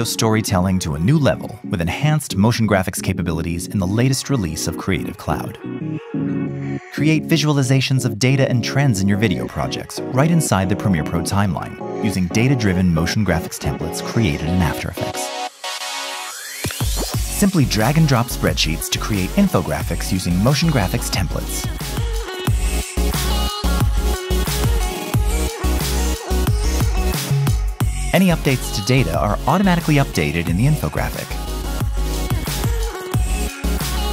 video storytelling to a new level with enhanced motion graphics capabilities in the latest release of Creative Cloud. Create visualizations of data and trends in your video projects right inside the Premiere Pro timeline using data-driven motion graphics templates created in After Effects. Simply drag and drop spreadsheets to create infographics using motion graphics templates. Any updates to data are automatically updated in the infographic.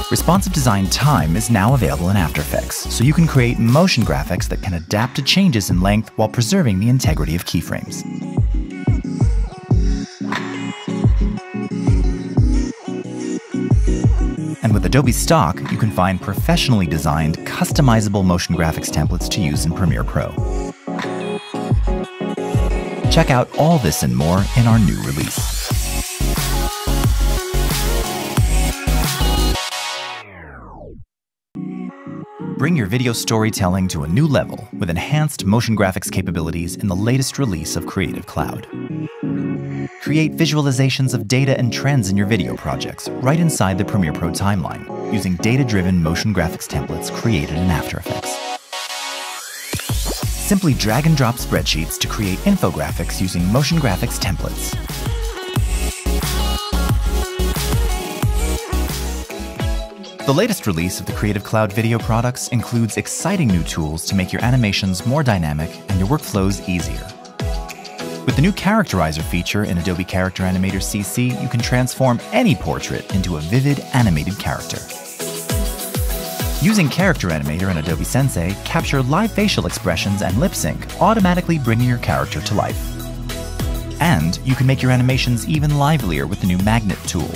Responsive design time is now available in After Effects, so you can create motion graphics that can adapt to changes in length while preserving the integrity of keyframes. And with Adobe Stock, you can find professionally designed, customizable motion graphics templates to use in Premiere Pro. Check out all this and more in our new release. Bring your video storytelling to a new level with enhanced motion graphics capabilities in the latest release of Creative Cloud. Create visualizations of data and trends in your video projects right inside the Premiere Pro timeline using data-driven motion graphics templates created in After Effects. Simply drag and drop spreadsheets to create infographics using motion graphics templates. The latest release of the Creative Cloud video products includes exciting new tools to make your animations more dynamic and your workflows easier. With the new Characterizer feature in Adobe Character Animator CC, you can transform any portrait into a vivid animated character. Using Character Animator in Adobe Sensei, capture live facial expressions and lip sync, automatically bringing your character to life. And you can make your animations even livelier with the new Magnet tool.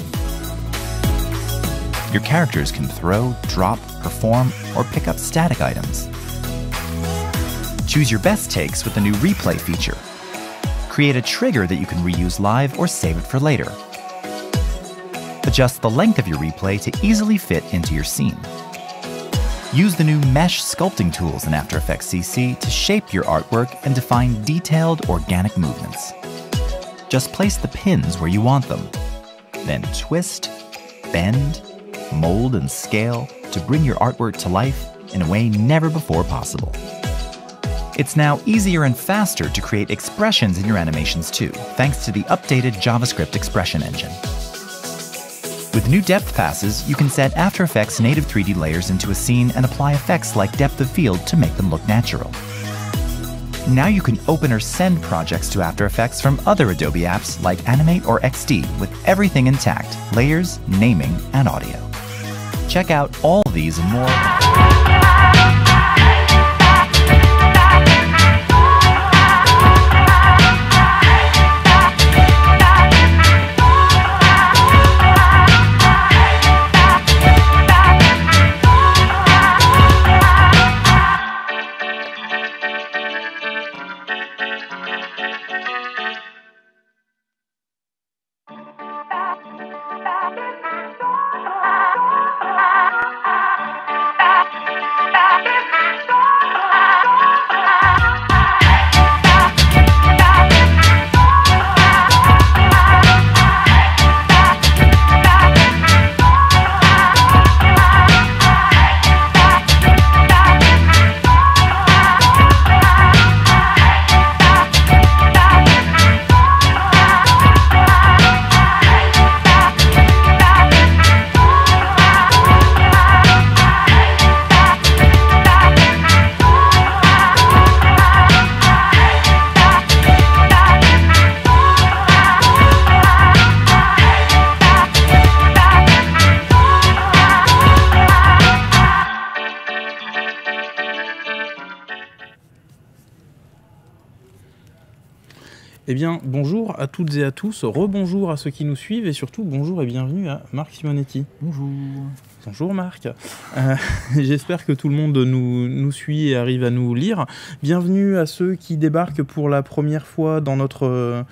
Your characters can throw, drop, perform, or pick up static items. Choose your best takes with the new Replay feature. Create a trigger that you can reuse live or save it for later. Adjust the length of your replay to easily fit into your scene. Use the new Mesh sculpting tools in After Effects CC to shape your artwork and define detailed organic movements. Just place the pins where you want them, then twist, bend, mold and scale to bring your artwork to life in a way never before possible. It's now easier and faster to create expressions in your animations too, thanks to the updated JavaScript expression engine. With new depth passes, you can set After Effects native 3D layers into a scene and apply effects like depth of field to make them look natural. Now you can open or send projects to After Effects from other Adobe apps like Animate or XD with everything intact, layers, naming, and audio. Check out all these and more . Eh bien, bonjour à toutes et à tous, rebonjour à ceux qui nous suivent et surtout bonjour et bienvenue à Marc Simonetti. Bonjour. Bonjour Marc, j'espère que tout le monde nous suit et arrive à nous lire. Bienvenue à ceux qui débarquent pour la première fois dans notre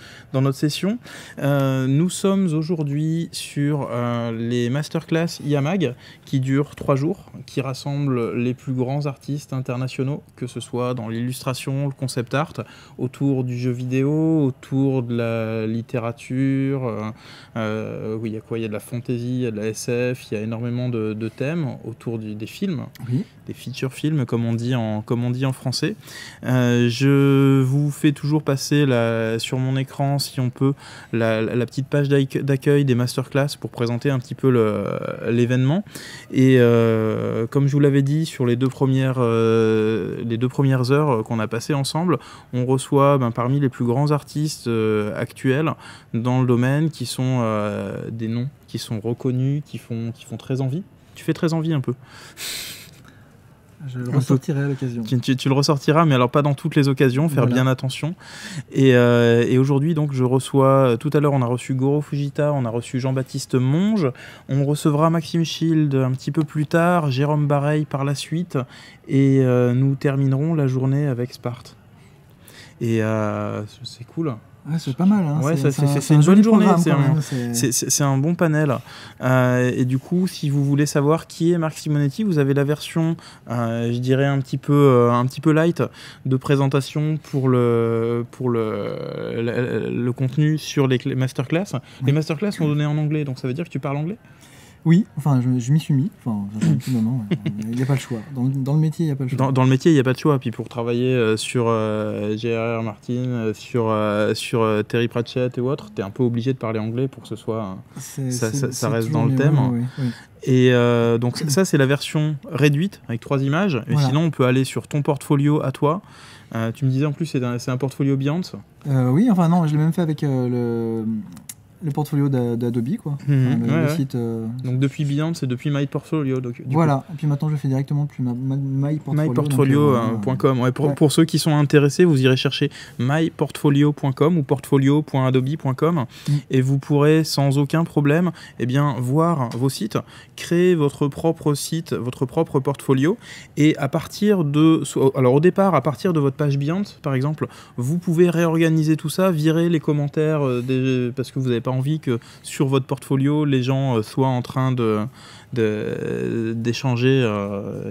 session. Nous sommes aujourd'hui sur les masterclass IAMAG qui durent 3 jours, qui rassemblent les plus grands artistes internationaux, que ce soit dans l'illustration, le concept art, autour du jeu vidéo, autour de la littérature, oui, il y a quoi? Il y a de la fantaisie, il y a de la SF, il y a énormément de thèmes autour des films, oui. Des feature films comme on dit en français. Je vous fais toujours passer sur mon écran, si on peut, la petite page d'accueil des masterclass pour présenter un petit peu l'événement. Et comme je vous l'avais dit, sur les deux premières heures qu'on a passées ensemble, on reçoit parmi les plus grands artistes actuels dans le domaine, qui sont des noms qui sont reconnus, qui font très envie. Tu fais très envie un peu. Je le ressortirai à l'occasion. Tu le ressortiras, mais alors pas dans toutes les occasions, faire voilà. Bien attention. Et aujourd'hui, donc, je reçois, tout à l'heure, on a reçu Goro Fujita, on a reçu Jean-Baptiste Monge, on recevra Maxime Schilde un petit peu plus tard, Jérôme Bareil par la suite, et nous terminerons la journée avec Sparte. Et c'est cool. Ouais, c'est pas mal, hein. Ouais, c'est une bonne journée, c'est un bon panel. Et du coup, si vous voulez savoir qui est Marc Simonetti, vous avez la version, je dirais un petit peu light de présentation pour le contenu sur les masterclass. Ouais. Les masterclass sont donnés en anglais, donc ça veut dire que tu parles anglais? Oui, enfin, je m'y suis mis. Enfin, il n'y a pas le choix. Dans le métier, il n'y a pas le choix. Dans le métier, il n'y a pas de choix. Puis pour travailler sur J.R.R. Martin, sur Terry Pratchett et autres, tu es un peu obligé de parler anglais pour que ce soit... Ça reste dans le thème. Oui, oui, oui. Et donc ça, c'est la version réduite, avec 3 images. Et voilà. Sinon, on peut aller sur ton portfolio à toi. Tu me disais, en plus, c'est un portfolio Behance. Oui, enfin non, je l'ai même fait avec le portfolio d'Adobe, quoi. Mmh, enfin, ouais, ouais. Site, donc depuis Behance, c'est depuis MyPortfolio. Voilà, et puis maintenant je fais directement depuis MyPortfolio.com. Ouais, pour ceux qui sont intéressés, vous irez chercher MyPortfolio.com ou portfolio.adobe.com, mmh. Et vous pourrez sans aucun problème voir vos sites, créer votre propre site, votre propre portfolio. Et à partir de... Alors au départ, à partir de votre page Behance, par exemple, vous pouvez réorganiser tout ça, virer les commentaires, parce que vous n'avez pas envie que sur votre portfolio les gens soient en train d'échanger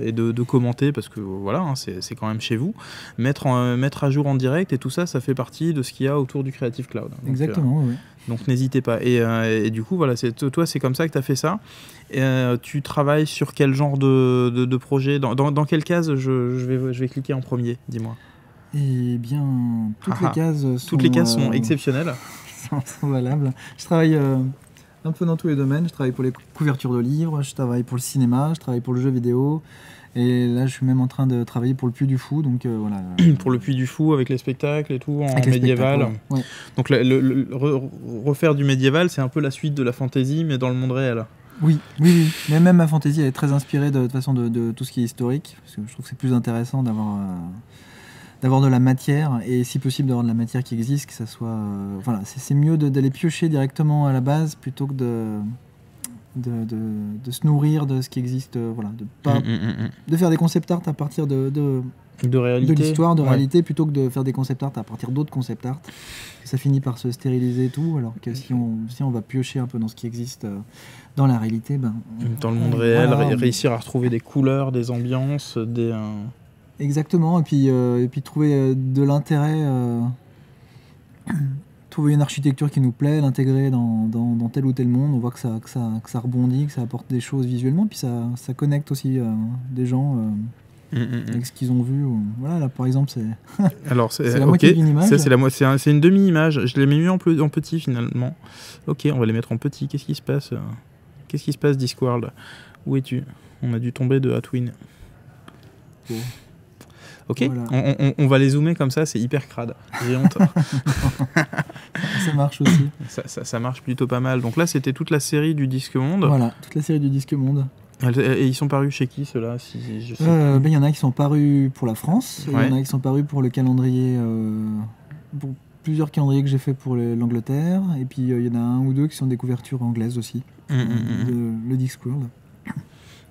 et de commenter, parce que voilà, hein, c'est quand même chez vous. Mettre à jour en direct, et tout ça, ça fait partie de ce qu'il y a autour du Creative Cloud. Donc, exactement, oui. Donc n'hésitez pas. Et du coup, voilà, toi, c'est comme ça que tu as fait ça. Et, tu travailles sur quel genre de projet? Dans quelle case je vais cliquer en premier, dis-moi? Eh bien, toutes les cases sont exceptionnelles. Sont valables. Je travaille un peu dans tous les domaines. Je travaille pour les couvertures de livres, je travaille pour le cinéma, je travaille pour le jeu vidéo, et là je suis même en train de travailler pour le Puy du Fou, donc voilà. Pour le Puy du Fou, avec les spectacles et tout, en médiéval. Ouais. Ouais. Donc refaire du médiéval, c'est un peu la suite de la fantasy, mais dans le monde réel. Oui, oui, oui. Mais même ma fantasy, elle est très inspirée de tout ce qui est historique, parce que je trouve que c'est plus intéressant d'avoir de la matière, et si possible d'avoir de la matière qui existe, que ça soit... voilà, c'est mieux d'aller piocher directement à la base plutôt que de se nourrir de ce qui existe, voilà, de faire des concept art à partir de l'histoire, de réalité, plutôt que de faire des concept art à partir d'autres concept art. Ça finit par se stériliser et tout, alors que si on va piocher un peu dans ce qui existe dans la réalité, dans le monde réel, voilà, réussir à retrouver des couleurs, des ambiances, des... Exactement, et puis trouver de l'intérêt, trouver une architecture qui nous plaît, l'intégrer dans tel ou tel monde. On voit que ça rebondit, que ça apporte des choses visuellement, puis ça connecte aussi des gens avec ce qu'ils ont vu. Voilà, là par exemple, c'est la moitié d'une image. C'est une demi-image, je l'ai mis en petit finalement. Ok, on va les mettre en petit. Qu'est-ce qui se passe? Qu'est-ce qui se passe, Discworld? Où es-tu? On a dû tomber de Hatwin. Oh. Ok, voilà. On va les zoomer comme ça, c'est hyper crade, j'ai honte. Ça marche aussi. Ça marche plutôt pas mal. Donc là, c'était toute la série du Disque Monde. Voilà, toute la série du Disque Monde. Et ils sont parus chez qui, ceux-là? Il y en a qui sont parus pour la France, il y en a qui sont parus pour le calendrier, pour plusieurs calendriers que j'ai fait pour l'Angleterre, et puis il y en a un ou deux qui sont des couvertures anglaises aussi, le Disque World.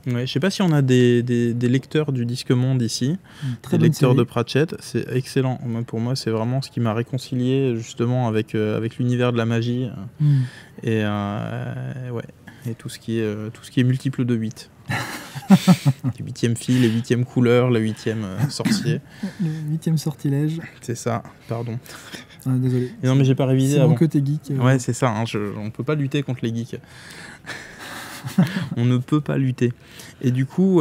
Ouais, je ne sais pas si on a des lecteurs du Disque Monde ici, des lecteurs série de Pratchett, c'est excellent. Pour moi, c'est vraiment ce qui m'a réconcilié justement avec, avec l'univers de la magie ouais, et tout ce qui est multiple de 8. Les 8e filles, les 8e couleurs, le 8e sorcier. Le 8e sortilège. C'est ça, pardon. Ah, désolé. Et non, mais j'ai pas révisé avant. C'est mon côté geek. Ouais, c'est ça, hein, on peut pas lutter contre les geeks. On ne peut pas lutter. Et du coup,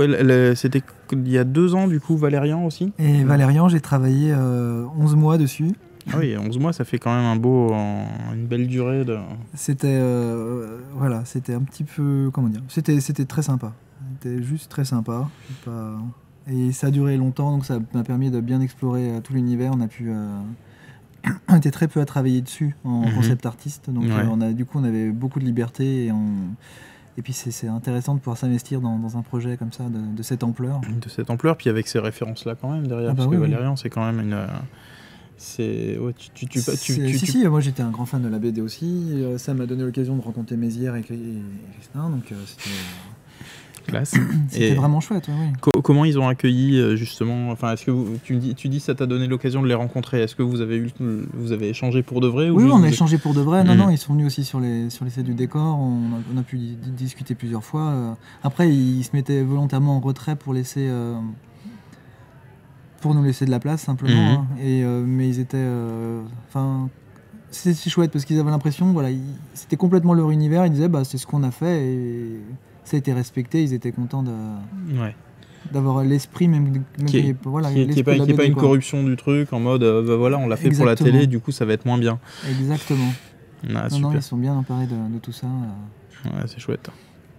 c'était il y a 2 ans, du coup, Valérian aussi. Et Valérian, j'ai travaillé 11 mois dessus. Ah oui, 11 mois, ça fait quand même un beau, une belle durée. De... C'était voilà, c'était un petit peu, comment dire, c'était très sympa. C'était juste très sympa. Et ça a duré longtemps, donc ça m'a permis de bien explorer tout l'univers. On a pu... on était très peu à travailler dessus en concept artiste, donc ouais. Du coup on avait beaucoup de liberté et puis c'est intéressant de pouvoir s'investir dans un projet comme ça de cette ampleur. De cette ampleur, puis avec ces références là quand même derrière, ah bah parce oui, que Valérian oui, c'est quand même une... Ouais, si, moi j'étais un grand fan de la BD aussi, ça m'a donné l'occasion de rencontrer Mézières et Christin, donc c'était... C'était vraiment chouette. Ouais, ouais. Comment ils ont accueilli justement, enfin, est-ce que tu dis ça t'a donné l'occasion de les rencontrer? Est-ce que vous avez échangé pour de vrai? Oui, ou on a échangé pour de vrai. Non, non, ils sont venus aussi sur les sets du décor. On a pu discuter plusieurs fois. Après, ils se mettaient volontairement en retrait pour nous laisser de la place simplement. Hein. Mais ils étaient, enfin. C'est chouette parce qu'ils avaient l'impression, voilà, c'était complètement leur univers. Ils disaient, bah, c'est ce qu'on a fait et ça a été respecté. Ils étaient contents d'avoir l'esprit même qui n'est voilà, pas une corruption du truc en mode, bah, voilà, on l'a fait pour la télé, du coup ça va être moins bien. Exactement. Ah, non, ils sont bien emparés de tout ça. Ouais, c'est chouette.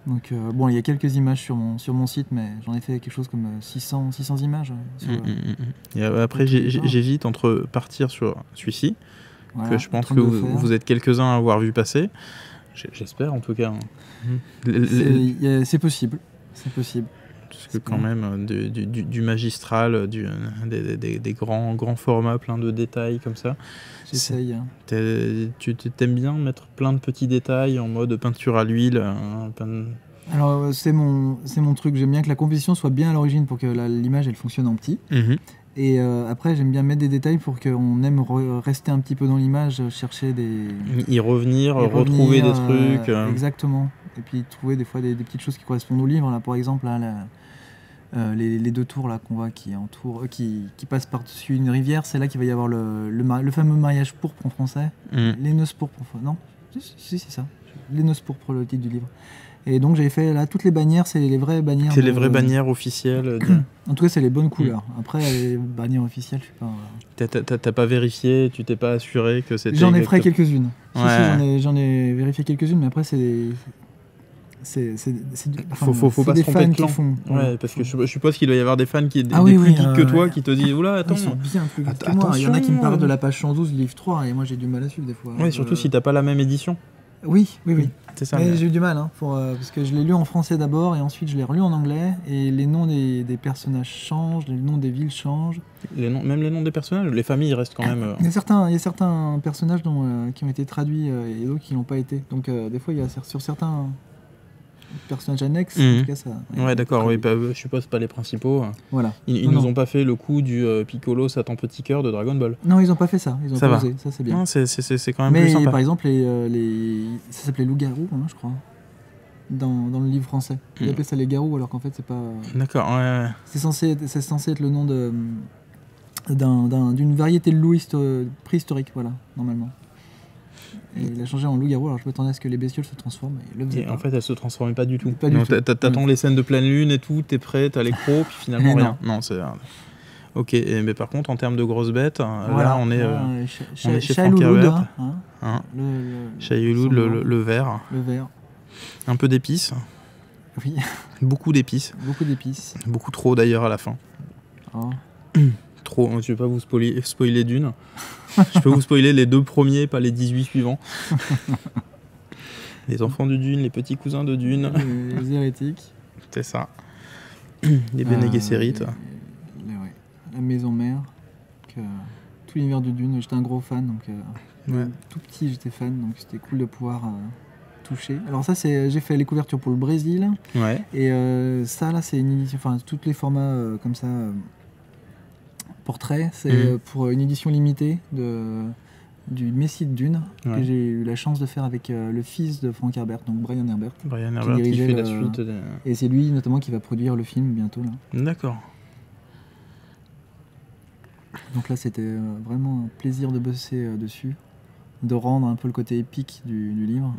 Donc bon, il y a quelques images sur mon site, mais j'en ai fait quelque chose comme 600 images. Et après, j'hésite entre partir sur celui-ci. Voilà, que je pense que vous êtes quelques-uns à avoir vu passer. J'espère en tout cas. C'est possible. C'est possible. Parce que quand même, du magistral, des grands formats, plein de détails comme ça. J'essaye. Tu t'aimes bien mettre plein de petits détails en mode peinture à l'huile, hein, Alors c'est mon truc. J'aime bien que la composition soit bien à l'origine pour que l'image elle fonctionne en petit. Et après, j'aime bien mettre des détails pour qu'on aime rester un petit peu dans l'image, chercher des... retrouver des trucs. Exactement. Et puis trouver des fois des petites choses qui correspondent au livre. Là, par exemple, là, les 2 tours qu'on voit qui passent par-dessus une rivière, c'est là qu'il va y avoir le fameux mariage pourpre en français. Les noces pourpres. Non, si, c'est ça. Les noces pourpres, le titre du livre. Et donc j'avais fait là toutes les bannières, c'est les vraies bannières. C'est les vraies bannières officielles. En tout cas, c'est les bonnes couleurs. Après, les bannières officielles, je sais pas. T'as pas vérifié, tu t'es pas assuré que c'était... J'en ai fait quelques-unes. Ouais. Si, j'en ai vérifié quelques-unes, mais après c'est des... Faut pas se tromper de clan. Ouais, parce que je suppose qu'il doit y avoir des fans qui plus geeks que toi qui te disent oula, attends, ils sont bien plus geeks que moi. Il y en a qui me parlent de la page 112 du livre 3 et moi j'ai du mal à suivre des fois. Oui, surtout si t'as pas la même édition. Oui. C'est ça. J'ai eu du mal, hein, parce que je l'ai lu en français d'abord et ensuite je l'ai relu en anglais et les noms des personnages changent, les noms des villes changent. Même les noms des personnages, les familles restent quand même... Il y a certains personnages qui ont été traduits et d'autres qui n'ont pas été. Donc des fois, il y a sur certains personnages annexes, en tout cas ça... Ouais, d'accord, oui, je suppose pas les principaux. Voilà. Ils nous ont pas fait le coup du Piccolo, Satan Petit Cœur de Dragon Ball. Non, ils ont pas fait ça, ils ont pas osé, ça c'est bien. C'est quand même plus sympa. Mais par exemple, ça s'appelait Loup-Garou, hein, je crois, dans le livre français. Ils appelaient ça les Garous, alors qu'en fait c'est pas... D'accord, ouais. C'est censé être le nom d'une variété de loup préhistorique, voilà, normalement. Et il a changé en loup-garou, alors je m'attendais à ce que les bestioles se transforment. Et en fait, elles se transformaient pas du tout. T'attends les scènes de pleine lune et tout, t'es prêt, t'as les crocs, puis finalement rien. Non, c'est... Ok, mais par contre, en termes de grosses bêtes, voilà, là on est chez Franck Herbert. Chaïouloud, le vert. Le vert. Un peu d'épices. Oui. Beaucoup d'épices. Beaucoup d'épices. Beaucoup trop d'ailleurs à la fin. Oh. Trop, je vais pas vous spoiler Dune. Je peux vous spoiler les 2 premiers, pas les 18 suivants. Les enfants de Dune, les petits cousins de Dune. Les hérétiques. C'est ça. Les Bene Gesserit. Ouais. La maison mère. Donc, tout l'univers de Dune. J'étais un gros fan. Donc, tout petit, j'étais fan. Donc c'était cool de pouvoir retoucher. Alors ça, j'ai fait les couvertures pour le Brésil. Ouais. Et ça, là, c'est une... Enfin, tous les formats comme ça, portrait, c'est pour une édition limitée de... du Messie de Dune, ouais, que j'ai eu la chance de faire avec le fils de Frank Herbert, donc Brian Herbert. Brian Herbert qui fait la suite. De... Et c'est lui notamment qui va produire le film bientôt. D'accord. Donc là c'était vraiment un plaisir de bosser dessus, de rendre un peu le côté épique du livre.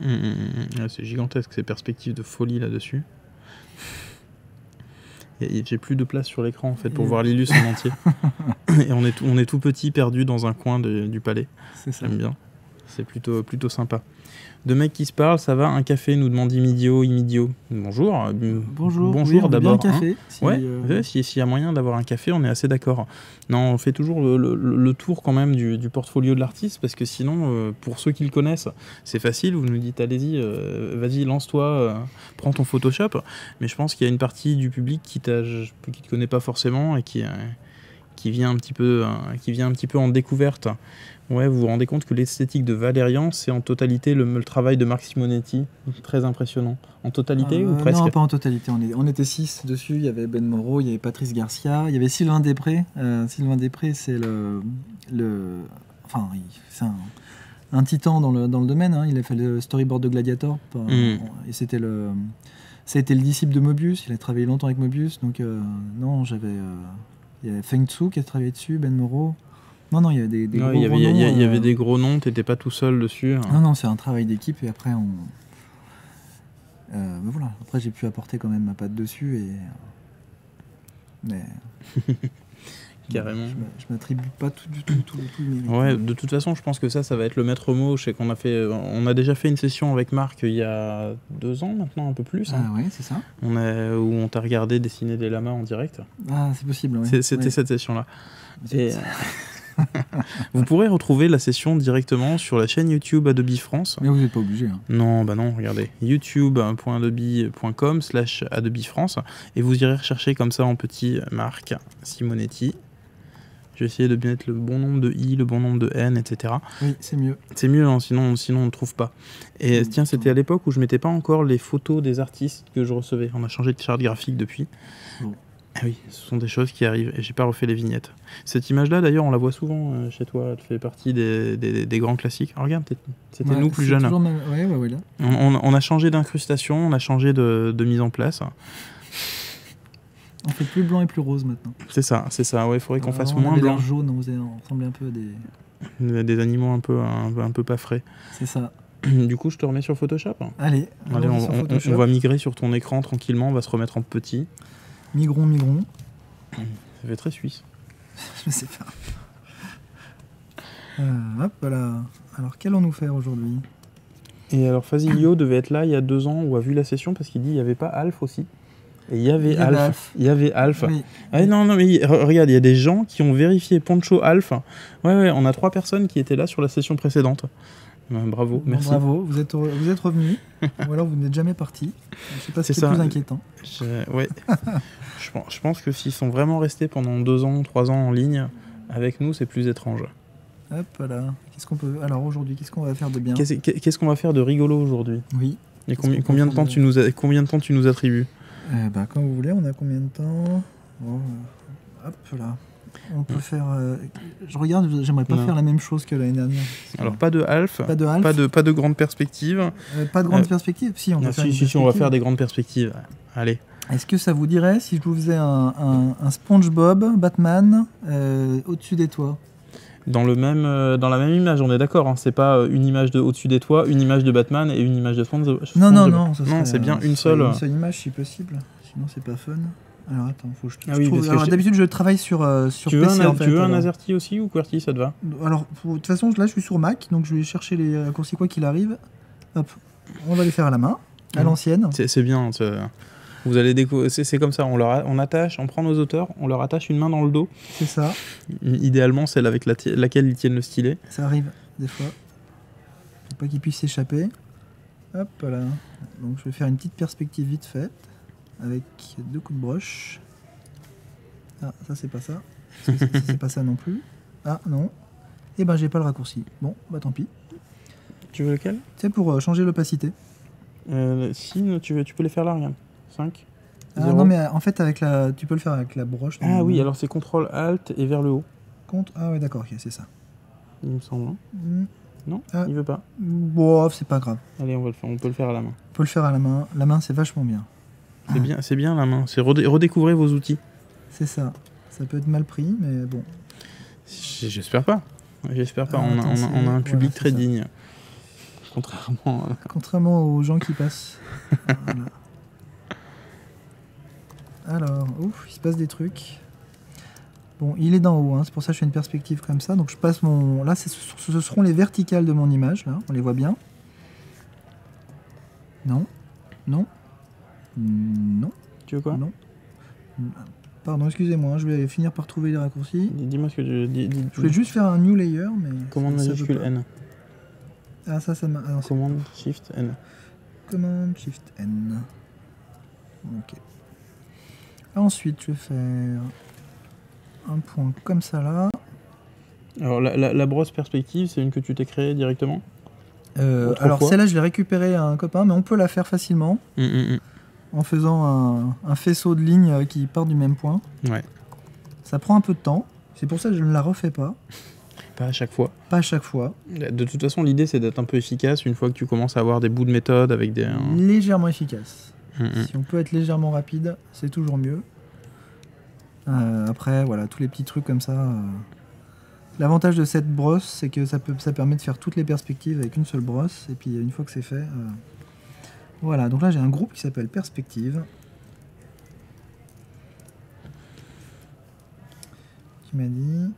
Ah, c'est gigantesque ces perspectives de folie là-dessus. J'ai plus de place sur l'écran en fait pour voir l'illustre en entier. Et on est tout petit, perdu dans un coin du palais. J'aime bien. C'est plutôt sympa. Deux mecs qui se parlent, ça va, un café, nous demande Imidio. Bonjour. Bonjour oui, d'abord. Hein. Si ouais, s'il y a moyen d'avoir un café, on est assez d'accord. Non, on fait toujours le tour quand même du portfolio de l'artiste, parce que sinon, pour ceux qui le connaissent, c'est facile. Vous nous dites, allez-y, vas-y, lance-toi, prends ton Photoshop. Mais je pense qu'il y a une partie du public qui te connaît pas forcément et qui vient un petit peu, en découverte. Ouais, vous vous rendez compte que l'esthétique de Valérian, c'est en totalité le travail de Marc Simonetti. Très impressionnant. En totalité ou presque? Non, pas en totalité. On était 6 dessus. Il y avait Ben Moreau, il y avait Patrice Garcia, il y avait Sylvain Després. Sylvain Després, c'est enfin, c'est un titan dans le domaine. Hein. Il a fait le storyboard de Gladiator. Et c'était le disciple de Mobius. Il a travaillé longtemps avec Mobius. Donc, non, j'avais... il y avait Feng Tzu qui a travaillé dessus, Ben Moreau... Non, il y avait des gros noms, t'étais pas tout seul dessus. Hein. Non, c'est un travail d'équipe et après on... ben voilà, après j'ai pu apporter quand même ma patte dessus et... Mais... Carrément. Je m'attribue pas tout le mérite. Ouais, de toute façon, je pense que ça va être le maître mot. Je sais qu'on a déjà fait une session avec Marc il y a 2 ans maintenant, un peu plus. Hein. Ah ouais, c'est ça. Où on t'a regardé dessiner des lamas en direct. Ah, c'est possible, ouais. C'était cette session-là. Et... Vous pourrez retrouver la session directement sur la chaîne YouTube Adobe France. Mais vous n'êtes pas obligé. Hein. Non, bah non, regardez. youtube.adobe.com/Adobe France et vous irez rechercher comme ça en petit Marc Simonetti. Je vais essayer de bien être le bon nombre de i, le bon nombre de n, etc. Oui, c'est mieux. C'est mieux, hein, sinon on ne trouve pas. Et tiens, c'était à l'époque où je ne mettais pas encore les photos des artistes que je recevais. On a changé de charte graphique depuis. Bon. Ah oui, ce sont des choses qui arrivent et j'ai pas refait les vignettes. Cette image-là, d'ailleurs, on la voit souvent chez toi. Elle fait partie des grands classiques. Oh, regarde, c'était nous plus jeunes. Ouais, on a changé d'incrustation, on a changé de mise en place. On fait plus blanc et plus rose maintenant. C'est ça. Ouais, il faudrait qu'on fasse moins blanc. Jaune, on ressemblait un peu à des animaux un peu pas frais. C'est ça. Du coup, je te remets sur Photoshop. Allez, on va migrer sur ton écran tranquillement. On va se remettre en petit. Migrons. Ça fait très suisse. Je sais pas. Hop, voilà. Alors, qu'allons-nous faire aujourd'hui? Et alors, Fasilio devait être là il y a 2 ans ou a vu la session parce qu'il dit qu'il n'y avait pas Alf aussi. Et il y avait Alf. Oui. Ah, non, mais regarde, il y a des gens qui ont vérifié Poncho Alf. Ouais, on a 3 personnes qui étaient là sur la session précédente. Bravo, merci. Bravo, vous êtes revenu, ou alors vous n'êtes jamais parti. Je ne sais pas si c'est plus inquiétant. Ouais. Je pense que s'ils sont vraiment restés pendant 2 ans, 3 ans en ligne, avec nous, c'est plus étrange. Hop, voilà. Alors aujourd'hui, qu'est-ce qu'on va faire de bien? Qu'est-ce qu'on va faire de rigolo aujourd'hui? Oui. Et combien de temps tu nous attribues? Quand vous voulez, on a combien de temps? Hop, là. On peut faire. Je regarde, j'aimerais pas faire la même chose que l'année dernière. Alors, pas de Alf. Pas de grandes perspectives. Pas de grandes perspectives? Si, on va faire des grandes perspectives. Allez. Est-ce que ça vous dirait si je vous faisais un SpongeBob, Batman, au-dessus des toits? Dans la même image, on est d'accord. Hein, c'est pas une image de au-dessus des toits, une image de Batman et une image de SpongeBob. Non. Non, c'est bien une seule image si possible. Sinon, c'est pas fun. Alors attends, faut que je trouve... Alors d'habitude je travaille sur PC en fait. Tu veux un AZERTY aussi ou QWERTY, ça te va? Alors de toute façon là je suis sur Mac, donc je vais chercher les raccourcis quoi qu'il arrive. Hop, on va les faire à la main, à l'ancienne. C'est bien, vous allez découvrir. C'est comme ça, on attache, on prend nos auteurs, on leur attache une main dans le dos. C'est ça. Idéalement celle avec laquelle ils tiennent le stylet. Ça arrive des fois. Faut pas qu'ils puissent s'échapper. Hop là. Donc je vais faire une petite perspective vite faite. Avec 2 coups de broche. Ah, ça c'est pas ça. C'est pas ça non plus. Ah non. Eh ben j'ai pas le raccourci. Bon, bah tant pis. Tu veux lequel? C'est pour changer l'opacité. Si, tu peux les faire là, regarde. 5. Ah, non, mais en fait, avec la, tu peux le faire avec la broche. Ah oui, alors c'est CTRL, ALT et vers le haut. Ah oui, d'accord, ok, c'est ça. Il me semble. Mm. Non, il veut pas. Bon, c'est pas grave. Allez, on va le faire. On peut le faire à la main. On peut le faire à la main. La main, c'est vachement bien. C'est bien la main. C'est redécouvrir vos outils. C'est ça. Ça peut être mal pris, mais bon. J'espère pas. J'espère pas. On a un public très digne. Contrairement, contrairement aux gens qui passent. Voilà. Alors, ouf, il se passe des trucs. Bon, il est d'en haut, hein, c'est pour ça que je fais une perspective comme ça. Donc je passe mon... Là, ce seront les verticales de mon image, là. On les voit bien. Non. Non. Non. Tu veux quoi? Non. Pardon, excusez-moi, hein, je vais finir par trouver les raccourcis. Dis-moi ce que tu... Je voulais juste faire un new layer, mais... Commande majuscule N. Ah, ça, ça m'a... Ah, commande Shift N. Commande Shift N. Ok. Ensuite, je vais faire... un point comme ça là. Alors la brosse perspective, c'est une que tu t'es créée directement? Alors celle-là, je l'ai récupérée à un copain, mais on peut la faire facilement en faisant un faisceau de lignes qui part du même point. Ouais. Ça prend un peu de temps, c'est pour ça que je ne la refais pas. Pas à chaque fois. Pas à chaque fois. De toute façon, l'idée, c'est d'être un peu efficace une fois que tu commences à avoir des bouts de méthode avec des... Légèrement efficace. Si on peut être légèrement rapide, c'est toujours mieux. Après, voilà, tous les petits trucs comme ça. L'avantage de cette brosse, c'est que ça permet de faire toutes les perspectives avec une seule brosse. Et puis, une fois que c'est fait... Voilà, donc là, j'ai un groupe qui s'appelle Perspective. Qui m'a dit...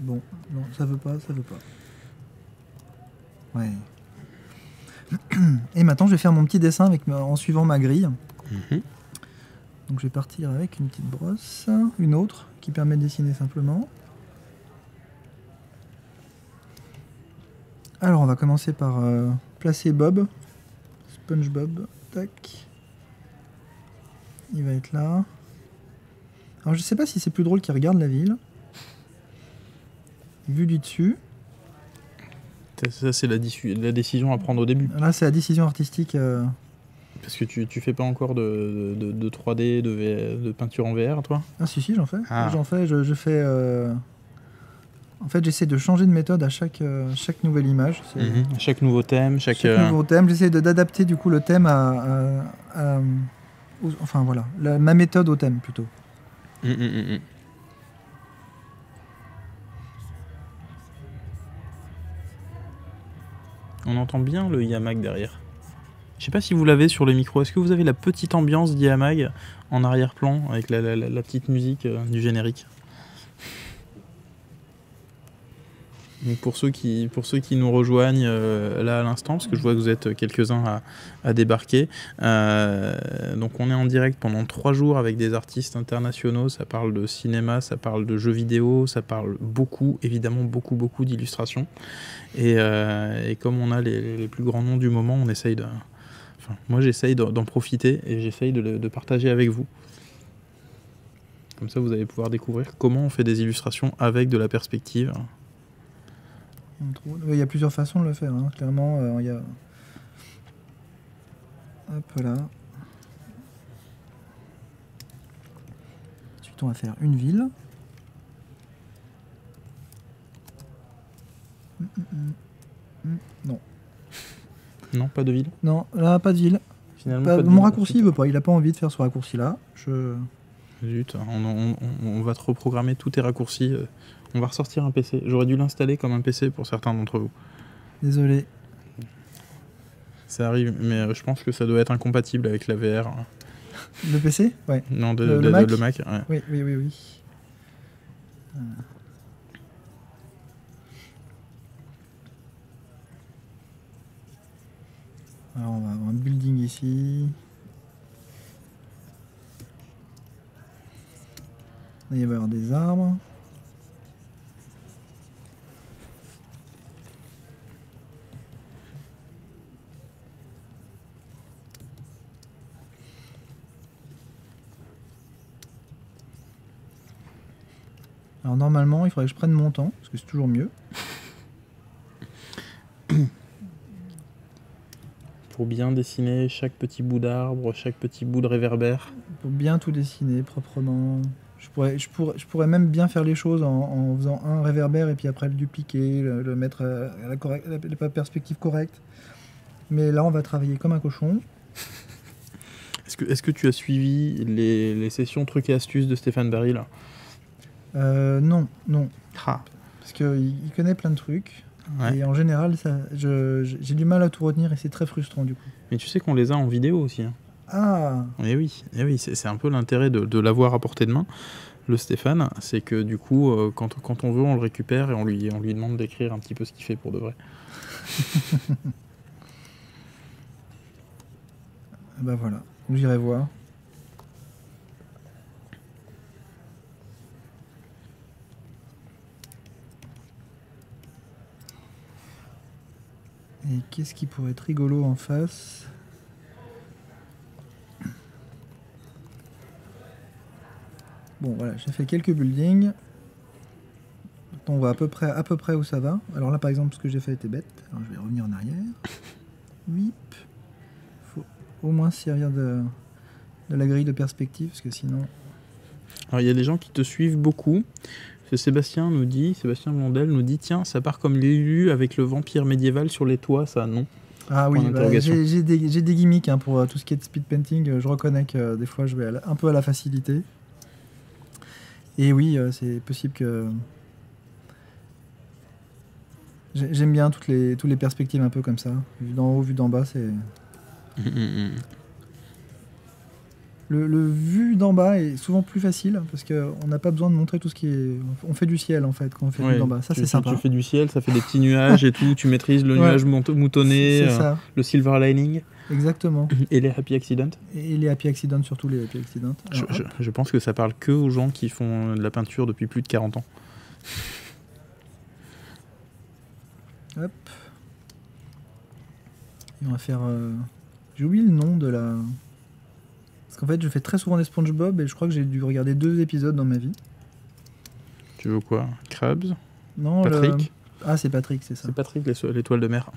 Bon, non, ça veut pas. Ouais. Et maintenant, je vais faire mon petit dessin avec en suivant ma grille. Donc je vais partir avec une petite brosse, une autre qui permet de dessiner simplement. Alors on va commencer par placer Bob, SpongeBob, tac. Il va être là. Alors je sais pas si c'est plus drôle qu'il regarde la ville. Vu du dessus. Ça c'est la décision à prendre au début. Là c'est la décision artistique. Parce que tu fais pas encore de 3D, de peinture en VR, toi? Ah si, si, j'en fais. Ah. J'en fais, je fais... En fait, j'essaie de changer de méthode à chaque nouvelle image. Chaque nouveau thème, chaque nouveau thème. J'essaie d'adapter du coup le thème Enfin voilà, ma méthode au thème plutôt. On entend bien le IAMAG derrière. Je sais pas si vous l'avez sur le micro. Est-ce que vous avez la petite ambiance d'IAMAG en arrière-plan avec la petite musique du générique? Donc pour ceux qui nous rejoignent là à l'instant, parce que je vois que vous êtes quelques-uns à débarquer, donc on est en direct pendant 3 jours avec des artistes internationaux. Ça parle de cinéma, ça parle de jeux vidéo, ça parle beaucoup, évidemment beaucoup d'illustrations. Et comme on a les plus grands noms du moment, on essaye de... Enfin, moi, j'essaye d'en profiter et j'essaye de partager avec vous. Comme ça, vous allez pouvoir découvrir comment on fait des illustrations avec de la perspective. Il y a plusieurs façons de le faire, hein. Clairement. Il y a... Hop là. Ensuite, on va faire une ville. Non. Non, pas de ville. Non, là, pas de ville. Finalement, pas de mon ville, raccourci, il veut pas. Il n'a pas envie de faire ce raccourci-là. Zut, on va te reprogrammer tous tes raccourcis. On va ressortir un PC. J'aurais dû l'installer comme un PC pour certains d'entre vous. Désolé. Ça arrive, mais je pense que ça doit être incompatible avec la VR. Le PC? Ouais. Non, le Mac, ouais. Oui. Alors on va avoir un building ici. Là, il va y avoir des arbres. Alors normalement, il faudrait que je prenne mon temps, parce que c'est toujours mieux. pour bien dessiner chaque petit bout d'arbre, chaque petit bout de réverbère. Pour bien tout dessiner proprement. Je pourrais même bien faire les choses en faisant un réverbère et puis après le dupliquer, le mettre à la perspective correcte. Mais là, on va travailler comme un cochon. Est-ce que tu as suivi les sessions trucs et astuces de Stéphane Bareil là? Non. Ah. Parce qu'il connaît plein de trucs. Ouais. Et en général, j'ai du mal à tout retenir et c'est très frustrant du coup. Mais tu sais qu'on les a en vidéo aussi. Hein. Ah. Et oui, c'est un peu l'intérêt de l'avoir à portée de main, le Stéphane. C'est que du coup, quand on veut, on le récupère et on lui demande d'écrire un petit peu ce qu'il fait pour de vrai. Bah voilà, j'irai voir. Et qu'est-ce qui pourrait être rigolo en face? Bon voilà, j'ai fait quelques buildings. Maintenant, on voit à peu près où ça va. Alors là par exemple, ce que j'ai fait était bête. Alors je vais revenir en arrière. Whip. Faut au moins servir de la grille de perspective, parce que sinon... Alors il y a des gens qui te suivent beaucoup. Sébastien Blondel nous dit, tiens, ça part comme l'élu avec le vampire médiéval sur les toits, ça, non? Ah oui, bah, j'ai des gimmicks hein, pour tout ce qui est de speed painting. Je reconnais que des fois, je vais un peu à la facilité. Et oui, c'est possible que... J'aime bien toutes les perspectives un peu comme ça. Vu d'en haut, vu d'en bas, c'est... Le vu d'en bas est souvent plus facile parce qu'on n'a pas besoin de montrer tout ce qui est... On fait du ciel en fait quand on fait du d'en bas, ça c'est sympa. Tu fais du ciel, ça fait des petits nuages et tout, tu maîtrises le nuage moutonné, le silver lining. Exactement. Et les happy accidents. Et les happy accidents, surtout les happy accidents. Alors, je pense que ça parle que aux gens qui font de la peinture depuis plus de 40 ans. Hop. Et on va faire... J'ai oublié le nom de la... Parce qu'en fait, je fais très souvent des SpongeBob et je crois que j'ai dû regarder 2 épisodes dans ma vie. Tu veux quoi? Krabs? Non, Patrick. Ah, c'est Patrick, c'est ça. C'est Patrick, l'étoile de mer.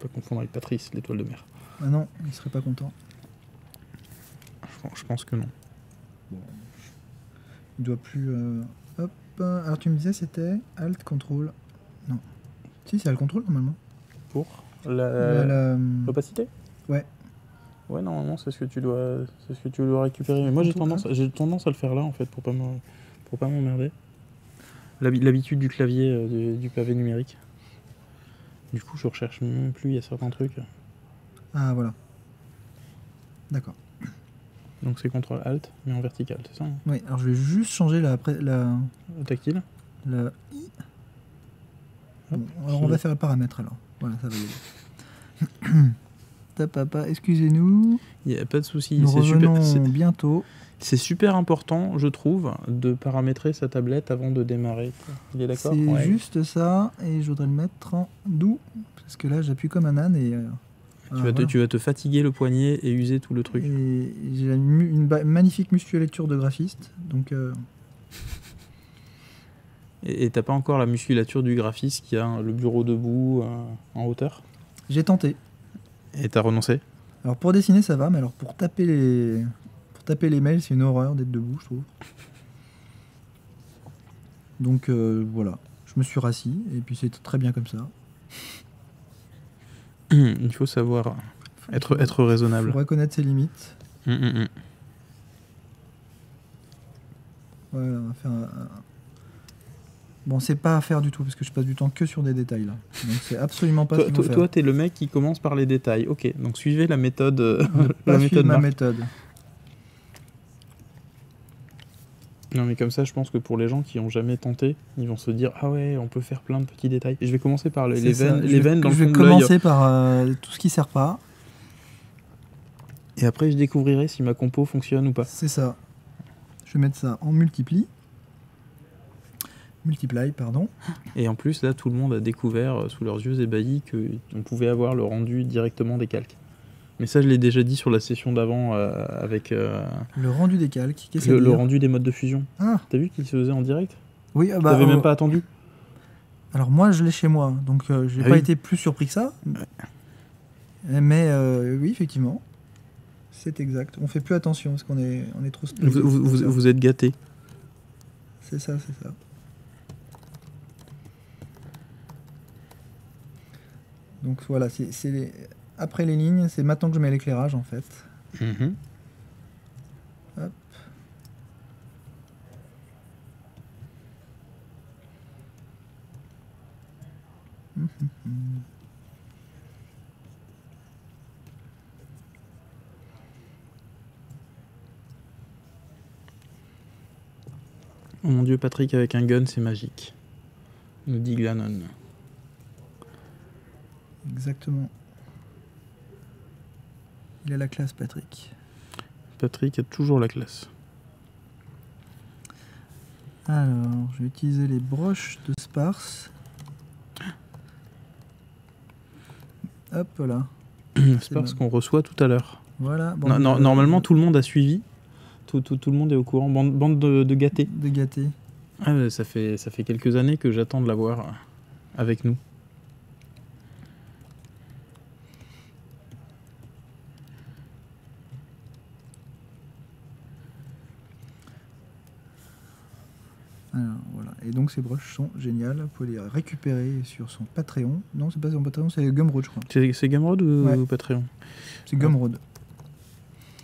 Pas confondre avec Patrice, l'étoile de mer. Ah non, il serait pas content. Je pense que non. Il doit plus... Hop. Alors, tu me disais, c'était Alt, Control. Non. Si, c'est Alt, Control, normalement. Pour l'opacité? Ouais. Ouais, normalement, c'est ce que tu dois récupérer. Mais moi, j'ai tendance à le faire là, en fait, pour pas m'emmerder. L'habitude du clavier, du pavé numérique. Du coup, je recherche même plus, il y a certains trucs. Ah, voilà. D'accord. Donc, c'est CTRL-ALT, mais en vertical, c'est ça? Oui, alors je vais juste changer le tactile. Le I. Hop, bon, alors, on va faire le paramètre, alors. Voilà, ça va y aller. Papa, excusez-nous. Il n'y a pas de souci. Nous revenons bientôt. C'est super important, je trouve, de paramétrer sa tablette avant de démarrer. Il est d'accord? C'est juste ça, et je voudrais le mettre en doux, parce que là, j'appuie comme un âne et... tu vas te fatiguer le poignet et user tout le truc. J'ai une magnifique musculature de graphiste, donc... Et t'as pas encore la musculature du graphiste qui a le bureau debout en hauteur? J'ai tenté. Et t'as renoncé? Alors pour dessiner ça va, mais alors pour taper les mails c'est une horreur d'être debout je trouve. Donc voilà, je me suis rassis et puis c'est très bien comme ça. Il faut savoir être raisonnable. Il faut reconnaître ses limites. Voilà, on va faire Bon, c'est pas à faire du tout, parce que je passe du temps que sur des détails, là. Donc, c'est absolument pas ce qu'il faut faire. Toi, t'es le mec qui commence par les détails. Ok, donc suivez la méthode... Suivez ma méthode. Non, mais comme ça, je pense que pour les gens qui n'ont jamais tenté, ils vont se dire « Ah ouais, on peut faire plein de petits détails. » Et je vais commencer par les veines dans le fond de l'œil. Je vais commencer par tout ce qui sert pas. Et après, je découvrirai si ma compo fonctionne ou pas. C'est ça. Je vais mettre ça en multiply, pardon. Et en plus, là, tout le monde a découvert, sous leurs yeux ébahis, qu'on pouvait avoir le rendu directement des calques. Mais ça, je l'ai déjà dit sur la session d'avant avec... Le rendu des calques, qu'est-ce que c'est? Le rendu des modes de fusion. Ah. T'as vu qu'il se faisait en direct? Oui, bah... T'avais même pas attendu? Alors moi, je l'ai chez moi, donc j'ai pas été plus surpris que ça. Ouais. Mais oui, effectivement, c'est exact. On fait plus attention parce qu'on est, trop... Vous êtes gâté. C'est ça, c'est ça. Donc voilà, c'est après les lignes, c'est maintenant que je mets l'éclairage en fait. Hop. Oh mon Dieu, Patrick avec un gun, c'est magique, nous dit Glanon. Exactement. Il a la classe, Patrick. Patrick a toujours la classe. Alors, je vais utiliser les broches de Sparse. Hop là. Sparse qu'on reçoit tout à l'heure. Voilà. Non, non, normalement, tout le monde a suivi. Tout le monde est au courant. Bande de gâtés. De gâtés. Ah, ça fait quelques années que j'attends de l'avoir avec nous. Alors, voilà. Et donc ces broches sont géniales, vous pouvez les récupérer sur son Patreon. Non, c'est pas son Patreon, c'est Gumroad, je crois. C'est Gumroad ou ouais. Patreon? C'est Gumroad.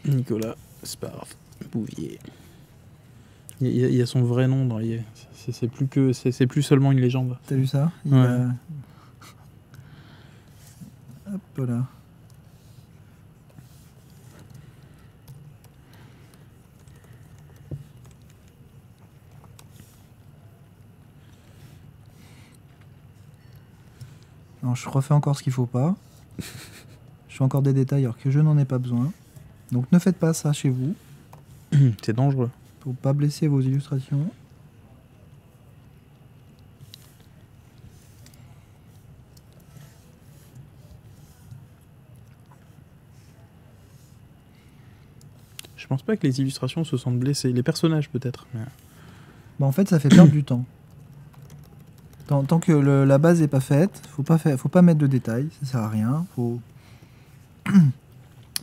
Nicolas Sparf Bouvier. Il y a son vrai nom dans les... C'est plus seulement une légende. T'as vu ça? Il ouais. Hop là. Non, je refais encore ce qu'il ne faut pas. Je fais encore des détails alors que je n'en ai pas besoin. Donc ne faites pas ça chez vous. C'est dangereux. Pour ne pas blesser vos illustrations. Je pense pas que les illustrations se sentent blessées. Les personnages peut-être. Mais... Bah, en fait, ça fait perdre du temps. Tant que la base n'est pas faite, faut pas mettre de détails, ça sert à rien.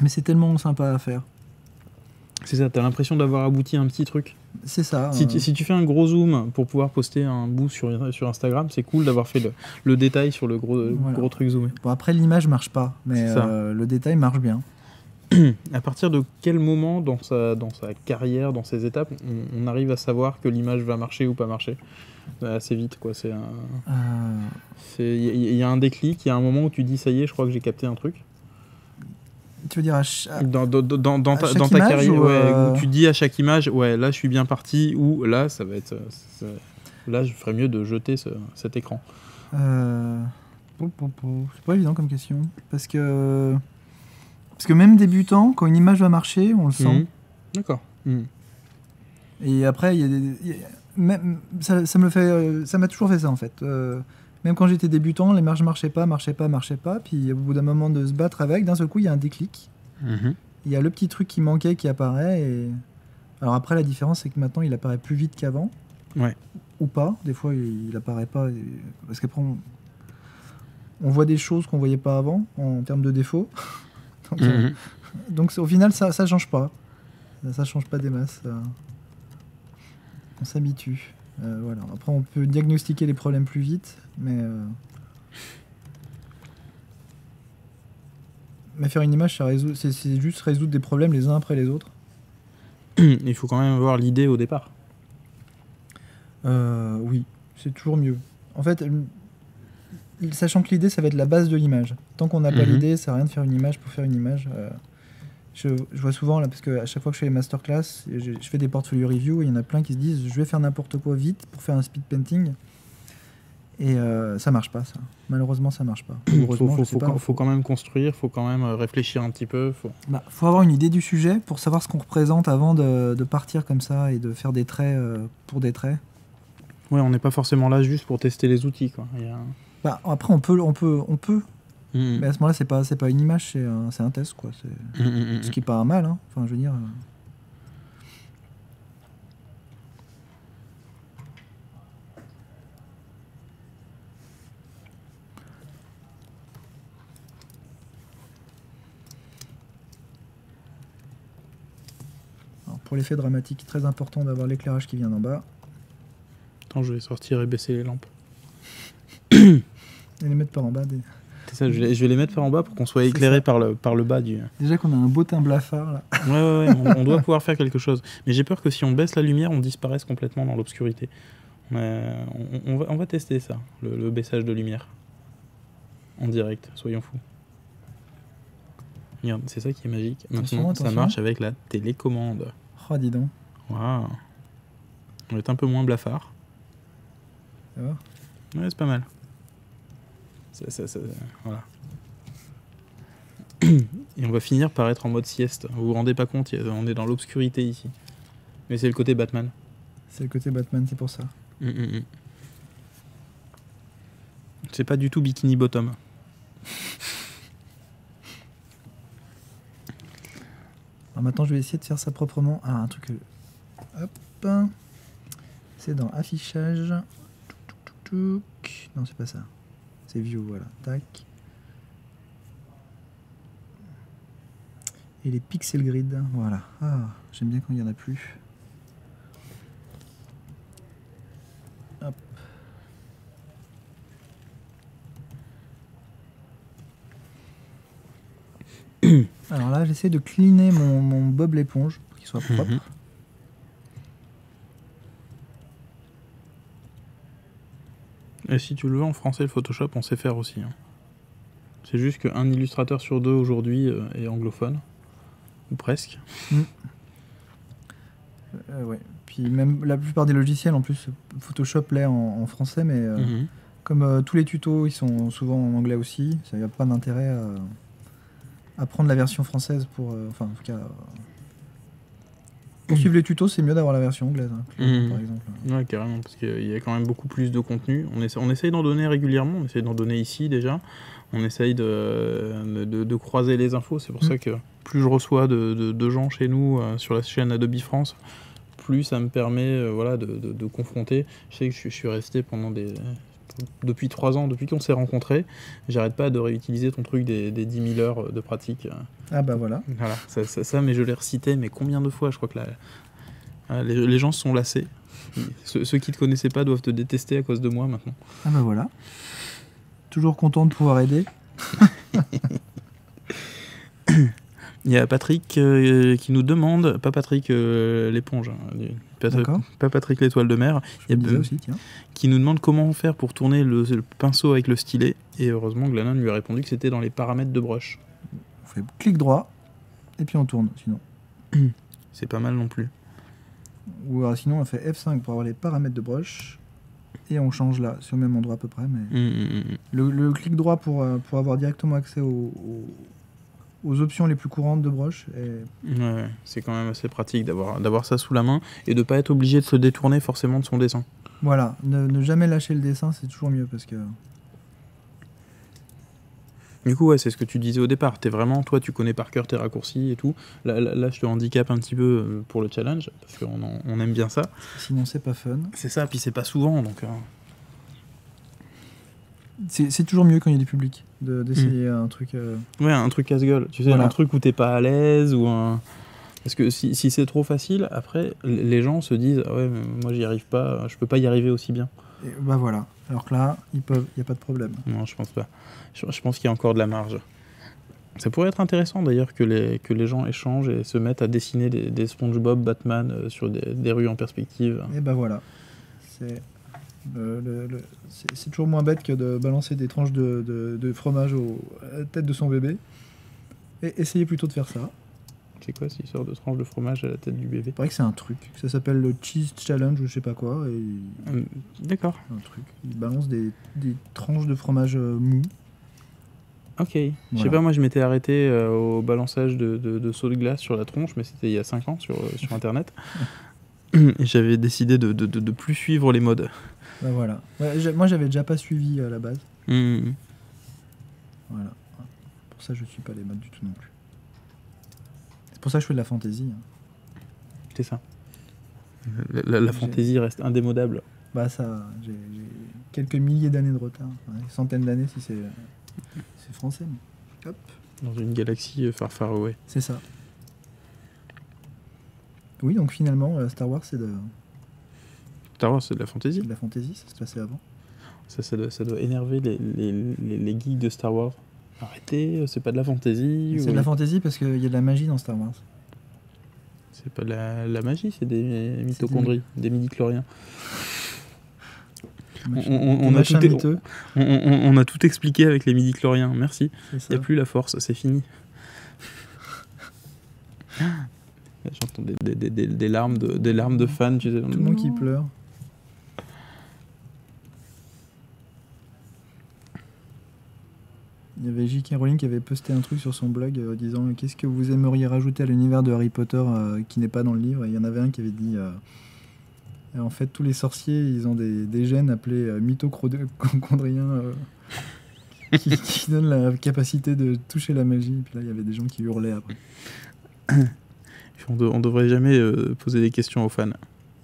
Mais c'est tellement sympa à faire. C'est ça, t'as l'impression d'avoir abouti à un petit truc. C'est ça. Si tu fais un gros zoom pour pouvoir poster un bout sur Instagram, c'est cool d'avoir fait le détail sur le gros truc zoomé. Bon, après, l'image marche pas, mais le détail marche bien. À partir de quel moment dans sa carrière, dans ses étapes, on arrive à savoir que l'image va marcher ou pas marcher? Assez vite, quoi. Il y a un déclic, il y a un moment où tu dis ça y est, je crois que j'ai capté un truc. Tu veux dire à chaque... dans ta carrière, ou ouais, où tu dis à chaque image, ouais, là je suis bien parti, ou là ça va être, là je ferais mieux de jeter cet écran. C'est pas évident comme question, parce que même débutant, quand une image va marcher, on le sent. Mmh. D'accord. Mmh. Et après, il y a même, ça m'a toujours fait ça, en fait. Même quand j'étais débutant, les marges marchaient pas. Puis, au bout d'un moment de se battre avec, d'un seul coup, il y a un déclic. Mmh. Il y a le petit truc qui manquait qui apparaît. Et... Alors après, la différence, c'est que maintenant, il apparaît plus vite qu'avant. Ouais. Ou pas. Des fois, il apparaît pas. Parce qu'après, on voit des choses qu'on voyait pas avant, en termes de défauts. Donc, donc au final, ça change pas. Ça change pas des masses. On s'habitue. Voilà. Après, on peut diagnostiquer les problèmes plus vite, mais faire une image, c'est juste résoudre des problèmes les uns après les autres. Il faut quand même avoir l'idée au départ. Oui, c'est toujours mieux. En fait, sachant que l'idée, ça va être la base de l'image. Tant qu'on n'a pas l'idée, ça n'a rien de faire une image pour faire une image. Je vois souvent, là, parce qu'à chaque fois que je fais les masterclass, je fais des portfolio review, et il y en a plein qui se disent, je vais faire n'importe quoi vite pour faire un speed painting. Et ça marche pas, ça. Malheureusement, ça marche pas. Faut quand même construire, faut quand même réfléchir un petit peu. Faut avoir une idée du sujet pour savoir ce qu'on représente avant de partir comme ça et de faire des traits pour des traits. Ouais, on n'est pas forcément là juste pour tester les outils, quoi. Après, on peut. Mmh. Mais à ce moment-là, c'est pas une image, c'est un test, quoi. Ce qui est pas mal, hein. Enfin, je veux dire. pour l'effet dramatique, très important d'avoir l'éclairage qui vient d'en bas. Attends, je vais sortir et baisser les lampes. Et les mettre par en bas. Des... C'est ça, je vais les mettre par en bas pour qu'on soit éclairé par le bas du... Déjà qu'on a un beau teint blafard là. Ouais, ouais, ouais, on doit pouvoir faire quelque chose. Mais j'ai peur que si on baisse la lumière, on disparaisse complètement dans l'obscurité. On va tester ça, le baissage de lumière. En direct, soyons fous. Regarde, c'est ça qui est magique. Attention, maintenant, attention. Ça marche avec la télécommande. Oh, dis donc. Waouh. On est un peu moins blafard. Ça va ? Ouais, c'est pas mal. Voilà. Et on va finir par être en mode sieste. Vous vous rendez pas compte, on est dans l'obscurité ici. Mais c'est le côté Batman. C'est le côté Batman, c'est pour ça. C'est pas du tout Bikini Bottom. Alors maintenant, je vais essayer de faire ça proprement. Ah, un truc... Hop. C'est dans affichage... Non, c'est pas ça. C'est view, voilà. Tac. Et les pixel grid, voilà. Ah, j'aime bien quand il n'y en a plus. Hop. Alors là, j'essaie de cleaner mon bob l'éponge pour qu'il soit propre. Et si tu le veux, en français, le Photoshop, on sait faire aussi. Hein. C'est juste qu'un illustrateur sur deux aujourd'hui est anglophone. Ou presque. Ouais. Puis même la plupart des logiciels, en plus, Photoshop l'est en français, mais comme tous les tutos, ils sont souvent en anglais aussi, il n'y a pas d'intérêt à prendre la version française pour... Enfin, en tout cas... Pour suivre les tutos, c'est mieux d'avoir la version anglaise, hein, par exemple. Ouais, carrément, parce qu'il y a quand même beaucoup plus de contenu. On essaye d'en donner régulièrement, on essaye d'en donner ici déjà. On essaye de croiser les infos. C'est pour ça que plus je reçois de gens chez nous sur la chaîne Adobe France, plus ça me permet voilà, de confronter. Je sais que je suis resté pendant des... Depuis 3 ans, depuis qu'on s'est rencontrés, j'arrête pas de réutiliser ton truc des 10 000 heures de pratique. Ah bah voilà. Voilà, ça mais je l'ai recité, mais combien de fois, je crois que là, les gens se sont lassés. Ceux qui te connaissaient pas doivent te détester à cause de moi maintenant. Ah bah voilà. Toujours content de pouvoir aider. Il y a Patrick qui nous demande, pas Patrick l'éponge, pas Patrick l'étoile de mer, aussi, tiens. Qui nous demande comment faire pour tourner le pinceau avec le stylet. Et heureusement, Glanon lui a répondu que c'était dans les paramètres de brush. On fait clic droit, et puis on tourne, sinon. C'est pas mal non plus. Ou alors sinon, on fait F5 pour avoir les paramètres de brush, et on change là, c'est au même endroit à peu près. Mais le clic droit pour avoir directement accès aux options les plus courantes de broche. Et... Ouais, c'est quand même assez pratique d'avoir ça sous la main et de ne pas être obligé de se détourner forcément de son dessin. Voilà, ne jamais lâcher le dessin, c'est toujours mieux parce que... Du coup, ouais, c'est ce que tu disais au départ. T'es vraiment, toi, tu connais par cœur tes raccourcis et tout. Là, je te handicape un petit peu pour le challenge parce qu'on aime bien ça. Sinon, c'est pas fun. C'est ça, puis c'est pas souvent, donc... C'est toujours mieux quand il y a du public d'essayer un truc... Ouais, un truc casse-gueule. Tu sais, voilà. Un truc où t'es pas à l'aise ou un... Parce que si c'est trop facile, après, les gens se disent « Ah ouais, mais moi j'y arrive pas, je peux pas y arriver aussi bien. » Bah voilà. Alors que là, ils peuvent, y a pas de problème. Non, je pense pas. Je pense qu'il y a encore de la marge. Ça pourrait être intéressant d'ailleurs que les gens échangent et se mettent à dessiner des SpongeBob, Batman sur des rues en perspective. Et bah voilà. C'est toujours moins bête que de balancer des tranches de fromage à la tête de son bébé. Et essayez plutôt de faire ça. C'est quoi cette histoire de tranches de fromage à la tête du bébé? Il paraît que c'est un truc. Ça s'appelle le Cheese Challenge ou je sais pas quoi. D'accord. Un truc. Il balance des tranches de fromage mou. Ok. Voilà. Je sais pas, moi je m'étais arrêté au balançage de seaux de glace sur la tronche, mais c'était il y a 5 ans sur Internet. Et j'avais décidé de plus suivre les modes. Ben voilà. Ouais, moi, j'avais déjà pas suivi à la base. Voilà. Pour ça, je suis pas les modes du tout non plus. C'est pour ça que je fais de la fantaisie. Hein. C'est ça. La fantaisie reste indémodable. Bah ça, j'ai quelques milliers d'années de retard. Enfin, centaines d'années si c'est français. Mais... Hop. Dans une galaxie far far away. C'est ça. Oui, donc finalement, Star Wars, c'est de... Star Wars, c'est de la fantasy. De la fantasy, ça se passait avant. Ça doit énerver les geeks de Star Wars. Arrêtez, c'est pas de la fantasy. C'est de la fantasy parce qu'il y a de la magie dans Star Wars. C'est pas de la magie, c'est des mitochondries, des midi-chloriens. On a tout expliqué avec les midi-chloriens, merci. Il n'y a plus la force, c'est fini. J'entends des larmes de fans. Tu sais, tout le monde qui pleure. Il y avait J.K. Rowling qui avait posté un truc sur son blog disant qu'est-ce que vous aimeriez rajouter à l'univers de Harry Potter qui n'est pas dans le livre, et il y en avait un qui avait dit en fait tous les sorciers ils ont des gènes appelés mitochondriens qui donnent la capacité de toucher la magie, et puis là il y avait des gens qui hurlaient après. On devrait jamais poser des questions aux fans.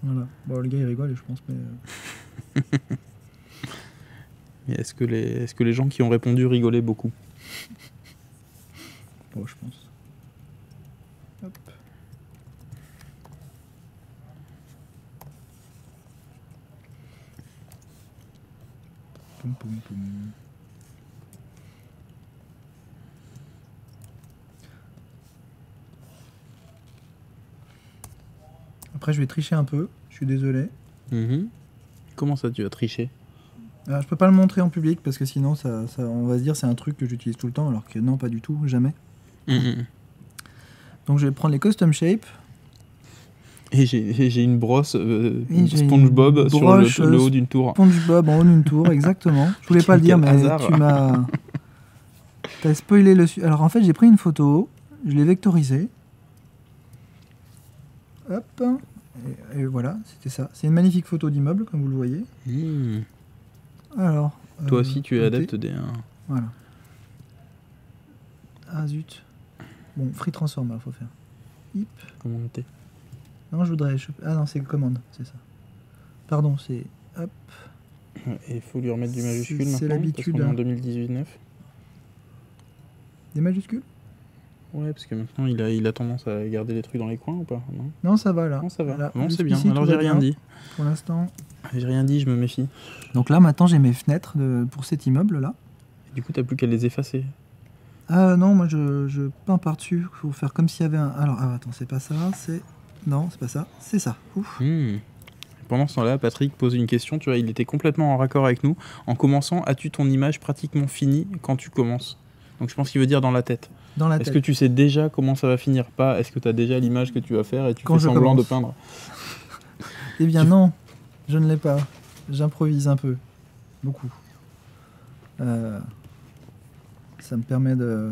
Voilà, bon, le gars il rigole je pense, mais... Mais est-ce que les gens qui ont répondu rigolaient beaucoup? Bon, je pense. Hop. Poum, poum, poum. Après, je vais tricher un peu. Je suis désolé. Mmh. Comment ça, tu vas tricher? Alors, je peux pas le montrer en public parce que sinon ça on va se dire c'est un truc que j'utilise tout le temps alors que non, pas du tout, jamais. Mmh. Donc je vais prendre les custom shapes. Et j'ai une brosse SpongeBob sur le haut d'une tour. SpongeBob en haut d'une tour, exactement. Je voulais pas le dire mais hasard. T'as spoilé le... Alors en fait j'ai pris une photo, je l'ai vectorisée. Hop. Et voilà, c'était ça. C'est une magnifique photo d'immeuble comme vous le voyez. Mmh. Alors, toi aussi, tu es adepte des... Voilà. Ah zut. Bon, free transform, il faut faire. Hip. Commande T. Non, je voudrais... Ah non, c'est commande, c'est ça. Pardon, c'est... Hop. Et il faut lui remettre du majuscule maintenant. C'est l'habitude. En 2019. Des majuscules? Ouais, parce que maintenant, il a tendance à garder les trucs dans les coins ou pas? Non, non, ça va, là. Non, ça va. Là, bon, c'est bien. Alors, j'ai rien dit. Pour l'instant... J'ai rien dit, je me méfie. Donc là, maintenant, j'ai mes fenêtres pour cet immeuble-là. Du coup, t'as plus qu'à les effacer. Ah non, moi, je peins par-dessus. Il faut faire comme s'il y avait un... Alors, attends, c'est pas ça, c'est... Non, c'est pas ça, c'est ça. Ouf. Mmh. Pendant ce temps-là, Patrick pose une question. Tu vois, il était complètement en raccord avec nous. En commençant, as-tu ton image pratiquement finie quand tu commences? Donc, je pense qu'il veut dire dans la tête. Dans la tête. Est-ce que tu sais déjà comment ça va finir? Pas est-ce que t'as déjà l'image que tu vas faire et tu fais semblant de peindre? Eh bien, non. Je ne l'ai pas. J'improvise un peu. Beaucoup. Ça me permet de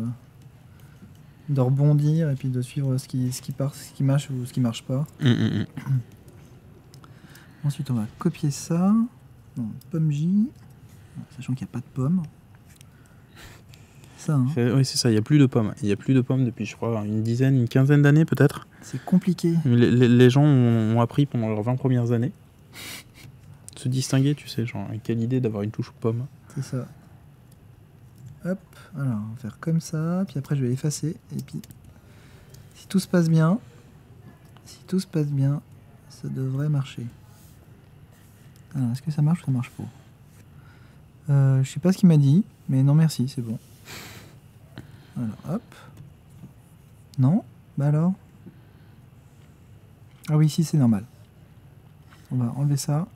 rebondir et puis de suivre ce qui marche ou ce qui marche pas. Mmh. Ensuite, on va copier ça. Non, pomme J. Sachant qu'il n'y a pas de pomme. Hein. Oui, c'est ça, il n'y a plus de pommes. Il n'y a plus de pommes depuis, je crois, une quinzaine d'années peut-être. C'est compliqué. Les gens ont appris pendant leurs 20 premières années. Se distinguer, tu sais, genre, quelle idée d'avoir une touche pomme. C'est ça. Hop, alors, on va faire comme ça, puis après je vais effacer, et puis si tout se passe bien, ça devrait marcher. Alors, est-ce que ça marche ou ça marche pas? Je sais pas ce qu'il m'a dit, mais non merci, c'est bon. Alors, hop. Non? Bah alors? Ah oui, si, c'est normal. On va enlever ça.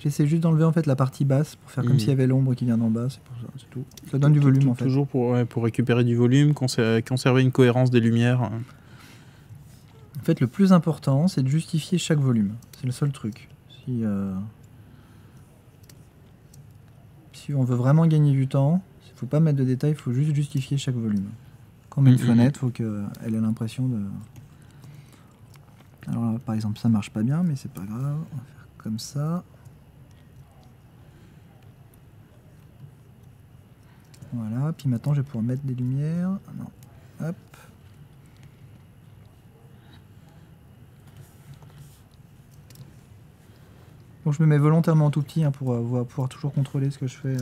J'essaie juste d'enlever en fait la partie basse pour faire comme s'il y avait l'ombre qui vient d'en bas, c'est pour ça, c'est tout. Ça donne du volume en fait. Toujours pour récupérer du volume, conserver une cohérence des lumières. En fait, le plus important, c'est de justifier chaque volume. C'est le seul truc. Si on veut vraiment gagner du temps, faut pas mettre de détails, faut juste justifier chaque volume. Quand on met une fenêtre, faut qu'elle ait l'impression de... Alors là, par exemple, ça marche pas bien, mais c'est pas grave. On va faire comme ça. Voilà, puis maintenant, je vais pouvoir mettre des lumières. Non. Hop. Bon, je me mets volontairement tout petit hein, pour pouvoir toujours contrôler ce que je fais...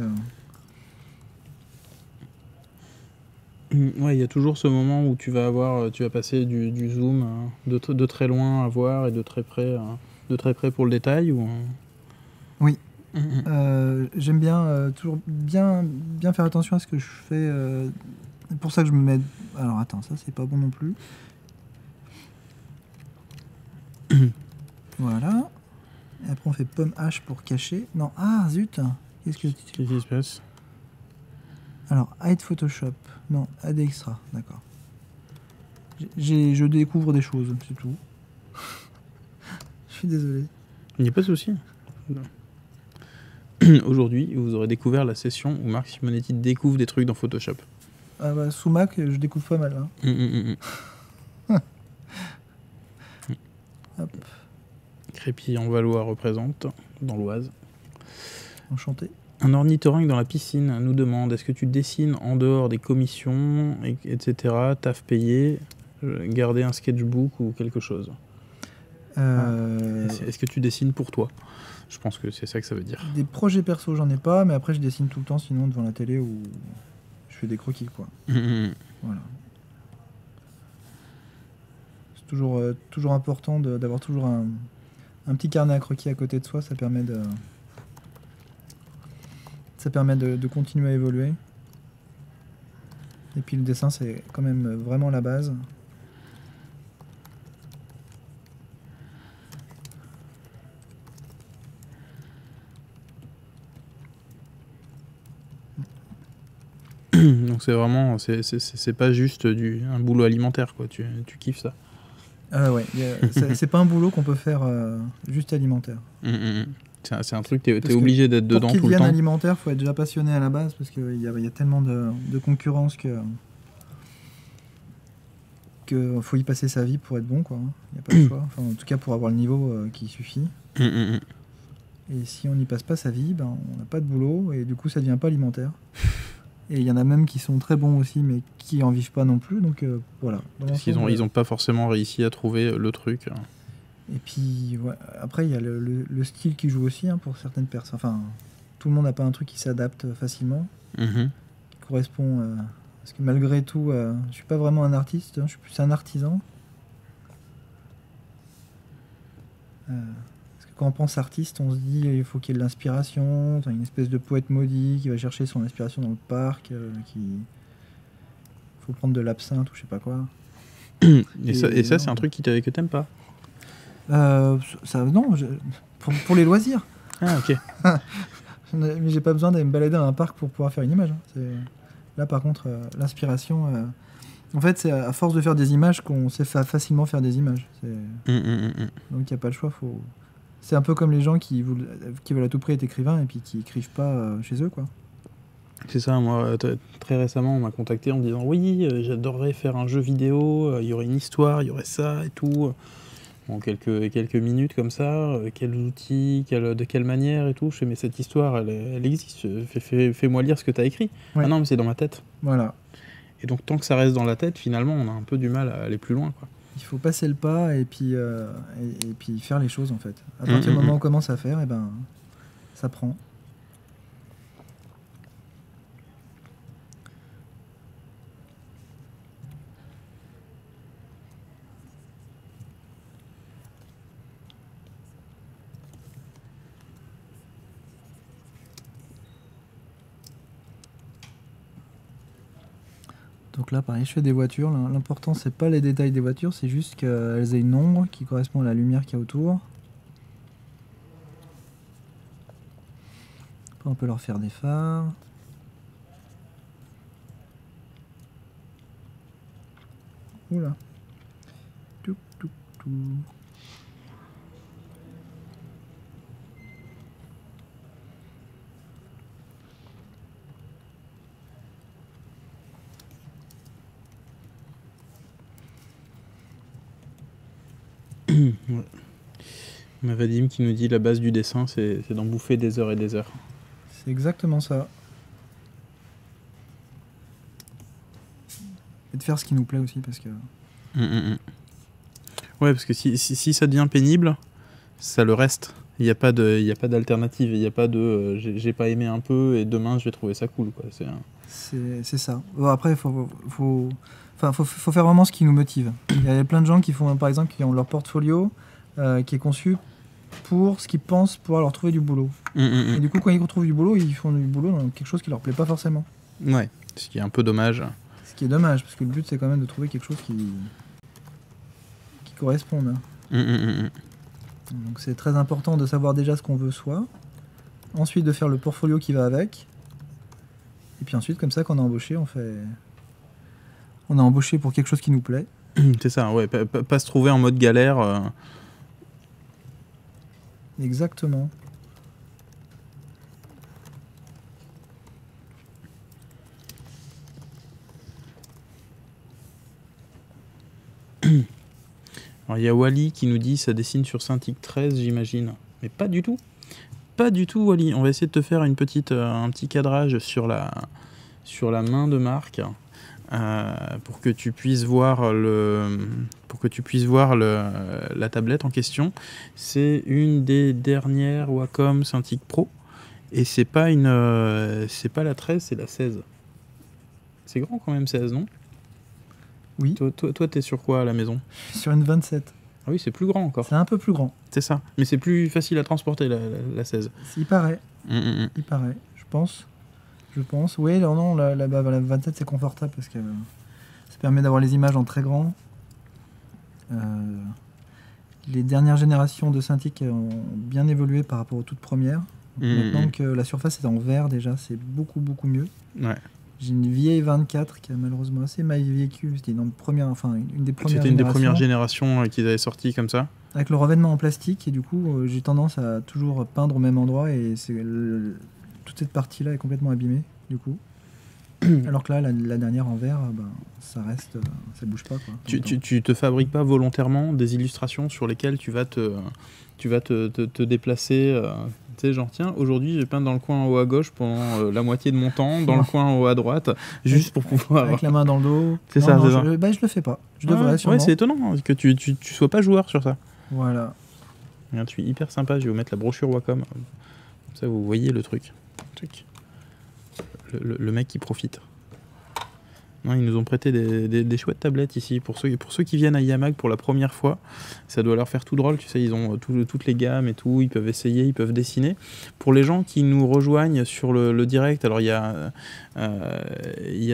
Ouais, il y a toujours ce moment où tu vas passer du zoom de très loin à voir et de très près pour le détail ou... Oui. J'aime bien toujours bien faire attention à ce que je fais. C'est pour ça que je me mets... Alors attends, ça c'est pas bon non plus. Voilà. Et après on fait pomme H pour cacher. Non, ah zut. Qu'est-ce qui se passe? Alors, Hide Photoshop. Non, Add Extra, d'accord. Je découvre des choses, c'est tout. Je suis désolé. Il n'y a pas de souci. Aujourd'hui, vous aurez découvert la session où Marc Simonetti découvre des trucs dans Photoshop. Ah bah, sous Mac, je découvre pas mal. Hein. Hop. Crépy en Valois représente, dans l'Oise. Enchanté. Un ornithorynque dans la piscine nous demande: est-ce que tu dessines en dehors des commissions, etc., taf payé, garder un sketchbook ou quelque chose? Est-ce que tu dessines pour toi? Je pense que c'est ça que ça veut dire. Des projets perso, j'en ai pas, mais après je dessine tout le temps, sinon devant la télé ou je fais des croquis, quoi. Voilà. C'est toujours important d'avoir toujours un petit carnet à croquis à côté de soi, ça permet de... Ça permet de continuer à évoluer. Et puis le dessin, c'est quand même vraiment la base. Donc c'est vraiment, c'est pas juste un boulot alimentaire, quoi. Tu kiffes ça. Ouais, c'est pas un boulot qu'on peut faire juste alimentaire. C'est un truc, t'es obligé d'être dedans tout le temps. Pour qu'il devienne alimentaire, faut être déjà passionné à la base, parce qu'il y a tellement de concurrence que faut y passer sa vie pour être bon, quoi. Il n'y a pas de choix. Enfin, en tout cas, pour avoir le niveau qui suffit. Et si on n'y passe pas sa vie, ben, on n'a pas de boulot, et du coup, ça ne devient pas alimentaire. Et il y en a même qui sont très bons aussi, mais qui n'en vivent pas non plus, donc voilà. Parce qu'ils n'ont pas forcément réussi à trouver le truc. Et puis, ouais, après, il y a le style qui joue aussi, hein, pour certaines personnes. Enfin, tout le monde n'a pas un truc qui s'adapte facilement, qui correspond... parce que malgré tout, je suis pas vraiment un artiste, hein, je suis plus un artisan. Parce que quand on pense artiste, on se dit il faut qu'il y ait de l'inspiration, une espèce de poète maudit qui va chercher son inspiration dans le parc, faut prendre de l'absinthe ou je sais pas quoi. et ça c'est un truc que t'aimes pas? Ça, non, pour les loisirs. Ah, ok. Mais j'ai pas besoin d'aller me balader dans un parc pour pouvoir faire une image. Hein. Là, par contre, l'inspiration... En fait, c'est à force de faire des images qu'on sait facilement faire des images. Donc, il n'y a pas le choix. C'est un peu comme les gens qui veulent à tout prix être écrivains et puis qui écrivent pas chez eux, quoi. C'est ça, moi, très récemment, on m'a contacté en me disant « Oui, j'adorerais faire un jeu vidéo, il y aurait une histoire, il y aurait ça et tout. » En quelques minutes comme ça, quels outils, de quelle manière et tout. Je fais, mais cette histoire, elle existe. Fais-moi lire ce que tu as écrit. Ouais. Ah non, mais c'est dans ma tête. Voilà. Et donc, tant que ça reste dans la tête, finalement, on a un peu du mal à aller plus loin, quoi. Il faut passer le pas et puis faire les choses, en fait. À partir du moment où on commence à faire, et ben, ça prend. Donc là, pareil, je fais des voitures. L'important, c'est pas les détails des voitures, c'est juste qu'elles aient une ombre qui correspond à la lumière qu'il y a autour. Après, on peut leur faire des phares. Oula. Toup, toup, toup. Ouais. On a Vadim qui nous dit la base du dessin, c'est d'en bouffer des heures et des heures. C'est exactement ça. Et de faire ce qui nous plaît aussi, parce que... Ouais, parce que si ça devient pénible, ça le reste. Il n'y a pas d'alternative, il n'y a pas de j'ai pas aimé un peu et demain je vais trouver ça cool. C'est ça. Bon, après, il faut faire vraiment ce qui nous motive. Il y a plein de gens qui font, par exemple, qui ont leur portfolio qui est conçu pour ce qu'ils pensent pouvoir leur trouver du boulot. Et du coup, quand ils retrouvent du boulot, ils font du boulot dans quelque chose qui leur plaît pas forcément. Ouais, ce qui est un peu dommage. Ce qui est dommage, parce que le but, c'est quand même de trouver quelque chose qui corresponde. Donc c'est très important de savoir déjà ce qu'on veut soi, ensuite de faire le portfolio qui va avec, et puis ensuite comme ça qu'on a embauché, on a embauché pour quelque chose qui nous plaît. C'est ça, ouais, pas se trouver en mode galère. Exactement. Alors il y a Wally qui nous dit ça dessine sur Cintiq 13 j'imagine, mais pas du tout, pas du tout Wally. On va essayer de te faire une petite, un petit cadrage sur la main de Marc pour que tu puisses voir la tablette en question. C'est une des dernières Wacom Cintiq Pro et c'est pas une, c'est pas la 13, c'est la 16. C'est grand quand même 16 non ? Oui. Toi, t'es sur quoi à la maison? Sur une 27. Ah oui, c'est plus grand encore. C'est un peu plus grand. C'est ça. Mais c'est plus facile à transporter, la 16. Il paraît. Il paraît, je pense. Oui, non, la 27, c'est confortable parce que ça permet d'avoir les images en très grand. Les dernières générations de Cintiq ont bien évolué par rapport aux toutes premières. Maintenant que la surface est en vert déjà, c'est beaucoup, beaucoup mieux. Ouais. J'ai une vieille 24 qui a malheureusement assez mal vécu. C'était une des premières générations qu'ils avaient sorti comme ça. Avec le revêtement en plastique, et du coup, j'ai tendance à toujours peindre au même endroit, et toute cette partie-là est complètement abîmée, du coup. Alors que là, la dernière en verre, ben, ça reste, ça bouge pas. Quoi, tu te fabriques pas volontairement des illustrations sur lesquelles tu vas te déplacer tu sais, genre, tiens, aujourd'hui, j'ai peint dans le coin en haut à gauche pendant la moitié de mon temps, dans le coin en haut à droite, juste pour pouvoir... Avec la main dans le dos. C'est ça, c'est ça. Bah, je le fais pas. Je devrais, sûrement. Ouais, c'est étonnant que tu sois pas joueur sur ça. Voilà. Regarde, je suis hyper sympa, je vais vous mettre la brochure Wacom. Comme ça, vous voyez le truc. Le mec qui profite. Non, ils nous ont prêté des chouettes tablettes ici. Pour ceux qui viennent à IAMAG pour la première fois, ça doit leur faire tout drôle. Tu sais, ils ont toutes les gammes et tout. Ils peuvent essayer, ils peuvent dessiner. Pour les gens qui nous rejoignent sur le direct, alors il y a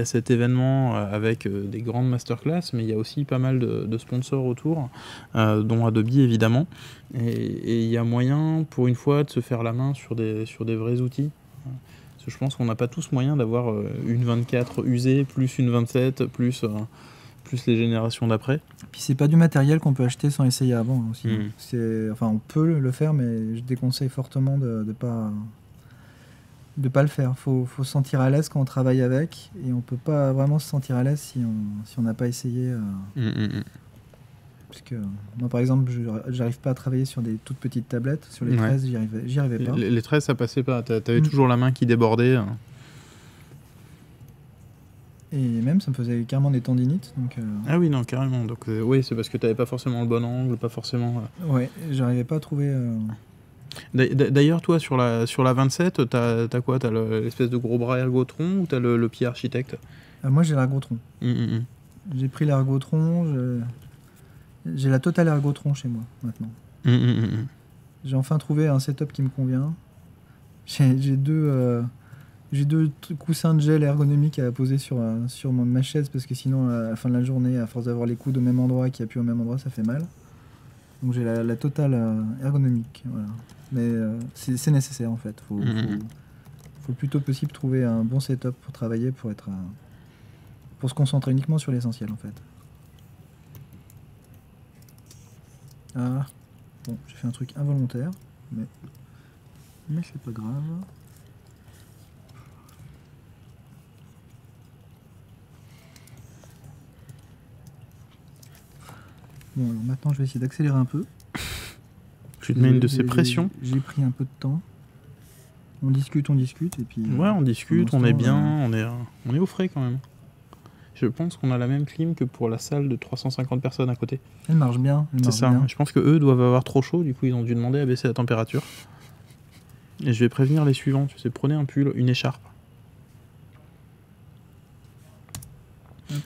cet événement avec des grandes masterclass, mais il y a aussi pas mal de sponsors autour, dont Adobe évidemment. Et il y a moyen, pour une fois, de se faire la main sur des vrais outils. Je pense qu'on n'a pas tous moyen d'avoir une 24 usée, plus une 27, plus les générations d'après. Puis c'est pas du matériel qu'on peut acheter sans essayer avant aussi. Enfin, on peut le faire, mais je déconseille fortement de pas le faire. Faut se sentir à l'aise quand on travaille avec, et on peut pas vraiment se sentir à l'aise si on n'a pas essayé. Parce que moi, par exemple, j'arrive pas à travailler sur des toutes petites tablettes. Sur les 13, j'y arrivais pas. Les 13, ça passait pas. T'avais toujours la main qui débordait. Et même, ça me faisait carrément des tendinites. Donc, Ah oui, non, carrément. Donc, oui, c'est parce que t'avais pas forcément le bon angle, pas forcément... Ouais, j'arrivais pas à trouver... D'ailleurs, toi, sur la 27, t'as quoi? T'as l'espèce de gros bras ergotron ou t'as le pied architecte? Moi, j'ai l'ergotron. J'ai pris l'ergotron, J'ai la totale ergotron chez moi, maintenant. J'ai enfin trouvé un setup qui me convient. J'ai deux coussins de gel ergonomiques à poser sur ma chaise, parce que sinon, à la fin de la journée, à force d'avoir les coudes au même endroit, qui appuient au même endroit, ça fait mal. Donc j'ai la totale ergonomique. Voilà. Mais c'est nécessaire, en fait. Faut le plus tôt possible trouver un bon setup pour travailler, pour se concentrer uniquement sur l'essentiel, en fait. Ah, bon, j'ai fait un truc involontaire, mais c'est pas grave. Bon, alors maintenant je vais essayer d'accélérer un peu. Tu te mets une de ces pressions. J'ai pris un peu de temps. On discute, et puis... Ouais, on discute, on est bien, on est au frais quand même. Je pense qu'on a la même clim que pour la salle de 350 personnes à côté. Elle marche bien. C'est ça. Bien. Je pense qu'eux doivent avoir trop chaud, du coup ils ont dû demander à baisser la température. Et je vais prévenir les suivants. Tu sais, prenez un pull, une écharpe.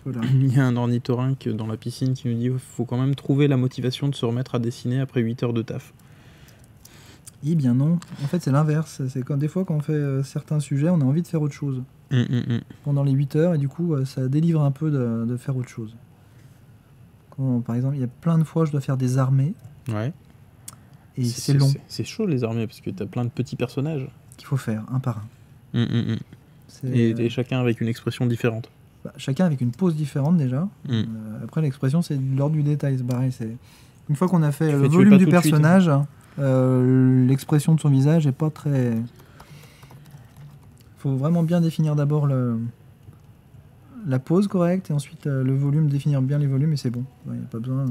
Il y a un ornithorynque dans la piscine qui nous dit qu'il faut quand même trouver la motivation de se remettre à dessiner après 8 heures de taf. Eh bien non, en fait c'est l'inverse. C'est quand des fois quand on fait certains sujets, on a envie de faire autre chose pendant les 8 heures et du coup ça délivre un peu de faire autre chose. Quand, par exemple, il y a plein de fois je dois faire des armées. Ouais. Et c'est long. C'est chaud les armées parce que tu as plein de petits personnages. Qu'il faut faire un par un. Et chacun avec une expression différente. Chacun avec une pose différente déjà. Après l'expression c'est l'ordre du détail, c'est pareil. Une fois qu'on a fait le volume du personnage, l'expression de son visage est pas très... Il faut vraiment bien définir d'abord la pose correcte et ensuite le volume, définir bien les volumes et c'est bon. Il n'y a pas besoin...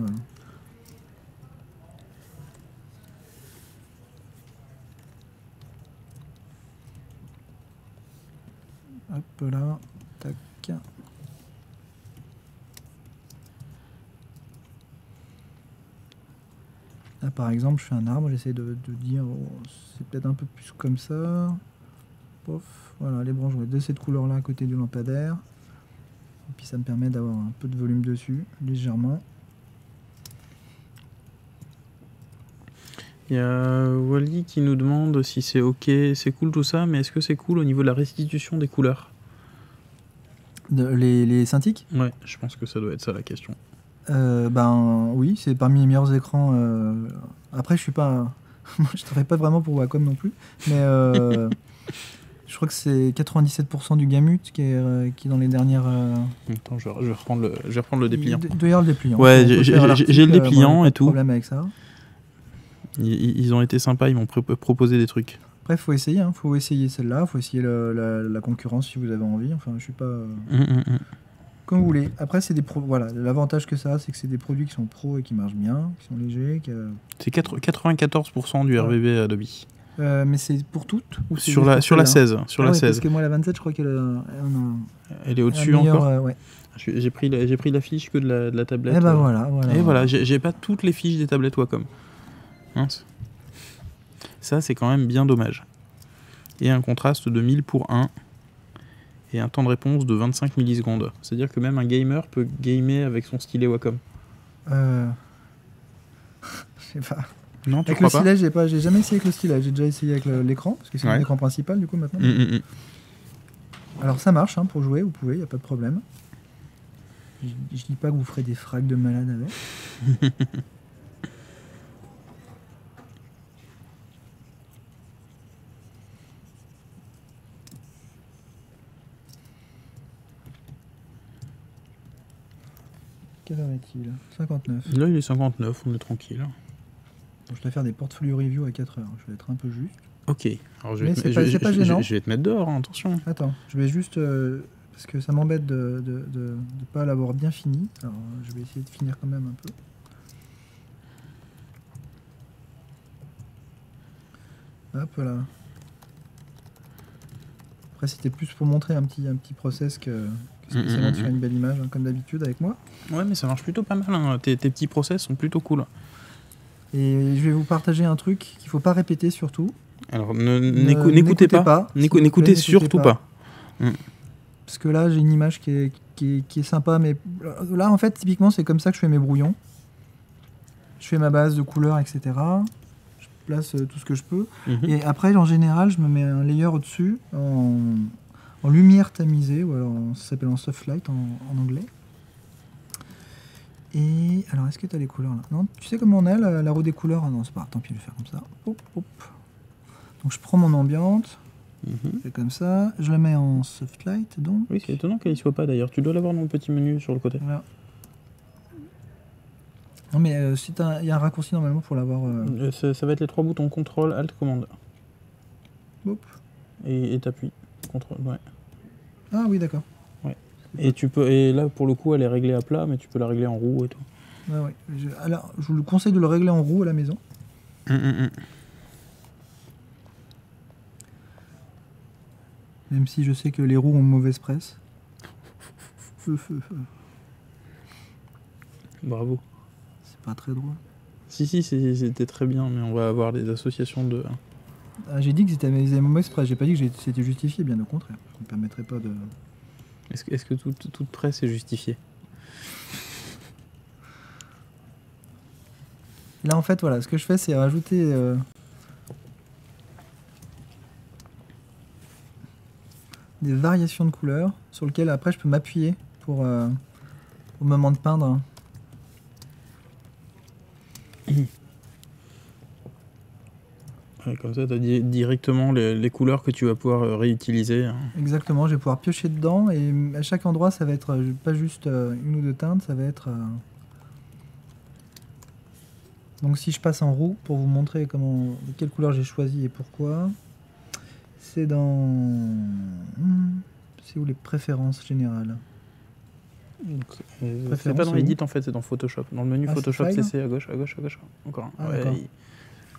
Hop là, tac. Là, par exemple, je fais un arbre, j'essaie de dire oh, c'est peut-être un peu plus comme ça. Pof, voilà, les branches, on est de cette couleur-là à côté du lampadaire. Et puis ça me permet d'avoir un peu de volume dessus, légèrement. Il y a Wally qui nous demande si c'est ok, c'est cool tout ça, mais est-ce que c'est cool au niveau de la restitution des couleurs? Les Cintiq? Ouais, je pense que ça doit être ça la question. Ben oui, c'est parmi les meilleurs écrans. Après, je suis pas, moi, je travaille pas vraiment pour Wacom non plus, mais je crois que c'est 97% du gamut qui est dans les dernières. Attends, je vais reprendre le dépliant. D'ailleurs, le dépliant. Ouais, j'ai le dépliant et tout. Problème avec ça. Ils ont été sympas, ils m'ont proposé des trucs. Après, faut essayer, hein. Faut essayer celle-là, faut essayer la concurrence si vous avez envie. Enfin, je suis pas. Comme vous voulez. Après, c'est des pro. Voilà, l'avantage que ça a, c'est que c'est des produits qui sont pro et qui marchent bien, qui sont légers. C'est 94% du RVB Adobe. Mais c'est pour toutes ou sur la 16. Sur la 16. Parce que moi, la 27, je crois qu'elle elle est au-dessus encore. Ouais. J'ai pris la fiche que de la tablette. Et bah voilà. Et voilà, j'ai pas toutes les fiches des tablettes Wacom. Mince. Ça, c'est quand même bien dommage. Et un contraste de 1000:1. Et un temps de réponse de 25 millisecondes. C'est-à-dire que même un gamer peut gamer avec son stylet Wacom. Je sais pas. Non, tu crois pas ? Avec le stylet, j'ai jamais essayé avec le stylet. J'ai déjà essayé avec l'écran, parce que c'est l'écran principal du coup maintenant. Alors ça marche, hein, pour jouer, vous pouvez, il n'y a pas de problème. Je dis pas que vous ferez des frags de malade avec. Quelle heure est-il? 59. Là, il est 59, on est tranquille. Donc, je dois faire des portfolio review à 4 heures. Je vais être un peu juste. Ok. Alors, je vais te mettre dehors, hein, attention. Attends, je vais juste... parce que ça m'embête de ne pas l'avoir bien fini. Alors, je vais essayer de finir quand même un peu. Hop là. Après, c'était plus pour montrer un petit process que... spécialement de faire une belle image, hein, comme d'habitude avec moi. Ouais, mais ça marche plutôt pas mal, hein. Tes petits process sont plutôt cool. Et je vais vous partager un truc qu'il faut pas répéter surtout. Alors n'écoutez pas. N'écoutez surtout pas. Parce que là j'ai une image qui est sympa, mais là en fait typiquement c'est comme ça que je fais mes brouillons. Je fais ma base de couleurs, etc. Je place tout ce que je peux. Et après en général je me mets un layer au-dessus en lumière tamisée, ou alors ça s'appelle en soft light en anglais. Et alors, est-ce que tu as les couleurs là? Non, tu sais comment on a la roue des couleurs? Ah non, c'est pas grave, tant pis, je vais faire comme ça. Hop, hop. Donc je prends mon ambiante, je fais comme ça, je la mets en soft light. Donc. Oui, c'est étonnant qu'elle n'y soit pas d'ailleurs, tu dois l'avoir dans le petit menu sur le côté. Voilà. Non, mais il y a un raccourci normalement pour l'avoir. Ça va être les trois boutons CTRL, ALT, COMMANDE. Hop. Et t'appuies. CTRL, ouais. Ah oui, d'accord. Ouais. Et tu peux, et là pour le coup elle est réglée à plat, mais tu peux la régler en roue et tout. Ah ouais. Alors je vous le conseille de le régler en roue à la maison. Même si je sais que les roues ont mauvaise presse. Bravo. C'est pas très drôle. Si, si, c'était très bien, mais on va avoir des associations de... Ah, j'ai dit que c'était mes éléments exprès, j'ai pas dit que c'était justifié, bien au contraire. Ça me permettrait pas de... Est-ce que toute presse est justifiée? Là, en fait, voilà, ce que je fais, c'est rajouter... des variations de couleurs sur lesquelles après je peux m'appuyer pour au moment de peindre. Ouais, comme ça tu as directement les couleurs que tu vas pouvoir réutiliser. Exactement, je vais pouvoir piocher dedans et à chaque endroit ça va être pas juste une ou deux teintes, ça va être... Donc si je passe en roux pour vous montrer comment, quelle couleur j'ai choisi et pourquoi. C'est dans... C'est où les préférences générales? C'est pas dans Edit en fait, c'est dans Photoshop. Dans le menu Photoshop CC à gauche. Encore un. Ah,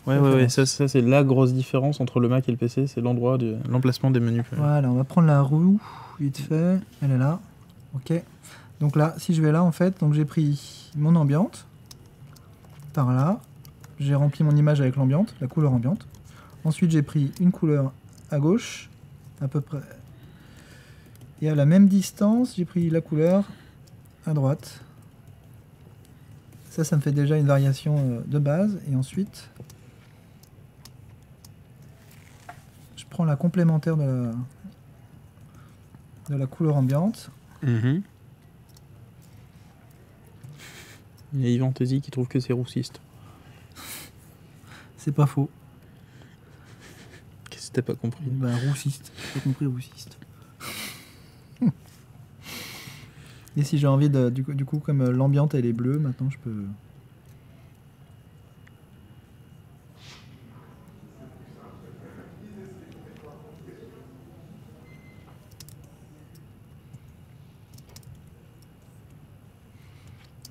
ouais, ça c'est la grosse différence entre le Mac et le PC, c'est l'endroit de l'emplacement des menus. Voilà, on va prendre la roue, vite fait. Elle est là. Ok. Donc là, si je vais là en fait, donc j'ai pris mon ambiante par là. J'ai rempli mon image avec l'ambiante, la couleur ambiante. Ensuite j'ai pris une couleur à gauche, à peu près, et à la même distance, j'ai pris la couleur à droite. Ça me fait déjà une variation de base, et ensuite, je prends la complémentaire de la couleur ambiante. Mmh. Il y a Yvan Thézy qui trouve que c'est roussiste. C'est pas faux. T'as pas compris. Bah, roussiste. J'ai compris roussiste. Et si j'ai envie de... Du coup, comme l'ambiance elle est bleue, maintenant je peux...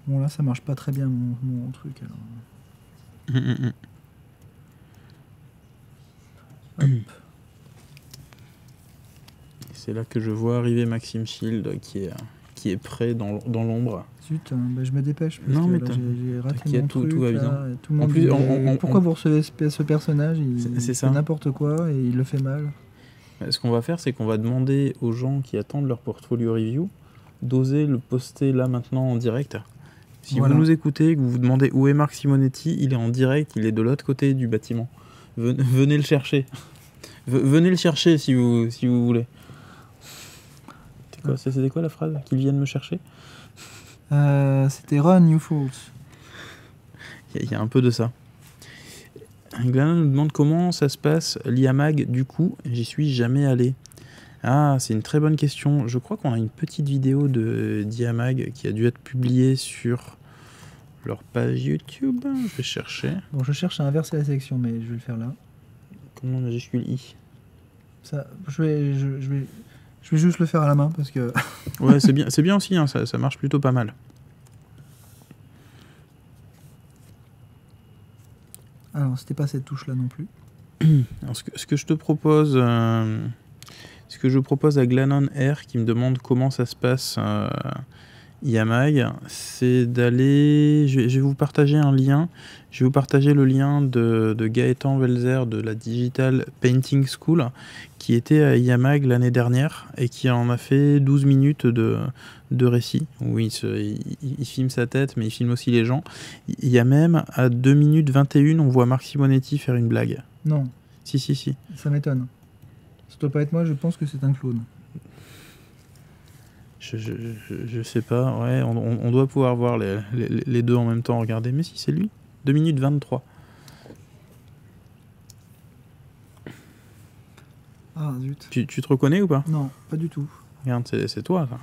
Bon là, ça marche pas très bien mon truc alors. C'est là que je vois arriver Maxime Schilde qui est prêt dans l'ombre. Zut, bah je me dépêche parce non, que j'ai raté mon truc, tout va bien. Tout le monde en plus, dit, pourquoi vous recevez ce personnage? Il fait n'importe quoi et il le fait mal. Ce qu'on va faire, c'est qu'on va demander aux gens qui attendent leur portfolio review d'oser le poster là maintenant en direct. Si voilà. Vous nous écoutez et que vous vous demandez où est Marc Simonetti, il est en direct, il est de l'autre côté du bâtiment. Venez le chercher. Venez le chercher si vous voulez. C'était quoi la phrase? Qu'ils viennent me chercher? C'était Run, you fools. Il y a un peu de ça. Glenn nous demande comment ça se passe l'IAMAG du coup. J'y suis jamais allé. Ah, c'est une très bonne question. Je crois qu'on a une petite vidéo d'IAMAG qui a dû être publiée sur leur page YouTube. Je vais chercher. Bon, je cherche à inverser la sélection, mais je vais le faire là. Comment majuscule I? Ça, je vais juste le faire à la main parce que... Ouais, c'est bien aussi, hein, ça marche plutôt pas mal. Alors, c'était pas cette touche-là non plus. Alors, ce que je te propose... ce que je propose à Glanon R qui me demande comment ça se passe IAMAG, c'est d'aller... Je vais vous partager un lien. Je vais vous partager le lien de Gaëtan Welzer de la Digital Painting School qui était à IAMAG l'année dernière et qui en a fait 12 minutes de récit où il filme sa tête mais il filme aussi les gens. Il y a même à 2 minutes 21 on voit Marc Simonetti faire une blague. Non. Si. Ça m'étonne. Ça doit pas être moi, je pense que c'est un clown. Je sais pas, ouais, on doit pouvoir voir les deux en même temps, regarder. Mais si, c'est lui. 2 minutes 23. Ah, zut. Tu te reconnais ou pas? Non, pas du tout. Regarde, c'est toi, ça.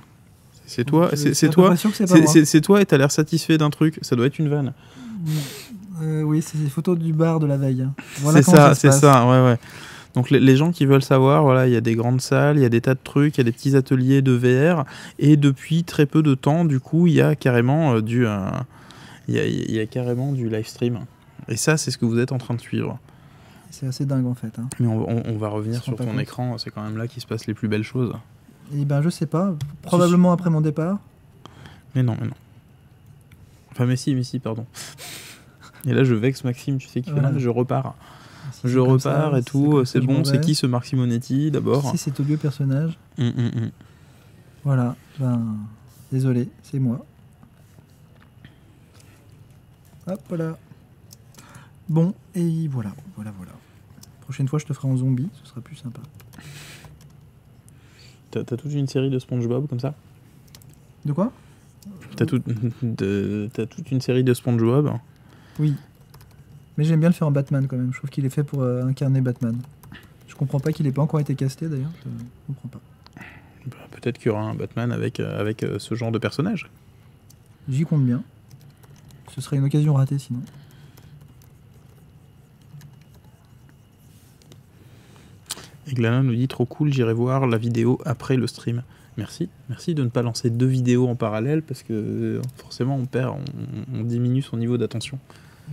C'est toi, et t'as l'air satisfait d'un truc. Ça doit être une vanne. Oui, c'est les photos du bar de la veille. Voilà, c'est ça, ouais. Donc les gens qui veulent savoir, voilà, il y a des grandes salles, il y a des tas de trucs, il y a des petits ateliers de VR, et depuis très peu de temps, du coup, il y a carrément du live stream. Et ça, c'est ce que vous êtes en train de suivre. C'est assez dingue en fait. Hein. Mais on va revenir sur ton écran, c'est quand même là qu'il se passe les plus belles choses. Eh ben je sais pas, probablement après mon départ. Mais non, mais non. Enfin mais si, pardon. Et là je vexe Maxime, tu sais qu'il voilà. Fait là, je repars. Si je repars ça, et tout, c'est bon, c'est qui ce Marc Simonetti d'abord? Si c'est ton vieux personnage. Voilà, ben désolé, c'est moi. Hop voilà. Bon, et voilà, voilà, voilà. Prochaine fois je te ferai en zombie, ce sera plus sympa. T'as toute une série de SpongeBob comme ça? De quoi? T'as toute une série de SpongeBob? Oui. Mais j'aime bien le faire en Batman quand même. Je trouve qu'il est fait pour incarner Batman. Je comprends pas qu'il ait pas encore été casté d'ailleurs. Je comprends pas. Bah, peut-être qu'il y aura un Batman avec, ce genre de personnage. J'y compte bien. Ce serait une occasion ratée sinon. Et Glana nous dit trop cool, j'irai voir la vidéo après le stream. Merci, merci de ne pas lancer deux vidéos en parallèle parce que forcément on perd, on diminue son niveau d'attention.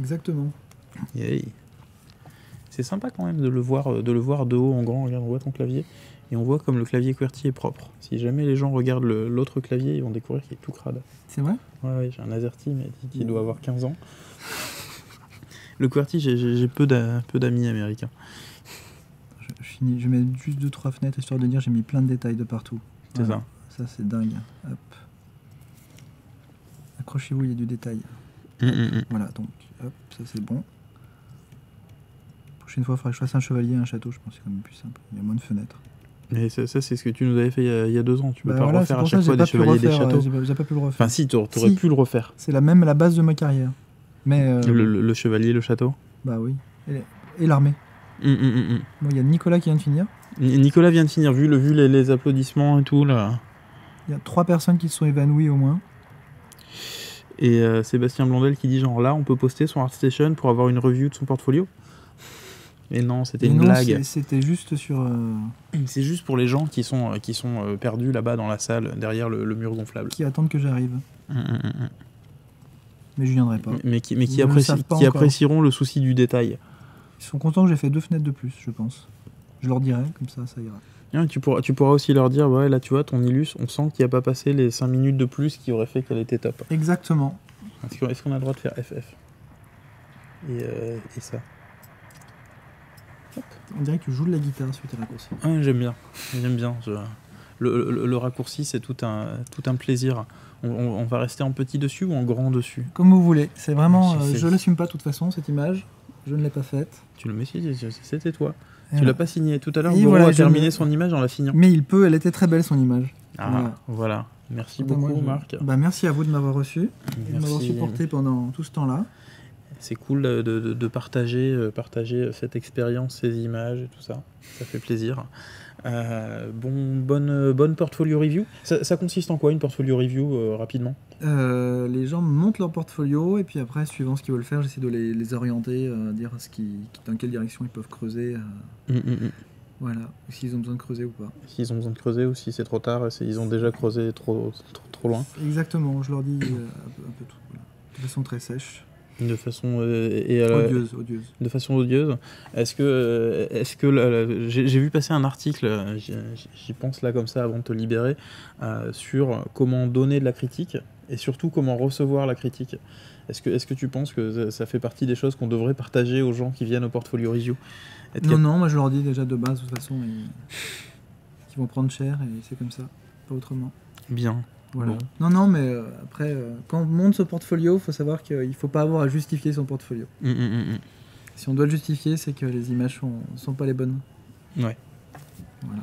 Exactement. Yay. C'est sympa quand même de le voir de haut en grand. Regarde, on voit ton clavier et on voit comme le clavier QWERTY est propre. Si jamais les gens regardent l'autre clavier, ils vont découvrir qu'il est tout crade. C'est vrai? Ouais, j'ai un AZERTY mais qui doit avoir 15 ans. Le QWERTY, j'ai peu d'amis américains. Je mets juste 2-3 fenêtres histoire de dire j'ai mis plein de détails de partout. C'est voilà. Ça. Ça c'est dingue. Accrochez-vous, il y a du détail. Voilà, donc hop, ça c'est bon. Prochaine fois, il faudra que je fasse un chevalier et un château, je pense que c'est quand même plus simple. Il y a moins de fenêtres. Mais ça c'est ce que tu nous avais fait il y a 2 ans. Tu peux pas refaire à chaque fois des chevaliers et des châteaux. J'ai pas pu le refaire. Enfin si, t'aurais pu le refaire. C'est la même, la base de ma carrière. Mais le chevalier, le château. Bah oui. Et l'armée. Bon, il y a Nicolas qui vient de finir. Nicolas vient de finir, vu les applaudissements et tout là. Il y a 3 personnes qui se sont évanouies au moins. Et Sébastien Blondel qui dit genre là on peut poster son ArtStation pour avoir une review de son portfolio. Mais non, c'était une blague. C'était juste sur. C'est juste pour les gens qui sont perdus là-bas dans la salle derrière le mur gonflable. Qui attendent que j'arrive. Mais je viendrai pas. Mais qui apprécieront le souci du détail. Ils sont contents que j'ai fait 2 fenêtres de plus, je pense. Je leur dirai, comme ça, ça ira. Et tu pourras aussi leur dire, ouais, là, tu vois, ton illus, on sent qu'il n'y a pas passé les 5 minutes de plus qui auraient fait qu'elle était top. Exactement. Est-ce qu'on a le droit de faire FF et ça. Hop. On dirait que tu joues de la guitare sur tes raccourcis. Ouais, j'aime bien. J'aime bien. Le raccourci, c'est tout un plaisir. On va rester en petit dessus ou en grand dessus? Comme vous voulez. C'est vraiment... je l'assume pas, de toute façon, cette image. Je ne l'ai pas faite. Tu le mets, c'était toi. Tu l'as pas signé. Tout à l'heure, Goro a terminé son image en la signant. Mais il peut, elle était très belle son image. Ah, voilà. Merci beaucoup, Marc. Bah, merci à vous de m'avoir reçu et de m'avoir supporté pendant tout ce temps-là. C'est cool de partager cette expérience, ces images et tout ça. Ça fait plaisir. Bonne portfolio review. Ça consiste en quoi une portfolio review rapidement? Les gens montent leur portfolio et puis après, suivant ce qu'ils veulent faire, j'essaie de les orienter, dire dans quelle direction ils peuvent creuser. Voilà, s'ils ont besoin de creuser ou pas. S'ils ont besoin de creuser ou si c'est trop tard, ils ont déjà creusé trop loin. Exactement, je leur dis un peu tout, voilà. De façon très sèche. De façon odieuse. De façon odieuse. Est-ce que j'ai vu passer un article, j'y pense là comme ça avant de te libérer, sur comment donner de la critique et surtout comment recevoir la critique. Est-ce que tu penses que ça fait partie des choses qu'on devrait partager aux gens qui viennent au portfolio review? Non, moi je leur dis déjà de base de toute façon qu'ils vont prendre cher et c'est comme ça, pas autrement. Bien. Voilà. Bon. Non, mais après, quand on monte ce portfolio, il faut savoir qu'il ne faut pas avoir à justifier son portfolio. Si on doit le justifier, c'est que les images ne sont pas les bonnes. Ouais. Voilà.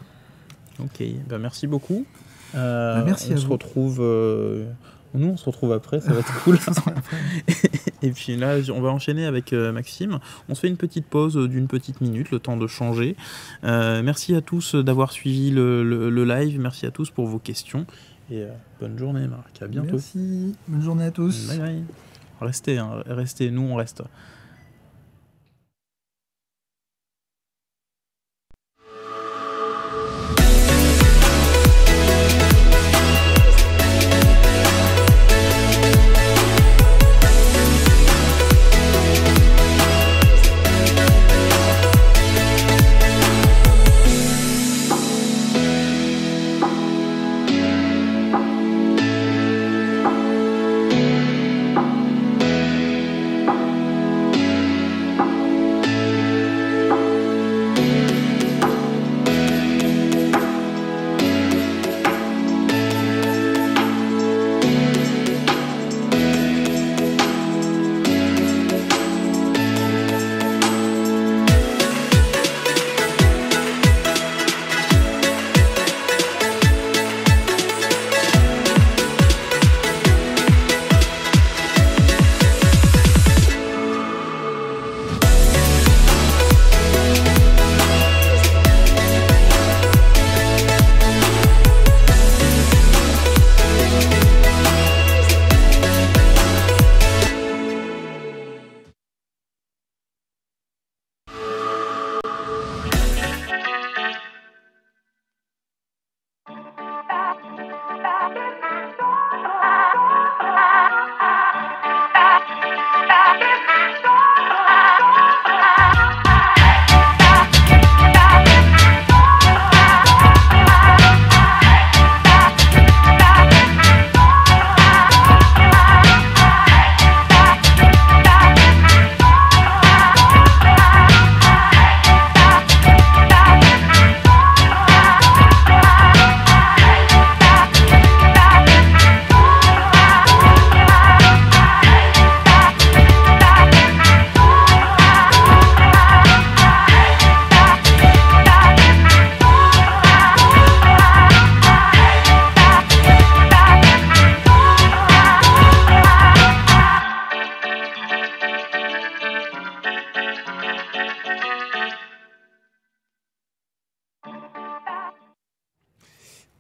Ok, ben, merci beaucoup. Merci à vous. Nous, on se retrouve après, ça va être cool. Et puis là, on va enchaîner avec Maxime. On se fait une petite pause d'une petite minute, le temps de changer. Merci à tous d'avoir suivi le live. Merci à tous pour vos questions. Et bonne journée Marc, à bientôt. Merci, bonne journée à tous. Bye bye. Restez, hein, restez, nous on reste.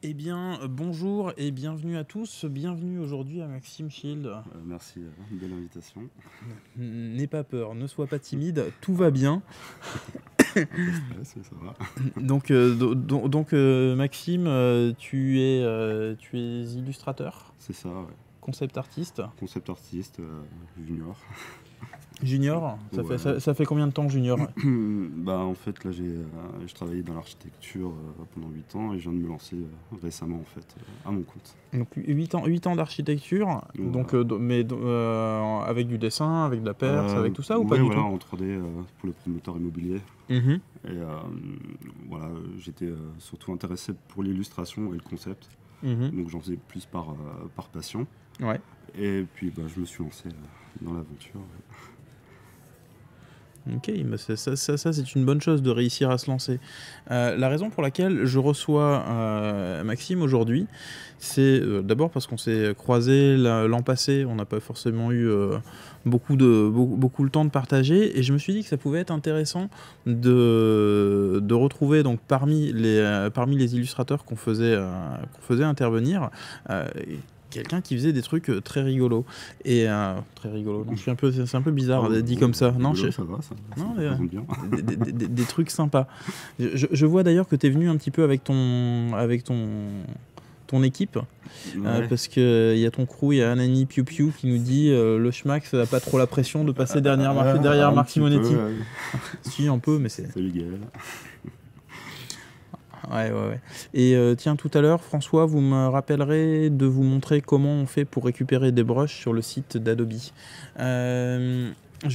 Eh bien, bonjour et bienvenue à tous. Bienvenue aujourd'hui à Maxime Schilde. Merci de l'invitation. N'aie pas peur, ne sois pas timide, tout va bien. Donc Maxime, tu es illustrateur. C'est ça, ouais. Concept artiste. Concept artiste, junior. Junior, ça, ouais. ça fait combien de temps junior? Bah en fait là j'ai travaillé dans l'architecture pendant 8 ans et je viens de me lancer récemment en fait à mon compte. Donc 8 ans d'architecture, voilà. Donc mais avec du dessin, avec de la perce, avec tout ça ou ouais, pas du voilà, tout en 3D pour les promoteurs immobiliers. Et voilà, j'étais surtout intéressé pour l'illustration et le concept. Donc j'en faisais plus par passion. Ouais. Et puis bah, je me suis lancé dans l'aventure. Ok, bah ça c'est une bonne chose de réussir à se lancer. La raison pour laquelle je reçois Maxime aujourd'hui, c'est d'abord parce qu'on s'est croisés l'an passé, on n'a pas forcément eu beaucoup le temps de partager, et je me suis dit que ça pouvait être intéressant de retrouver donc, parmi les illustrateurs qu'on faisait intervenir, quelqu'un qui faisait des trucs très rigolos et très rigolo. Donc je suis un peu, c'est un peu bizarre dit comme ça. Non, rigolo, je... ça va, ça. Non, ça bien. Des trucs sympas. Je vois d'ailleurs que tu es venu un petit peu avec ton équipe, ouais. Parce que il y a ton crew, il y a Anani Piu Piu qui nous dit le schmack ça n'a pas trop la pression de passer derrière Marc Simonetti. Si un peu, mais c'est. Salut Gaël. Ouais. Et tiens, tout à l'heure, François, vous me rappellerez de vous montrer comment on fait pour récupérer des brushes sur le site d'Adobe. Je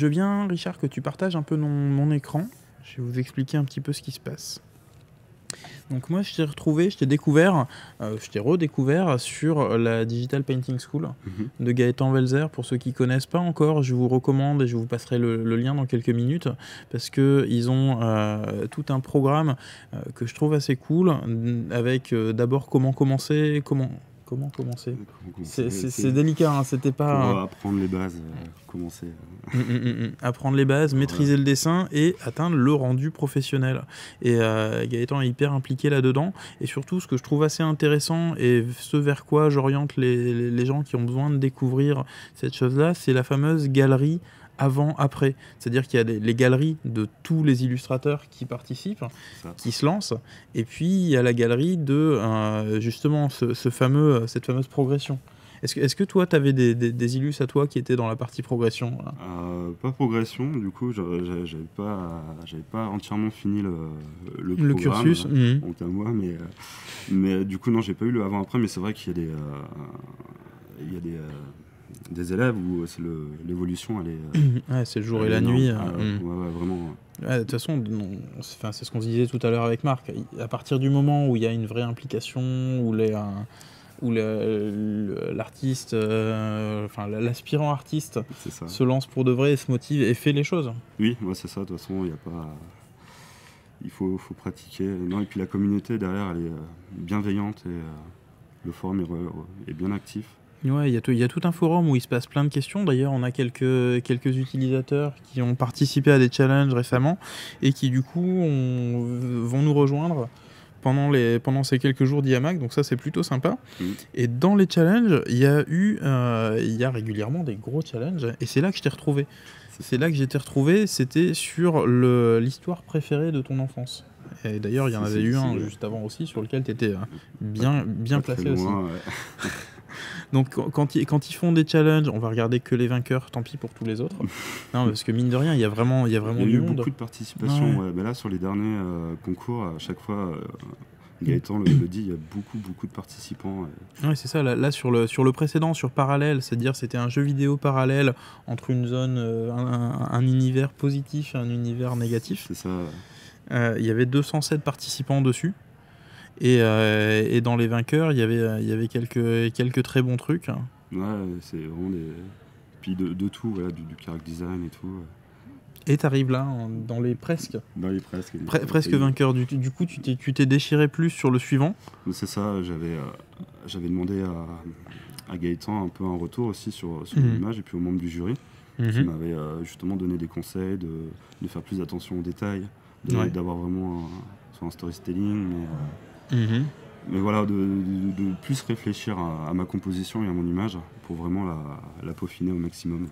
viens, Richard, que tu partages un peu mon écran. Je vais vous expliquer un petit peu ce qui se passe. Donc moi, je t'ai retrouvé, je t'ai redécouvert sur la Digital Painting School de Gaëtan Welzer. Pour ceux qui ne connaissent pas encore, je vous recommande et je vous passerai le lien dans quelques minutes parce qu'ils ont tout un programme que je trouve assez cool avec d'abord comment commencer. C'est délicat, hein, c'était pas... Apprendre les bases, commencer... Apprendre les bases, maîtriser le dessin et atteindre le rendu professionnel. Et Gaëtan est hyper impliqué là-dedans. Et surtout, ce que je trouve assez intéressant et ce vers quoi j'oriente les gens qui ont besoin de découvrir cette chose-là, c'est la fameuse galerie avant-après. C'est-à-dire qu'il y a les galeries de tous les illustrateurs qui participent, qui se lancent, et puis il y a la galerie de justement cette fameuse progression. Est-ce que toi, tu avais des illus à toi qui étaient dans la partie progression? Pas progression, du coup, j'avais pas entièrement fini le cursus. Honte à moi, mais du coup, non, j'ai pas eu le avant-après, mais c'est vrai qu'il y a des élèves où l'évolution, elle est... ouais, c'est le jour et la nuit. Ouais, vraiment. Ouais, de toute façon, c'est ce qu'on se disait tout à l'heure avec Marc. À partir du moment où il y a une vraie implication, où l'artiste, enfin l'aspirant artiste se lance pour de vrai et se motive et fait les choses. Oui, ouais, c'est ça. De toute façon, il n'y a pas... Il faut pratiquer. Non, et puis la communauté, derrière, elle est bienveillante et le forum est bien actif. Ouais, il y a tout un forum où il se passe plein de questions. D'ailleurs, on a quelques utilisateurs qui ont participé à des challenges récemment et qui, du coup, vont nous rejoindre pendant ces quelques jours d'IAMAG. Donc ça, c'est plutôt sympa. Et dans les challenges, il y a régulièrement des gros challenges. Et c'est là que je t'ai retrouvé. C'était sur l'histoire préférée de ton enfance. Et d'ailleurs, il y en avait eu un juste avant aussi sur lequel tu étais bien placé aussi. Loin, ouais. Donc quand ils font des challenges, on va regarder que les vainqueurs, tant pis pour tous les autres. Non, parce que mine de rien, il y a vraiment du monde. Il y a eu beaucoup de participation. Ah ouais. Ouais, ben là, sur les derniers concours, à chaque fois, Gaëtan le dit, il y a beaucoup de participants. Ouais, c'est ça. Là sur le précédent, sur Parallèle, c'est-à-dire c'était un jeu vidéo parallèle entre une zone, un univers positif et un univers négatif. C'est ça. Il y avait 207 participants dessus. Et dans les vainqueurs, il y avait quelques très bons trucs. Ouais, c'est vraiment des... Puis de tout, voilà, du character design et tout. Et t'arrives là, dans les presque. Dans les presque. Presque vainqueur. Du coup, tu t'es déchiré plus sur le suivant. C'est ça, j'avais demandé à Gaëtan un peu un retour aussi sur l'image et puis aux membres du jury, qui m'avaient justement donné des conseils, de faire plus attention aux détails, d'avoir vraiment soit un storytelling, mais... Mais voilà, de plus réfléchir à ma composition et à mon image pour vraiment la peaufiner au maximum.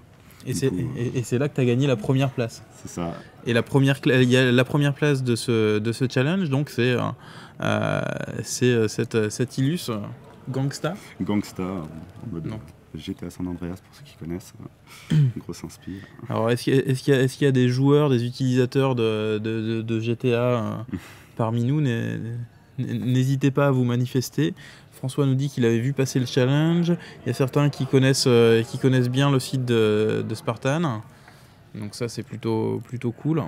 Et c'est là que tu as gagné la première place. C'est ça. Et la première place de ce challenge, donc c'est cette illus Gangsta. Gangsta, en mode GTA San Andreas pour ceux qui connaissent. Grosse inspire. Alors est-ce qu'il y a des joueurs, des utilisateurs de GTA parmi nous? N'hésitez pas à vous manifester. François nous dit qu'il avait vu passer le challenge. Il y a certains qui connaissent bien le site de Spartan. Donc ça, c'est plutôt cool.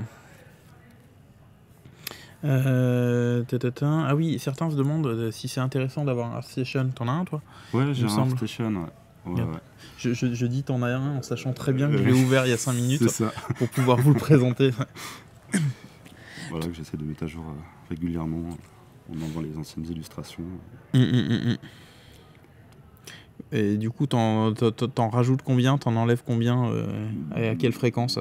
Ah oui, certains se demandent si c'est intéressant d'avoir un ArtStation. T'en as un, toi? Ouais, j'ai un ArtStation, ouais. Ouais, ouais. Je dis t'en as un en sachant très bien que je l'ai ouvert il y a 5 minutes pour pouvoir vous le présenter. Voilà, que j'essaie de mettre à jour régulièrement. On en voit les anciennes illustrations. Et du coup, t'en rajoutes combien? T'en enlèves combien? Et à quelle fréquence?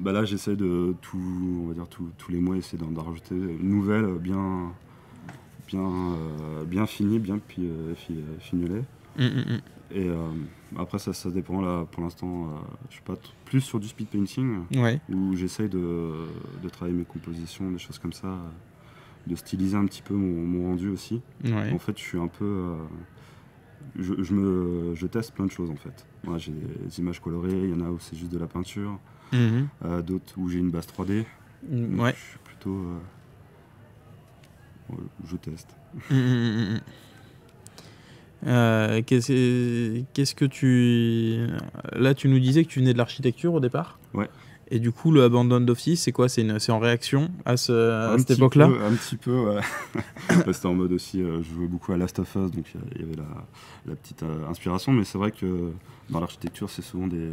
Bah là, j'essaie de tout, on va dire tous les mois, essayer d'en rajouter une nouvelle, bien finie, bien fignolée. Et après, ça dépend. Là, pour l'instant, je suis pas plus sur du speed painting, ouais, où j'essaie de travailler mes compositions, des choses comme ça, de styliser un petit peu mon rendu aussi. Ouais. En fait, je suis un peu... je teste plein de choses, en fait. Moi, j'ai des images colorées, il y en a où c'est juste de la peinture, d'autres où j'ai une base 3D. Donc, ouais. Je suis plutôt... je teste. Qu'est-ce que tu... Là, tu nous disais que tu venais de l'architecture au départ? Ouais. Et du coup, le Abandoned Office, c'est quoi? C'est en réaction à cette époque-là? Un petit peu, ouais. C'était en mode aussi, je jouais beaucoup à Last of Us, donc il y avait la petite inspiration. Mais c'est vrai que dans l'architecture, c'est souvent des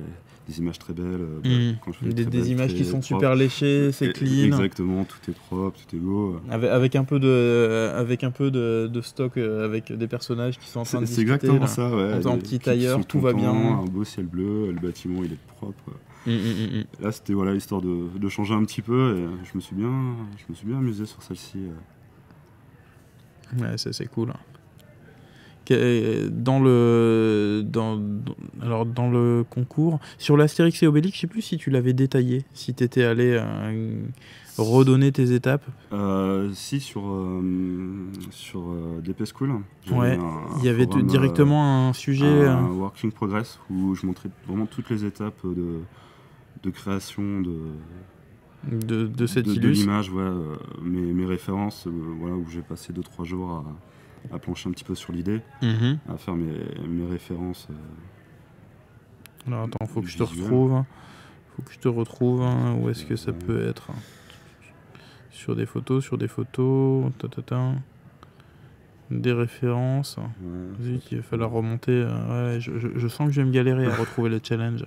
images très belles. Quand je fais des images qui sont super léchées, c'est clean. Exactement, tout est propre, tout est beau. Avec un peu de stock, avec des personnages qui sont en train de discuter. C'est exactement ça, ouais. En petit tailleur, tout va bien. Un beau ciel bleu, le bâtiment, il est propre. Là, c'était voilà, histoire de changer un petit peu, et je me suis bien amusé sur celle-ci. Ouais, ça c'est cool. Dans le concours, sur l'Astérix et Obélix, je sais plus si tu l'avais détaillé, si tu étais allé redonner tes étapes. Si, sur DP School. Ouais, il y avait directement un sujet... Un Working Progress, où je montrais vraiment toutes les étapes de création de cette image, ouais, mes références, voilà, où j'ai passé 2-3 jours à plancher un petit peu sur l'idée, à faire mes références. Alors attends, faut que je te retrouve, hein, où est-ce que ça peut être? Sur des photos, des références. Ouais, il va falloir remonter. Ouais, je sens que je vais me galérer à retrouver le challenge,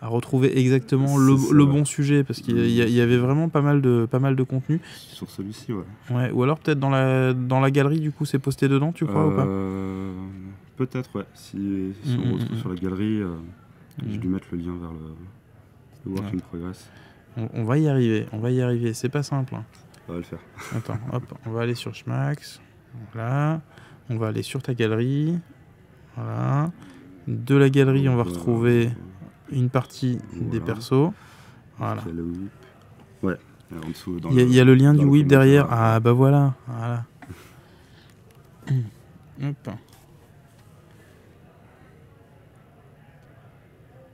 à retrouver exactement le bon sujet, parce qu'il y avait vraiment pas mal de contenu. Sur celui-ci, ouais. Ouais. Ou alors peut-être dans la galerie, du coup, c'est posté dedans, tu crois, ou pas? Peut-être, ouais. Si on retrouve sur la galerie, j'ai dû mettre le lien vers le Work in Progress. On va y arriver, c'est pas simple. Hein. On va le faire. Attends, hop, on va aller sur Schmax. Voilà, on va aller sur ta galerie. Voilà. De la galerie, on va retrouver une partie des persos. Voilà. Il y a le whip. Ouais. En dessous, il y a le lien du whip derrière. Ah bah voilà. Hop.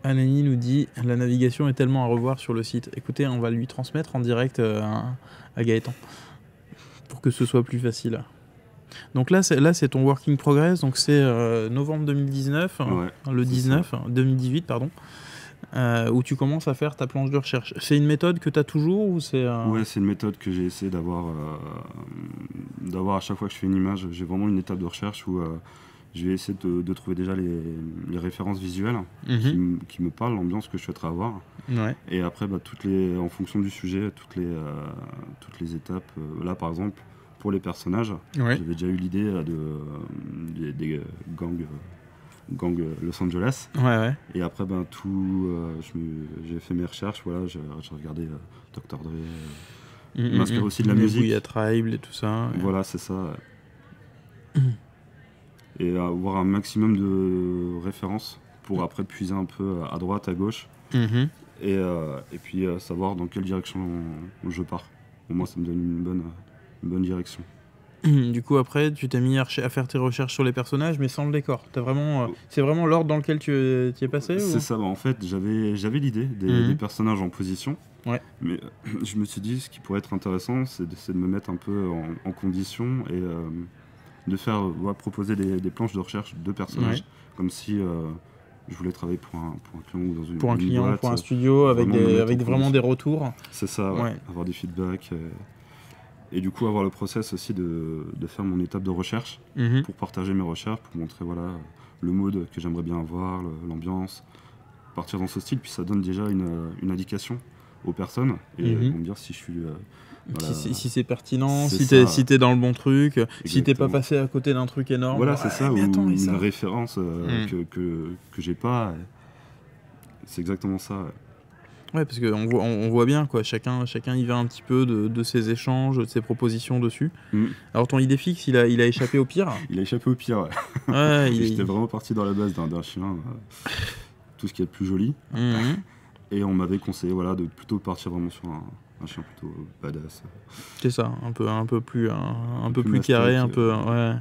Anani nous dit la navigation est tellement à revoir sur le site. Écoutez, on va lui transmettre en direct à Gaëtan pour que ce soit plus facile. Donc là c'est ton Working Progress, donc c'est novembre 2019, ouais, le 2018 pardon, où tu commences à faire ta planche de recherche. C'est une méthode que tu as toujours ou c'est Ouais, c'est une méthode que j'ai essayé d'avoir à chaque fois que je fais une image. J'ai vraiment une étape de recherche où je vais essayer de trouver déjà les références visuelles qui me parlent, l'ambiance que je souhaiterais avoir. Ouais. Et après, bah, en fonction du sujet, toutes les étapes. Là, par exemple, pour les personnages, ouais, j'avais déjà eu l'idée des gangs Los Angeles. Ouais, ouais. Et après, bah, j'ai fait mes recherches. Voilà, j'ai regardé Dr. Dre, m'inspire aussi de la musique. Il y a Tribe et tout ça. Voilà, c'est ça. et avoir un maximum de références pour après puiser un peu à droite, à gauche, et puis savoir dans quelle direction je pars. Au moins, ça me donne une bonne direction. Du coup, après, tu t'es mis à faire tes recherches sur les personnages, mais sans le décor. C'est vraiment l'ordre dans lequel tu es passé? C'est ça, bah, en fait, j'avais l'idée des personnages en position. Ouais. Mais je me suis dit, ce qui pourrait être intéressant, c'est de me mettre un peu en condition et de faire proposer des planches de recherche de personnages, comme si je voulais travailler pour un client ou dans une boîte, pour un studio, avec vraiment des retours. C'est ça, ouais. Avoir des feedbacks. Et du coup, avoir le process aussi de faire mon étape de recherche pour partager mes recherches, pour montrer le mood que j'aimerais bien avoir, l'ambiance, partir dans ce style. Puis ça donne déjà une indication aux personnes et ils vont me dire si je suis... si c'est pertinent, si t'es dans le bon truc, exactement. Si t'es pas passé à côté d'un truc énorme. Voilà, c'est ça, ou attends, une référence que j'ai pas. C'est exactement ça. Ouais, parce qu'on voit, bien, quoi. Chacun y va un petit peu de ses échanges, de ses propositions dessus. Alors, ton idée fixe, il a échappé au pire. Il a échappé au pire, ouais. Ouais. J'étais vraiment parti dans la base d'un chien, tout ce qu'il y a de plus joli. Et on m'avait conseillé de plutôt partir vraiment sur un chien plutôt badass. C'est ça, un peu plus carré, un peu, ouais.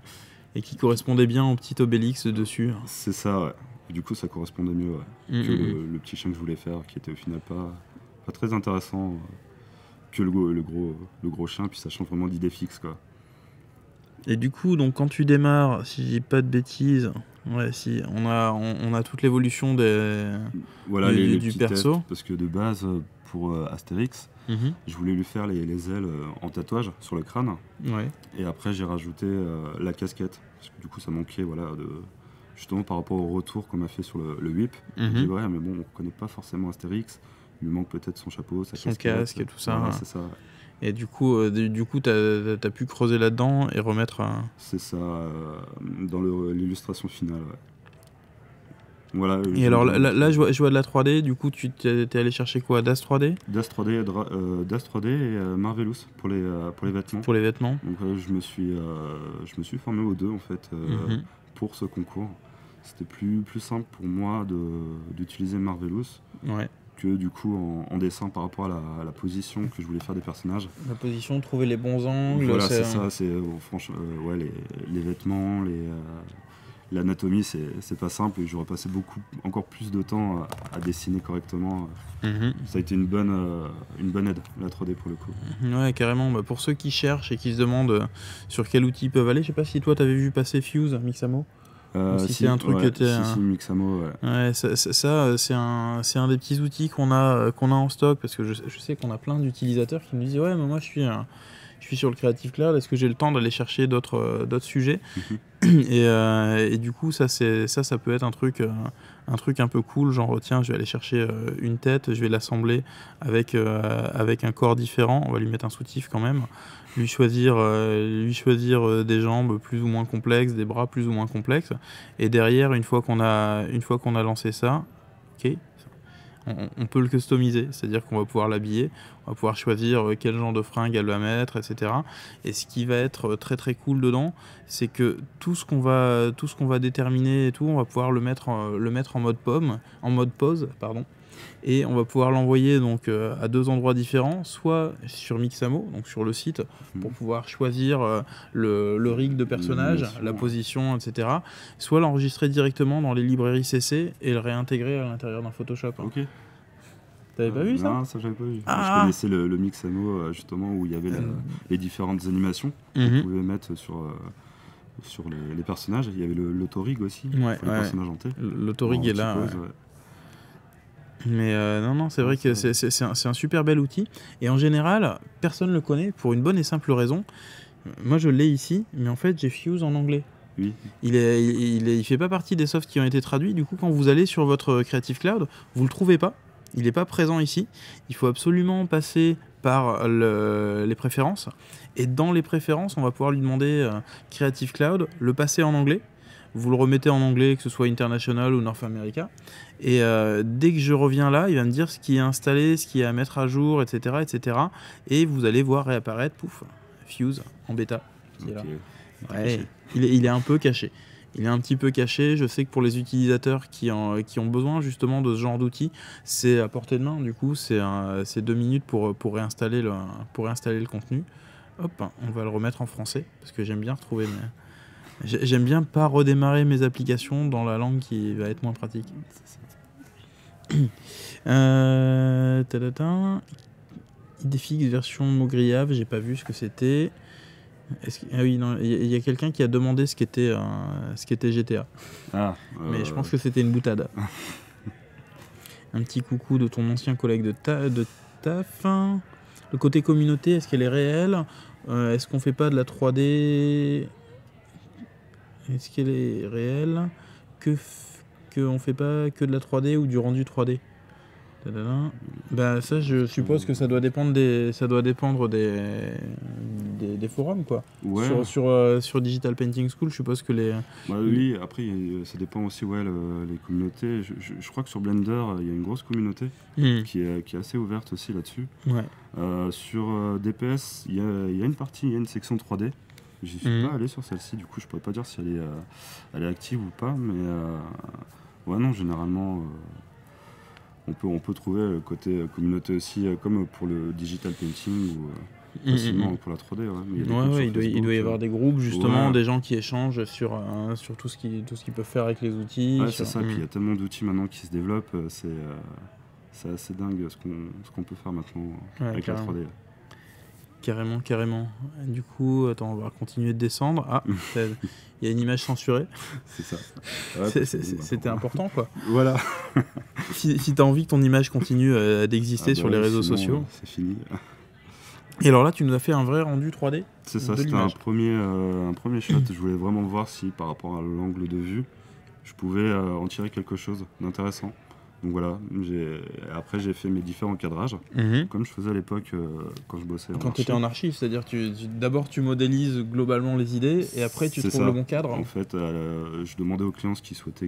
Et qui correspondait bien au petit Obélix dessus. C'est ça, ouais. Et du coup, ça correspondait mieux que le petit chien que je voulais faire, qui était au final pas très intéressant que le gros chien, puis ça change vraiment d'idée fixe, quoi. Et du coup, donc, quand tu démarres, si je dis pas de bêtises, ouais, si, on a toute l'évolution du perso. Têtes, parce que de base, pour Astérix, je voulais lui faire les ailes en tatouage sur le crâne. Ouais. Et après, j'ai rajouté la casquette, parce que du coup, ça manquait justement par rapport au retour qu'on m'a fait sur le whip. On dit ouais, mais bon, on ne reconnaît pas forcément Astérix, il lui manque peut-être son chapeau, son casque et tout ça. Ouais, c'est ça. Et du coup, tu as pu creuser là-dedans et remettre... C'est ça, dans l'illustration finale, ouais. Voilà, et alors là je vois de la 3D, du coup tu t'es allé chercher quoi? Das 3D? Das 3D et Marvelous pour les vêtements. Pour les vêtements. Donc je me suis formé aux deux en fait pour ce concours. C'était plus simple pour moi d'utiliser Marvelous que du coup en dessin par rapport à la position que je voulais faire des personnages. La position, trouver les bons angles. Voilà, c'est ça, c'est franchement les vêtements, l'anatomie, c'est pas simple et j'aurais passé encore plus de temps à dessiner correctement. Ça a été une bonne aide, la 3D pour le coup. Ouais, carrément. Bah, pour ceux qui cherchent et qui se demandent sur quel outil ils peuvent aller, je sais pas si toi t'avais vu passer Fuse, Mixamo. Si c'est un truc que Mixamo, ouais. Ouais, ça c'est un des petits outils qu'on a en stock, parce que je sais qu'on a plein d'utilisateurs qui me disent ouais, mais moi je suis sur le Creative Cloud, est-ce que j'ai le temps d'aller chercher d'autres sujets? Et du coup, ça peut être un truc un peu cool, genre tiens, je vais aller chercher une tête, je vais l'assembler avec un corps différent, on va lui mettre un soutif quand même, lui choisir des jambes plus ou moins complexes, des bras plus ou moins complexes, et derrière, une fois qu'on a lancé ça, ok, on peut le customiser, c'est-à-dire qu'on va pouvoir l'habiller, on va pouvoir choisir quel genre de fringue à lui mettre, etc. Et ce qui va être très très cool dedans, c'est que tout ce qu'on va déterminer et tout, on va pouvoir le mettre en mode pause, et on va pouvoir l'envoyer donc à deux endroits différents, soit sur Mixamo, donc sur le site, pour pouvoir choisir le rig de personnage, la position, etc. Soit l'enregistrer directement dans les librairies CC et le réintégrer à l'intérieur d'un Photoshop. Ok. T'avais pas vu ça? Non, ça j'avais pas vu. Je connaissais le Mixamo justement, où il y avait les différentes animations qu'on pouvait mettre sur les personnages. Il y avait l'autorig aussi, pour les personnages en T. L'autorig est là. Mais non, c'est vrai que c'est un super bel outil. Et en général, personne ne le connaît pour une bonne et simple raison. Moi, je l'ai ici, mais en fait, j'ai Fuse en anglais. Oui. Il fait pas partie des softs qui ont été traduits. Du coup, quand vous allez sur votre Creative Cloud, vous le trouvez pas. Il n'est pas présent ici. Il faut absolument passer par les préférences. Et dans les préférences, on va pouvoir lui demander Creative Cloud, le passer en anglais. Vous le remettez en anglais, que ce soit international ou North America. Et dès que je reviens là, il va me dire ce qui est installé, ce qui est à mettre à jour, etc. etc. Et vous allez voir réapparaître, pouf, Fuse en bêta. Qui est là. Ouais, il est un peu caché. Il est un petit peu caché. Je sais que pour les utilisateurs qui ont besoin justement de ce genre d'outils, c'est à portée de main. Du coup, c'est 2 minutes pour réinstaller le contenu. Hop, on va le remettre en français parce que j'aime bien retrouver mes... J'aime bien pas redémarrer mes applications dans la langue qui va être moins pratique. Idéfix version mot grillave, j'ai pas vu ce que c'était. Ah oui, non, il y a quelqu'un qui a demandé ce qu'était GTA. Ah, mais je pense que c'était une boutade. Un petit coucou de ton ancien collègue de taf. Le côté communauté, est-ce qu'elle est réelle? Est-ce qu'on fait pas de la 3D? Est-ce qu'elle est réelle? Que on fait pas que de la 3D ou du rendu 3D? Bah ça, je suppose que ça doit dépendre des forums, quoi. Ouais. Sur Digital Painting School, je suppose que les... Bah oui, après ça dépend aussi, ouais, les communautés. Je crois que sur Blender il y a une grosse communauté qui est assez ouverte aussi là-dessus. Ouais. Sur DPS il y a une partie, il y a une section 3D. J'y suis pas allé sur celle-ci, du coup je pourrais pas dire si elle est active ou pas, mais ouais, non, généralement on peut trouver le côté communauté aussi, comme pour le digital painting ou facilement pour la 3D. Ouais. Mais il doit y avoir des groupes, justement, ouais, des gens qui échangent sur tout ce qu'ils peuvent faire avec les outils. Ouais, c'est ça, puis il y a tellement d'outils maintenant qui se développent, c'est assez dingue ce qu'on peut faire maintenant, ouais, avec carrément. La 3D. Là. Carrément, carrément. Du coup, attends, on va continuer de descendre. Ah, il y a une image censurée. C'est ça. Ouais, c'était important, quoi. Voilà. Si tu as envie que ton image continue d'exister sur les réseaux sociaux. C'est fini. Et alors là, tu nous as fait un vrai rendu 3D. C'est ça, c'était un premier shot. Je voulais vraiment voir si, par rapport à l'angle de vue, je pouvais en tirer quelque chose d'intéressant. Donc voilà, après j'ai fait mes différents cadrages, comme je faisais à l'époque quand je bossais en archive. Quand tu étais en archive, c'est-à-dire d'abord tu modélises globalement les idées et après tu trouves le bon cadre. En fait, je demandais aux clients ce qu'ils souhaitaient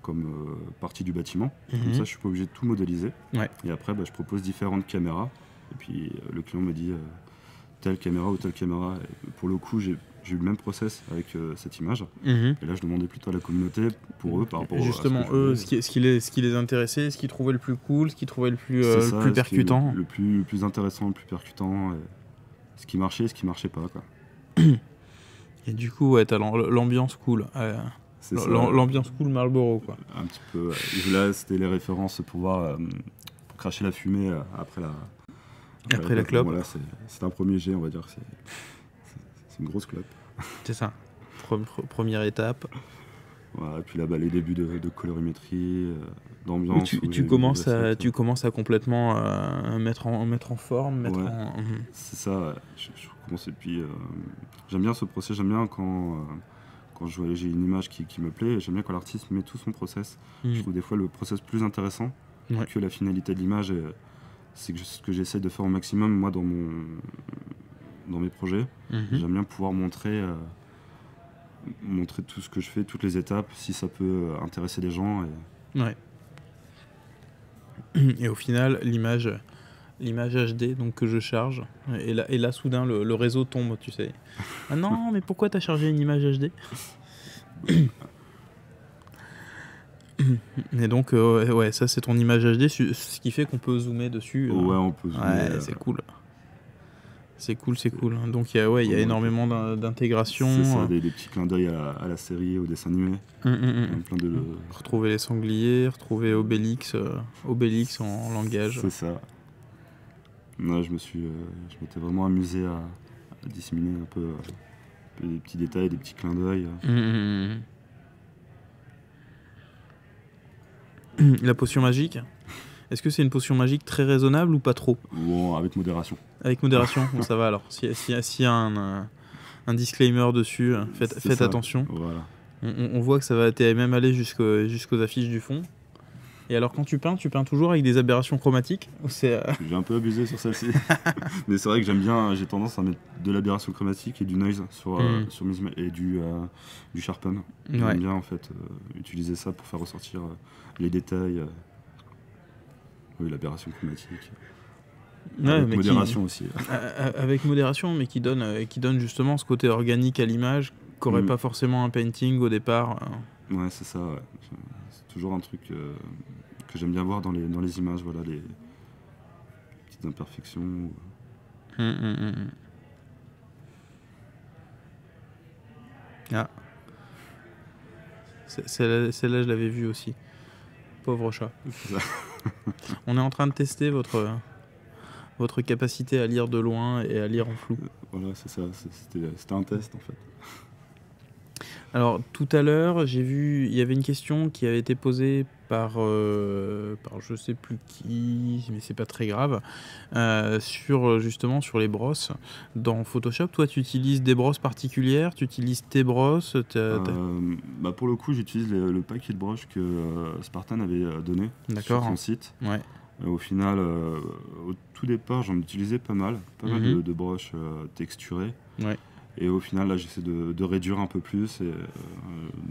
comme partie du bâtiment, comme ça je suis pas obligé de tout modéliser. Ouais. Et après je propose différentes caméras et puis le client me dit telle caméra ou telle caméra. Et pour le coup, j'ai eu le même process avec cette image. Et là, je demandais plutôt à la communauté, pour eux, par rapport justement, ce qui les intéressait, ce qu'ils trouvaient le plus cool, ce qu'ils trouvaient le plus percutant. Le plus intéressant, le plus percutant, ce qui marchait, ce qui marchait pas, quoi. Et du coup, ouais, t'as l'ambiance cool. L'ambiance cool Marlboro, quoi. Un petit peu. Là, c'était les références pour voir, pour cracher la fumée après la clope. Voilà, c'est un premier jet, on va dire. C'est une grosse clope. C'est ça. Première étape. Voilà, et puis là, les débuts de colorimétrie, d'ambiance. Tu commences à complètement mettre en forme. Mettre, ouais, c'est ça. Je commence, et puis j'aime bien ce process. J'aime bien quand j'ai une image qui me plaît. J'aime bien quand l'artiste met tout son process. Je trouve des fois le process plus intéressant, ouais, que la finalité de l'image. C'est ce que j'essaie de faire au maximum, moi, dans mes projets. J'aime bien pouvoir montrer tout ce que je fais, toutes les étapes, si ça peut intéresser les gens. Et, ouais, et au final, l'image HD donc, que je charge, et là soudain, le réseau tombe, tu sais. Ah non, mais pourquoi t'as chargé une image HD? Et donc, ouais, ça c'est ton image HD, ce qui fait qu'on peut zoomer dessus. Ouais, on peut zoomer. Ouais, c'est cool. C'est cool, c'est cool. Donc, il y a énormément d'intégration. C'est ça, des petits clins d'œil à la série, au dessin animé. Retrouver les sangliers, retrouver Obélix en langage. C'est ça. Ouais, je m'étais vraiment amusé à disséminer un peu des petits détails, des petits clins d'œil. La potion magique, est-ce que c'est une potion magique très raisonnable ou pas trop? Bon, avec modération. Avec modération, bon, ça va alors. S'il y a un disclaimer dessus, faites attention. Voilà. On voit que ça va même aller jusqu'aux affiches du fond. Et alors quand tu peins toujours avec des aberrations chromatiques? J'ai un peu abusé sur celle-ci. Mais c'est vrai que j'aime bien, j'ai tendance à mettre de l'aberration chromatique et du noise sur mes images, et du sharpen. Ouais. J'aime bien en fait utiliser ça pour faire ressortir les détails. Oui, l'aberration chromatique. Ouais, avec modération aussi. Avec modération, mais qui donne justement ce côté organique à l'image qu'aurait pas forcément un painting au départ. Ouais, c'est ça. Ouais. C'est toujours un truc que j'aime bien voir dans les images, voilà, les petites imperfections. Ah. Celle-là, je l'avais vue aussi. Pauvre chat. On est en train de tester votre capacité à lire de loin et à lire en flou. Voilà, c'est ça. C'était un test, en fait. Alors, tout à l'heure, j'ai vu... Il y avait une question qui avait été posée par je sais plus qui, mais c'est pas très grave, sur les brosses. Dans Photoshop, toi, tu utilises des brosses particulières? Tu utilises tes brosses? Bah pour le coup, j'utilise le paquet de brosses que Spartan avait donné sur son site. Ouais. Au final, au tout départ, j'en utilisais pas mal de brosses texturées. Ouais. Et au final, là, j'essaie de réduire un peu plus et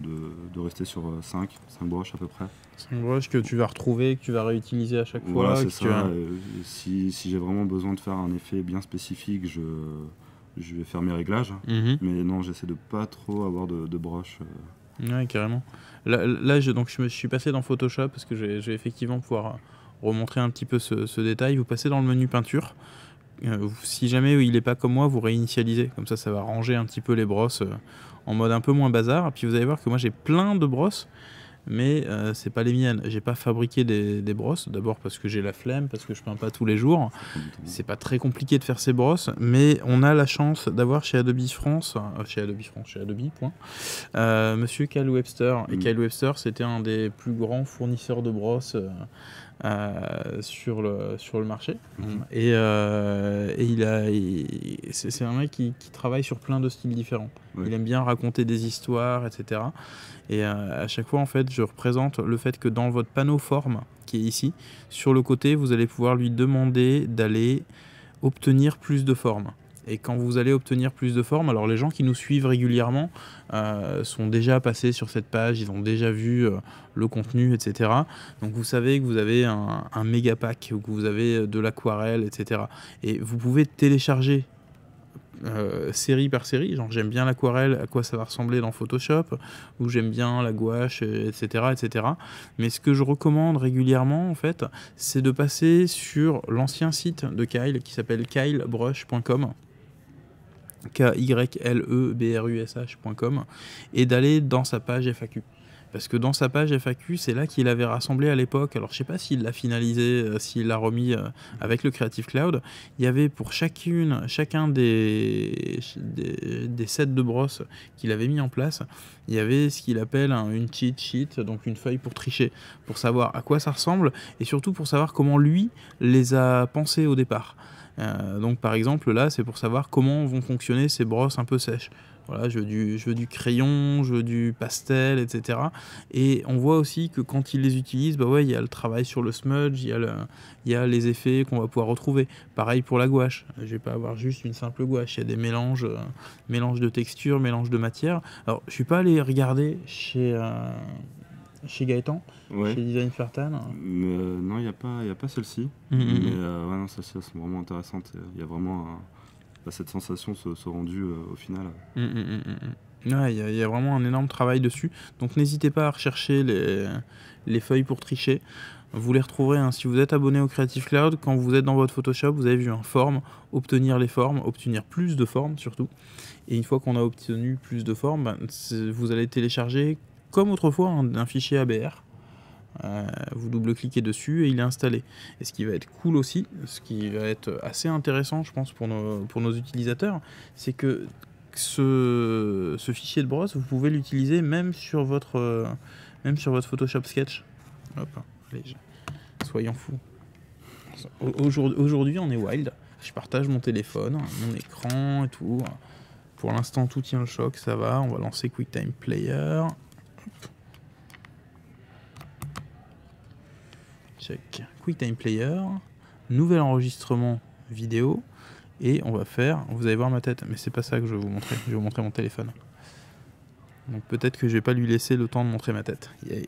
de rester sur 5 brushes à peu près. 5 brushes que tu vas retrouver, que tu vas réutiliser à chaque fois. Voilà, c'est ça. Si j'ai vraiment besoin de faire un effet bien spécifique, je vais faire mes réglages. Mais non, j'essaie de pas trop avoir de brushes. Ouais, carrément. Là je suis passé dans Photoshop parce que je vais effectivement pouvoir remontrer un petit peu ce détail. Vous passez dans le menu peinture. Si jamais il n'est pas comme moi, vous réinitialisez. Comme ça, ça va ranger un petit peu les brosses en mode un peu moins bazar. Puis vous allez voir que moi, j'ai plein de brosses, mais c'est pas les miennes. J'ai pas fabriqué des brosses. D'abord parce que j'ai la flemme, parce que je peins pas tous les jours. C'est pas très compliqué de faire ces brosses, mais on a la chance d'avoir chez Adobe France, monsieur Kyle Webster. Et Kyle Webster, c'était un des plus grands fournisseurs de brosses sur le marché. Et c'est un mec qui travaille sur plein de styles différents. Ouais. Il aime bien raconter des histoires, etc. Et à chaque fois, en fait, je représente le fait que dans votre panneau forme, qui est ici, sur le côté, vous allez pouvoir lui demander d'aller obtenir plus de formes. Et quand vous allez obtenir plus de formes, alors les gens qui nous suivent régulièrement sont déjà passés sur cette page, ils ont déjà vu le contenu, etc. Donc vous savez que vous avez un méga pack ou que vous avez de l'aquarelle, etc. Et vous pouvez télécharger série par série, genre j'aime bien l'aquarelle, à quoi ça va ressembler dans Photoshop, ou j'aime bien la gouache, etc., etc. Mais ce que je recommande régulièrement, en fait, c'est de passer sur l'ancien site de Kyle qui s'appelle kylebrush.com. KYLEBRUSH.com et d'aller dans sa page FAQ. Parce que dans sa page FAQ, c'est là qu'il avait rassemblé à l'époque, alors je sais pas s'il l'a finalisé, s'il l'a remis avec le Creative Cloud, il y avait pour chacun des sets de brosses qu'il avait mis en place, il y avait ce qu'il appelle une cheat sheet, donc une feuille pour tricher, pour savoir à quoi ça ressemble et surtout pour savoir comment lui les a pensés au départ. Donc par exemple là c'est pour savoir comment vont fonctionner ces brosses un peu sèches. Voilà, je veux du crayon, je veux du pastel, etc. Et on voit aussi que quand ils les utilisent, bah ouais, il y a le travail sur le smudge, il y a les effets qu'on va pouvoir retrouver. Pareil pour la gouache. Je ne vais pas avoir juste une simple gouache. Il y a des mélanges de textures, mélanges de matières. Alors je ne suis pas allé regarder chez Gaëtan, ouais. Chez Design Spartan. Non, il n'y a pas celle-ci. Mais ouais, non, celles-ci sont vraiment intéressantes. Il y a vraiment cette sensation, ce rendu au final. Ouais, y a vraiment un énorme travail dessus. Donc n'hésitez pas à rechercher les feuilles pour tricher. Vous les retrouverez hein, si vous êtes abonné au Creative Cloud. Quand vous êtes dans votre Photoshop, vous avez vu un forme, obtenir les formes, obtenir plus de formes surtout. Et une fois qu'on a obtenu plus de formes, bah, vous allez télécharger comme autrefois un fichier ABR, vous double-cliquez dessus et il est installé. Et ce qui va être cool aussi, ce qui va être assez intéressant je pense pour nos utilisateurs, c'est que ce fichier de brosse, vous pouvez l'utiliser même sur votre Photoshop Sketch. Hop, allez, soyons fous. Aujourd'hui on est wild, je partage mon téléphone, mon écran et tout. Pour l'instant tout tient le choc, ça va, on va lancer QuickTime Player. Check QuickTime Player, nouvel enregistrement vidéo et on va faire, vous allez voir ma tête mais c'est pas ça que je vais vous montrer, je vais vous montrer mon téléphone donc peut-être que je vais pas lui laisser le temps de montrer ma tête. Yay.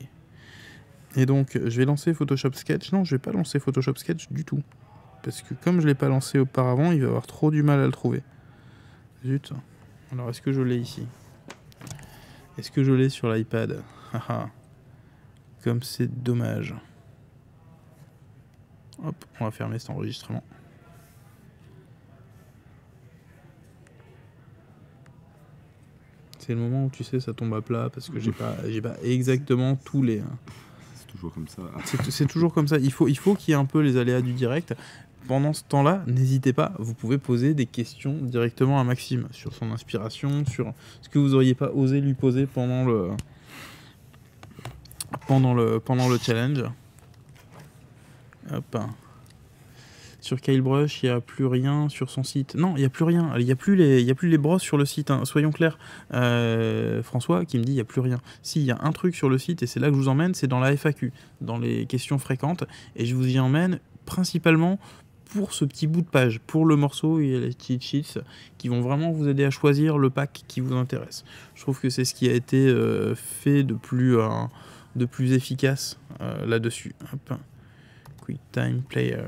Et donc je vais lancer Photoshop Sketch, non je vais pas lancer Photoshop Sketch du tout, Parce que comme je ne l'ai pas lancé auparavant, il va avoir trop du mal à le trouver. Zut. Alors est-ce que je l'ai ici? Est-ce que je l'ai sur l'iPad? Comme c'est dommage. Hop, on va fermer cet enregistrement. C'est le moment où tu sais ça tombe à plat parce que j'ai pas exactement tous les... C'est toujours comme ça. C'est toujours comme ça. Il faut qu'il y ait un peu les aléas du direct. Pendant ce temps-là, n'hésitez pas, vous pouvez poser des questions directement à Maxime sur son inspiration, sur ce que vous auriez pas osé lui poser pendant le challenge. Hop. Sur Kilebrush, il n'y a plus rien sur son site. Non, il n'y a plus rien. Il n'y a plus les brosses sur le site. Hein. Soyons clairs. François qui me dit il n'y a plus rien. Si, il y a un truc sur le site et c'est là que je vous emmène, c'est dans la FAQ, dans les questions fréquentes. Et je vous y emmène principalement pour ce petit bout de page, pour le morceau et les cheat sheets qui vont vraiment vous aider à choisir le pack qui vous intéresse. Je trouve que c'est ce qui a été fait de plus efficace là-dessus. QuickTime Player.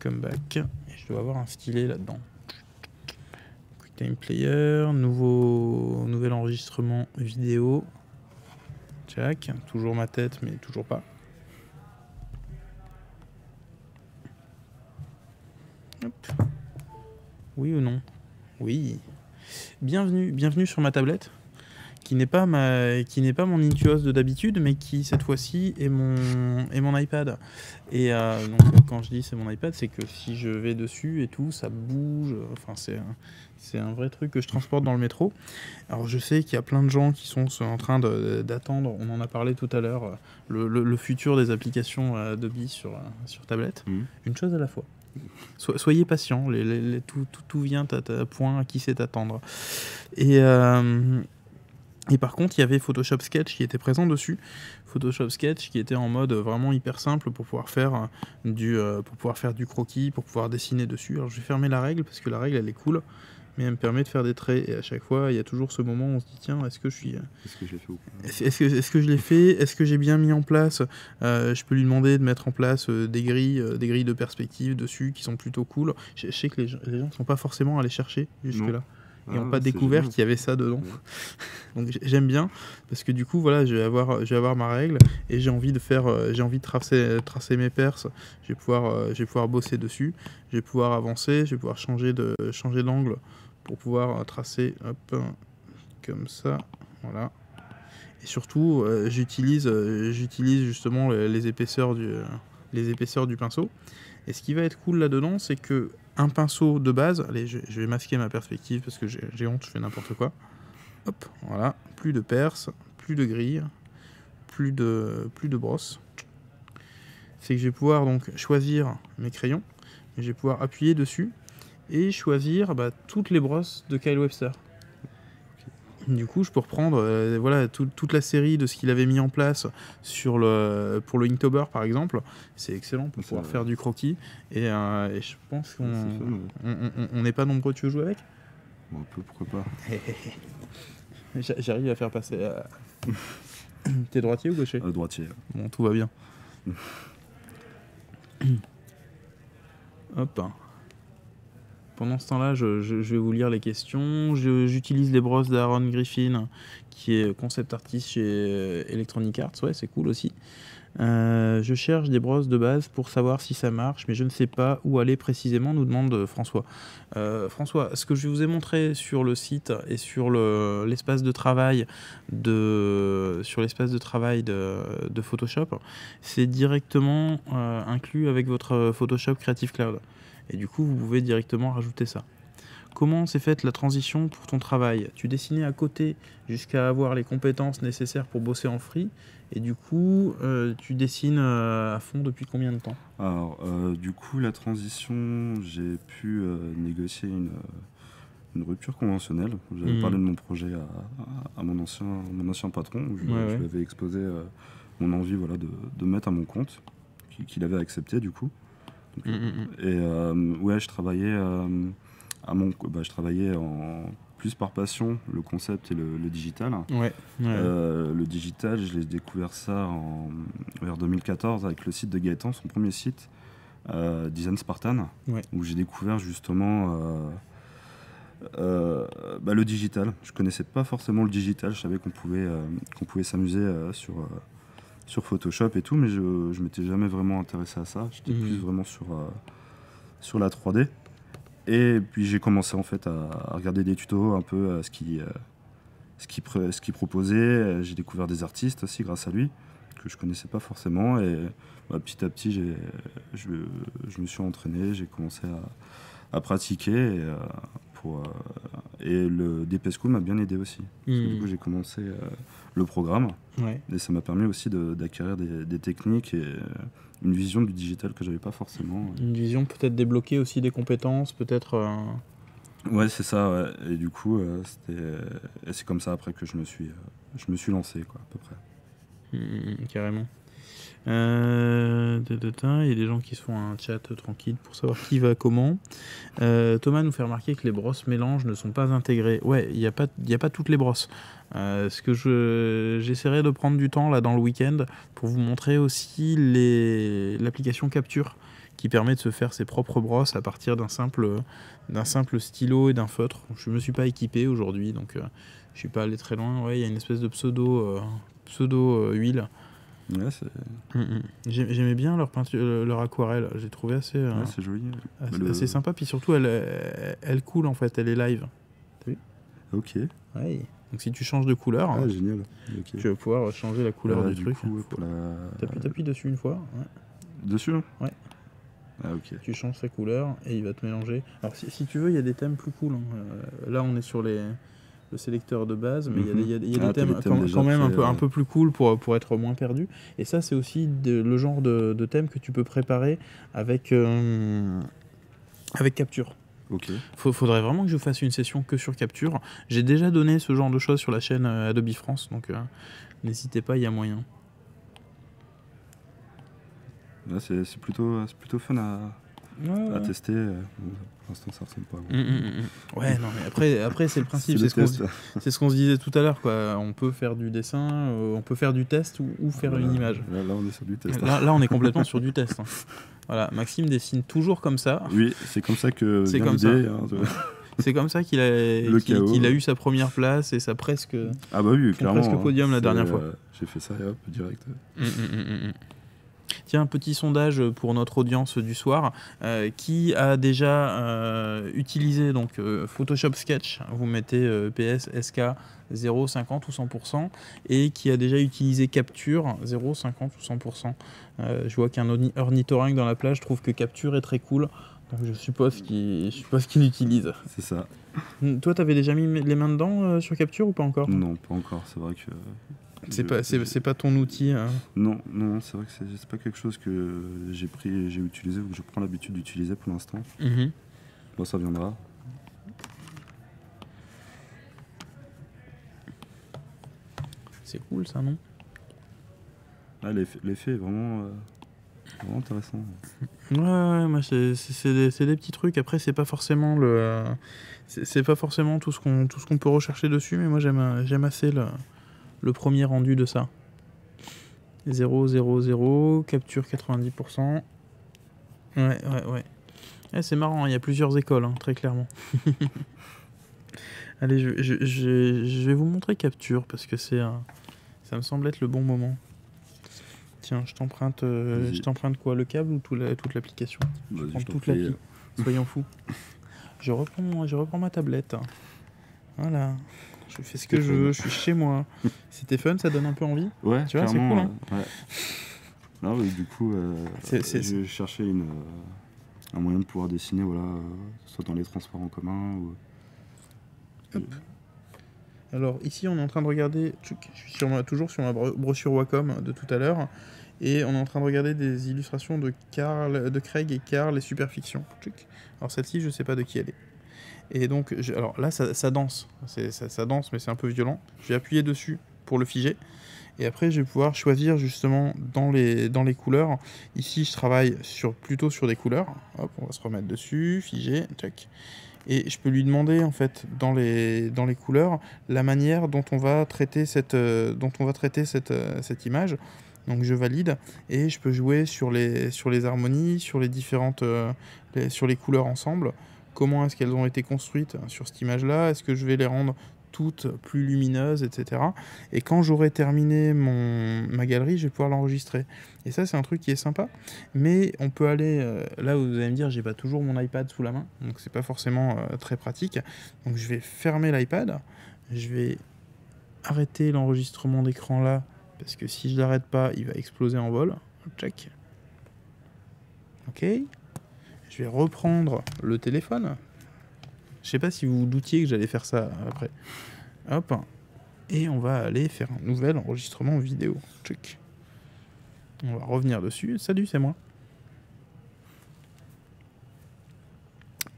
Comeback. Et je dois avoir un stylet là-dedans. QuickTime Player, nouvel enregistrement vidéo. Check. Toujours ma tête, mais toujours pas. Hop. Oui ou non? Oui. Bienvenue sur ma tablette. Qui n'est pas mon Intuos de d'habitude, mais qui cette fois-ci est mon iPad. Et donc quand je dis c'est mon iPad, c'est que si je vais dessus et tout, ça bouge. Enfin c'est un vrai truc que je transporte dans le métro. Alors je sais qu'il y a plein de gens qui sont en train d'attendre. On en a parlé tout à l'heure, le futur des applications Adobe sur tablette. Mmh. Une chose à la fois. Soyez patient. Tout vient à point à qui sait attendre. Et par contre, il y avait Photoshop Sketch qui était présent dessus. Photoshop Sketch qui était en mode vraiment hyper simple pour pouvoir faire du croquis, pour pouvoir dessiner dessus. Alors je vais fermer la règle parce que la règle elle est cool, mais elle me permet de faire des traits. Et à chaque fois, il y a toujours ce moment où on se dit tiens, est-ce que je l'ai fait? Est-ce que j'ai bien mis en place? Je peux lui demander de mettre en place des grilles de perspective dessus qui sont plutôt cool. Je sais que les gens ne sont pas forcément allés chercher jusque-là. Et n'ont pas découvert qu'il y avait ça dedans. Ouais. Donc j'aime bien parce que du coup voilà, je vais avoir ma règle et j'ai envie de faire, j'ai envie de tracer mes perces. Je vais pouvoir bosser dessus, je vais pouvoir avancer, je vais pouvoir changer d'angle pour pouvoir tracer hop, comme ça, voilà. Et surtout j'utilise justement les épaisseurs du pinceau. Et ce qui va être cool là-dedans, c'est que un pinceau de base, allez, je vais masquer ma perspective parce que j'ai honte, je fais n'importe quoi. Hop, voilà, plus de perce, plus de grille, plus de brosse. C'est que je vais pouvoir donc choisir mes crayons, je vais pouvoir appuyer dessus et choisir toutes les brosses de Kyle Webster. Du coup, je peux reprendre voilà, toute la série de ce qu'il avait mis en place pour le Inktober, par exemple. C'est excellent pour pouvoir faire du croquis. Et je pense qu'on n'est pas nombreux. Tu veux jouer avec? Bon, un peu, pourquoi pas. J'arrive à faire passer... T'es droitier ou gaucher? Droitier. Bon, tout va bien. Hop. Pendant ce temps-là, je vais vous lire les questions. J'utilise les brosses d'Aaron Griffin, qui est concept artiste chez Electronic Arts. Ouais, c'est cool aussi. Je cherche des brosses de base pour savoir si ça marche, mais je ne sais pas où aller précisément, nous demande François. François, ce que je vous ai montré sur le site et sur l'espace de travail de Photoshop, c'est directement inclus avec votre Photoshop Creative Cloud. Et du coup, vous pouvez directement rajouter ça. Comment s'est faite la transition pour ton travail? Tu dessinais à côté jusqu'à avoir les compétences nécessaires pour bosser en free. Et du coup, tu dessines à fond depuis combien de temps? Alors, du coup, la transition, j'ai pu négocier une rupture conventionnelle. J'avais parlé de mon projet à mon ancien patron. Je lui avais exposé mon envie de mettre à mon compte, qu'il avait accepté du coup. Donc, et ouais, je travaillais je travaillais en plus par passion, le concept et le digital. Ouais. Le digital, je l'ai découvert ça vers 2014 avec le site de Gaëtan, son premier site Design Spartan, ouais. Où j'ai découvert justement le digital. Je connaissais pas forcément le digital, je savais qu'on pouvait s'amuser sur Photoshop et tout, mais je m'étais jamais vraiment intéressé à ça. J'étais plus vraiment sur la 3D. Et puis j'ai commencé en fait à regarder des tutos un peu à ce qu'il proposait. J'ai découvert des artistes aussi grâce à lui que je connaissais pas forcément, et petit à petit je me suis entraîné, j'ai commencé à pratiquer et le DP School m'a bien aidé aussi. Parce que du coup j'ai commencé le programme, ouais. Et ça m'a permis aussi d'acquérir des techniques et une vision du digital que j'avais pas forcément. Une vision, peut-être débloquer aussi des compétences, peut-être. Ouais, c'est ça. Ouais. Et du coup, c'est comme ça après que je me suis lancé, quoi, à peu près. Carrément. Il y a des gens qui se font un chat tranquille pour savoir qui va comment. Thomas nous fait remarquer que les brosses mélanges ne sont pas intégrées. Ouais, il n'y a pas toutes les brosses. J'essaierai de prendre du temps là dans le week-end pour vous montrer aussi l'application Capture qui permet de se faire ses propres brosses à partir d'un simple stylo et d'un feutre. Je ne me suis pas équipé aujourd'hui, donc je ne suis pas allé très loin. Ouais, il y a une espèce de pseudo huile. Ouais, j'aimais bien leur peinture, leur aquarelle. J'ai trouvé assez, c'est joli. Assez sympa. Puis surtout, elle coule en fait. Elle est live. T'as vu ? Ok. Ouais. Donc si tu changes de couleur, génial. Okay. Tu vas pouvoir changer la couleur du truc. T'appuies dessus une fois. Ouais. Dessus ? Ouais. Ah, okay. Tu changes sa couleur et il va te mélanger. Alors si tu veux, il y a des thèmes plus cool. Là, on est sur le sélecteur de base, mais il y a des thèmes quand même un peu plus cool pour être moins perdu. Et ça, c'est aussi le genre de thème que tu peux préparer avec Capture. Okay. Faudrait vraiment que je fasse une session que sur Capture. J'ai déjà donné ce genre de choses sur la chaîne Adobe France, donc n'hésitez pas, il y a moyen. Là, c'est plutôt fun à tester. Pour l'instant, ça ressemble pas. Ouais, non, mais après c'est le principe. C'est ce qu'on se disait tout à l'heure, quoi. On peut faire du dessin, on peut faire du test ou faire une image. Là, on est sur du test. Là, on est complètement sur du test. Hein. Voilà, Maxime dessine toujours comme ça. Oui, c'est comme ça que. C'est comme ça. Hein, c'est comme ça qu'il a eu sa première place et sa presque. Ah bah oui, clairement. Presque podium la dernière fois. J'ai fait ça et hop, direct. Tiens, un petit sondage pour notre audience du soir. Qui a déjà utilisé donc, Photoshop Sketch? Vous mettez PS, SK, 0, 50 ou 100%. Et qui a déjà utilisé Capture, 0, 50 ou 100%. Je vois qu'un ornithorynque dans la plage trouve que Capture est très cool. Donc je suppose qu'il l'utilise. C'est ça. Toi, tu avais déjà mis les mains dedans sur Capture ou pas encore? Non, pas encore. C'est vrai que... C'est pas ton outil. Hein. Non, c'est vrai que c'est pas quelque chose que j'ai utilisé ou que je prends l'habitude d'utiliser pour l'instant. Bon, ça viendra. C'est cool ça, non? Ah, l'effet est vraiment intéressant. Ouais, c'est des petits trucs. Après, c'est pas forcément tout ce qu'on peut rechercher dessus, mais moi j'aime assez le premier rendu de ça. 0, Capture 90%. Ouais. Eh, c'est marrant, il y a plusieurs écoles, hein, très clairement. Allez, je vais vous montrer Capture, parce que ça me semble être le bon moment. Tiens, je t'emprunte quoi, le câble ou toute l'application? Je prends toute l'appli, soyons fous. Je reprends ma tablette. Voilà. Je fais ce que je veux, je suis chez moi. C'était fun, ça donne un peu envie. Ouais, tu vois, c'est cool. Hein, ouais. Non, mais du coup, je cherchais un moyen de pouvoir dessiner, voilà, soit dans les transports en commun ou. Hop. Alors ici, on est en train de regarder. Je suis toujours sur ma brochure Wacom de tout à l'heure, et on est en train de regarder des illustrations de Craig et Carl, les superfictions. Alors celle-ci, je sais pas de qui elle est. Et donc, alors là, ça danse. Ça danse, mais c'est un peu violent. Je vais appuyer dessus pour le figer. Et après, je vais pouvoir choisir justement dans les couleurs. Ici, je travaille plutôt sur des couleurs. Hop, on va se remettre dessus, figer, tac. Et je peux lui demander, en fait, dans les couleurs, la manière dont on va traiter cette image. donc je valide et je peux jouer sur les harmonies, sur les différentes sur les couleurs ensemble. Comment est-ce qu'elles ont été construites sur cette image-là? Est-ce que je vais les rendre toutes plus lumineuses, etc. Et quand j'aurai terminé ma galerie, je vais pouvoir l'enregistrer. Et ça, c'est un truc qui est sympa. Mais on peut aller là où vous allez me dire, j'ai pas toujours mon iPad sous la main, donc c'est pas forcément très pratique. Donc je vais fermer l'iPad, je vais arrêter l'enregistrement d'écran là, parce que si je l'arrête pas, il va exploser en vol. Check. Ok. Je vais reprendre le téléphone. Je sais pas si vous vous doutiez que j'allais faire ça après. Hop. Et on va aller faire un nouvel enregistrement vidéo. Check. On va revenir dessus. Salut, c'est moi.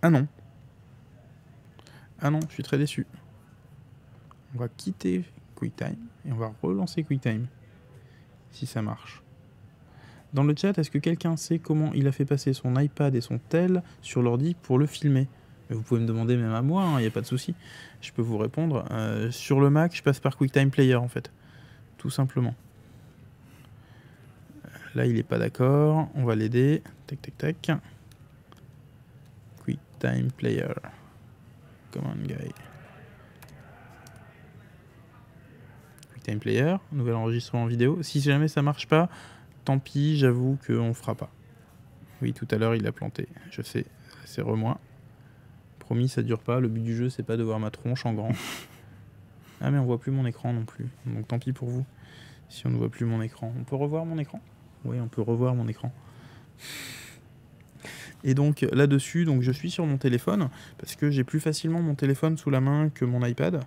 Ah non. Ah non, je suis très déçu. On va quitter QuickTime et on va relancer QuickTime. Si ça marche. Dans le chat, est-ce que quelqu'un sait comment il a fait passer son iPad et son tel sur l'ordi pour le filmer? Vous pouvez me demander même à moi, il n'y a pas de souci. Je peux vous répondre. Sur le Mac, je passe par QuickTime Player, en fait. Tout simplement. Là, il n'est pas d'accord. On va l'aider. Tac, tac, tac. QuickTime Player. Come on, guy. QuickTime Player. Nouvel enregistrement en vidéo. Si jamais ça ne marche pas... Tant pis, j'avoue qu'on ne fera pas. Oui, tout à l'heure, il a planté. Je sais, c'est re-moi. Promis, ça dure pas. Le but du jeu, c'est pas de voir ma tronche en grand. Ah, mais on voit plus mon écran non plus. Donc tant pis pour vous, si on ne voit plus mon écran. On peut revoir mon écran? Oui, on peut revoir mon écran. Et donc, là-dessus, donc je suis sur mon téléphone, parce que j'ai plus facilement mon téléphone sous la main que mon iPad.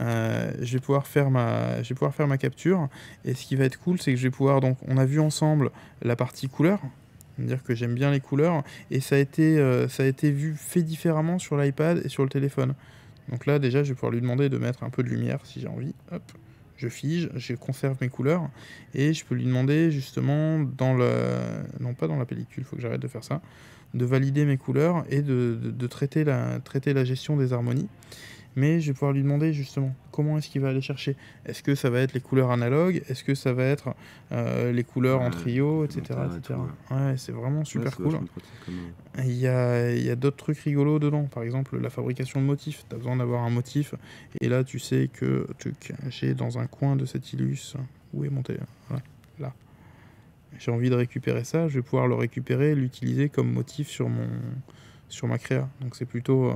Je vais pouvoir faire ma capture. Et ce qui va être cool, c'est que je vais pouvoir... Donc, on a vu ensemble la partie couleur. Dire que j'aime bien les couleurs. Et ça a été vu fait différemment sur l'iPad et sur le téléphone. Donc là, déjà, je vais pouvoir lui demander de mettre un peu de lumière, si j'ai envie. Hop, je fige, je conserve mes couleurs. Et je peux lui demander, justement, dans le... Non, pas dans la pellicule, il faut que j'arrête de faire ça. De valider mes couleurs et de traiter la gestion des harmonies. Mais je vais pouvoir lui demander justement comment est-ce qu'il va aller chercher. Est-ce que ça va être les couleurs analogues? Est-ce que ça va être les couleurs en trio, etc. etc. Ouais, c'est vraiment super cool. Il y a d'autres trucs rigolos dedans. Par exemple, la fabrication de motifs. Tu as besoin d'avoir un motif. Et là, tu sais que j'ai dans un coin de cette illus... Où est mon téléphone? Voilà, là. J'ai envie de récupérer ça. Je vais pouvoir le récupérer et l'utiliser comme motif sur ma créa. Donc c'est plutôt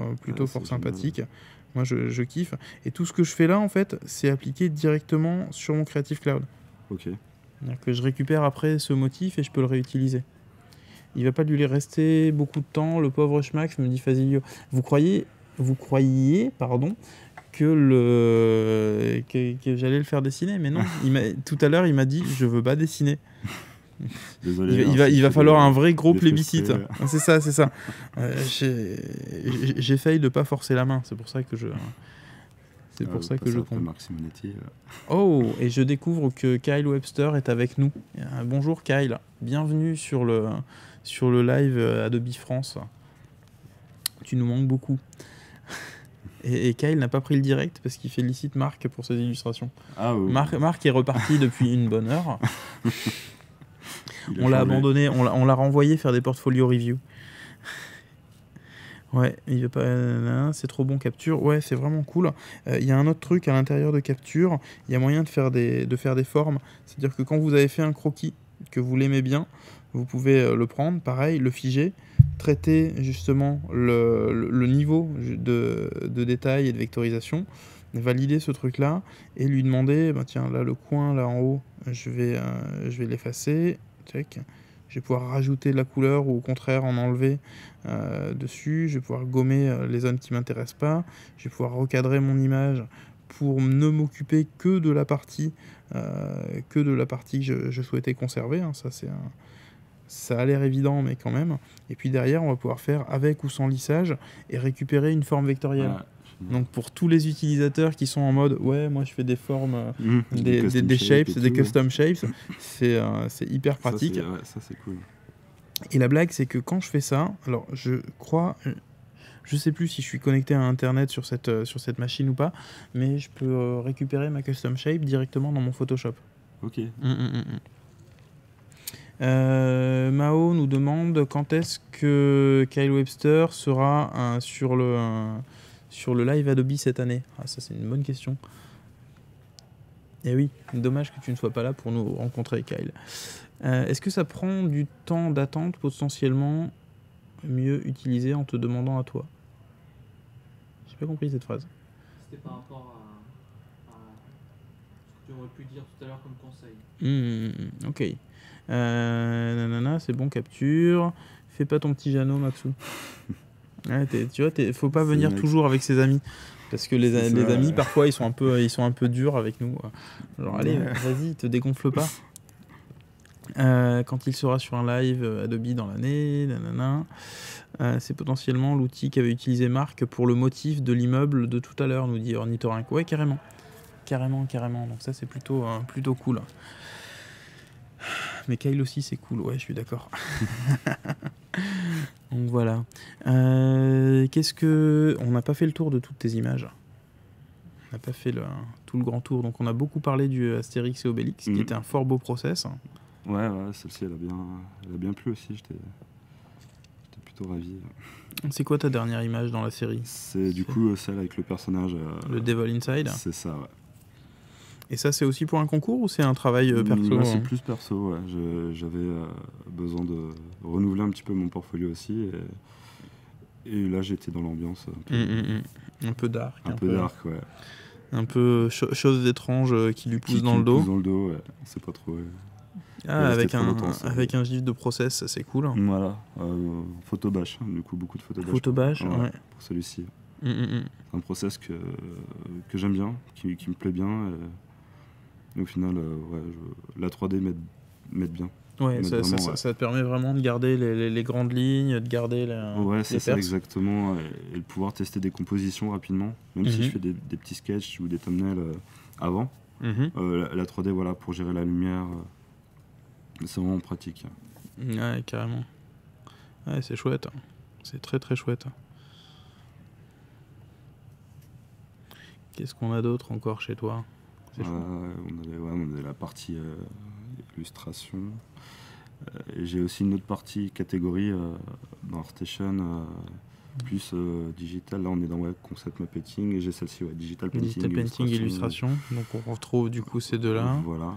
fort sympathique. Génial. Moi, je kiffe. Et tout ce que je fais là, en fait, c'est appliqué directement sur mon Creative Cloud. Ok. C'est-à-dire que je récupère après ce motif et je peux le réutiliser. Il va pas lui rester beaucoup de temps. Le pauvre Schmax me dit Fazilio. Vous croyiez, que j'allais le faire dessiner, mais non. Tout à l'heure, il m'a dit, je veux pas dessiner. Désolé, il va falloir un vrai gros plébiscite. C'est ça, c'est ça. J'essaye de pas forcer la main. C'est pour ça que je. C'est pour ça que je compte. Marc Simonetti. Oh, et je découvre que Kyle Webster est avec nous. Bonjour Kyle, bienvenue sur le live Adobe France. Tu nous manques beaucoup. Et Kyle n'a pas pris le direct parce qu'il félicite Marc pour ses illustrations. Ah, oui. Marc est reparti depuis une bonne heure. On l'a abandonné, on l'a renvoyé faire des portfolio review. Ouais, il veut pas. C'est trop bon Capture. Ouais, c'est vraiment cool. Il y a un autre truc à l'intérieur de Capture. Il y a moyen de faire des formes. C'est-à-dire que quand vous avez fait un croquis, que vous l'aimez bien, vous pouvez le prendre, pareil, le figer, traiter justement le niveau de détail et de vectorisation, valider ce truc-là et lui demander, bah, tiens, là le coin là en haut, je vais l'effacer. Check. Je vais pouvoir rajouter de la couleur ou au contraire en enlever dessus. Je vais pouvoir gommer les zones qui ne m'intéressent pas. Je vais pouvoir recadrer mon image pour ne m'occuper que de la partie que je souhaitais conserver. Hein. Ça, c'est un... ça a l'air évident, mais quand même. Et puis derrière, on va pouvoir faire avec ou sans lissage et récupérer une forme vectorielle. Ah. Donc pour tous les utilisateurs qui sont en mode « Ouais, moi je fais des formes, des shapes, des custom shapes », c'est hyper pratique. Ça, c'est cool. Et la blague, c'est que quand je fais ça, alors je crois... Je sais plus si je suis connecté à Internet sur cette machine ou pas, mais je peux récupérer ma custom shape directement dans mon Photoshop. Ok. Mao nous demande quand est-ce que Kyle Webster sera sur le live Adobe cette année. Ah, ça c'est une bonne question. Eh oui, dommage que tu ne sois pas là pour nous rencontrer, Kyle. Est-ce que ça prend du temps d'attente potentiellement mieux utilisé en te demandant à toi? J'ai pas compris cette phrase. C'était par rapport à ce que tu aurais pu dire tout à l'heure comme conseil. Mmh, ok. Nanana, c'est bon, capture. Fais pas ton petit Jeannot, Maxou. Ouais, tu vois, faut pas venir toujours avec ses amis. Parce que les amis, parfois, ils sont un peu durs avec nous. Genre, allez, vas-y, te dégonfle pas. Quand il sera sur un live Adobe dans l'année, nanana. C'est potentiellement l'outil qu'avait utilisé Marc pour le motif de l'immeuble de tout à l'heure, nous dit Ornithorynque. Ouais, carrément. Carrément, carrément. Donc ça, c'est plutôt, plutôt cool. Mais Kyle aussi, c'est cool. Ouais, je suis d'accord. Donc voilà. Qu'est-ce que... On n'a pas fait le tour de toutes tes images. On n'a pas fait tout le grand tour. Donc on a beaucoup parlé du Astérix et Obélix, qui était un fort beau process. Ouais, ouais, celle-ci, elle a bien plu aussi. J'étais plutôt ravi. C'est quoi ta dernière image dans la série? C'est du coup celle avec le personnage... le Devil Inside. C'est ça, ouais. Et ça, c'est aussi pour un concours ou c'est un travail perso? C'est plus perso, ouais. J'avais besoin de renouveler un petit peu mon portfolio aussi. Et là, j'étais dans l'ambiance. Un peu dark. Un peu dark, ouais. Un peu chose étrange qui lui pousse dans le dos. Qui lui pousse dans le dos, ouais. On sait pas trop. Ah, avec un gif de process, ça c'est cool. Voilà. Photobash, du coup, beaucoup de photobash. Photobash, ouais. Ouais. Pour celui-ci. C'est un process que j'aime bien, qui me plaît bien. Et au final, ouais, la 3D m'aide bien. Ouais, ça te permet vraiment de garder les grandes lignes, de garder ouais, c'est ça, exactement. Et de pouvoir tester des compositions rapidement. Même si je fais des petits sketchs ou des thumbnails avant, la 3D, voilà, pour gérer la lumière, c'est vraiment pratique. Ouais, carrément. Ouais, c'est chouette. C'est très très chouette. Qu'est-ce qu'on a d'autre encore chez toi? On avait la partie illustration. J'ai aussi une autre partie catégorie dans ArtStation, plus digital. Là, on est dans concept mapping et j'ai celle-ci, ouais, digital painting. Digital painting, illustration. Donc, on retrouve du coup ces deux-là. Voilà.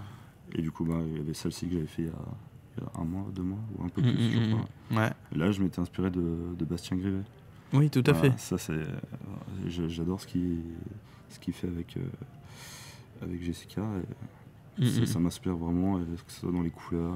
Et du coup, il y avait celle-ci que j'avais fait il y a 1 mois, 2 mois ou un peu plus, je crois. Ouais. Et là, je m'étais inspiré de Bastien Grivet. Oui, tout à fait. Ça, c'est. J'adore ce qu'il fait avec Jessica. Et ça m'inspire vraiment, que ce soit dans les couleurs.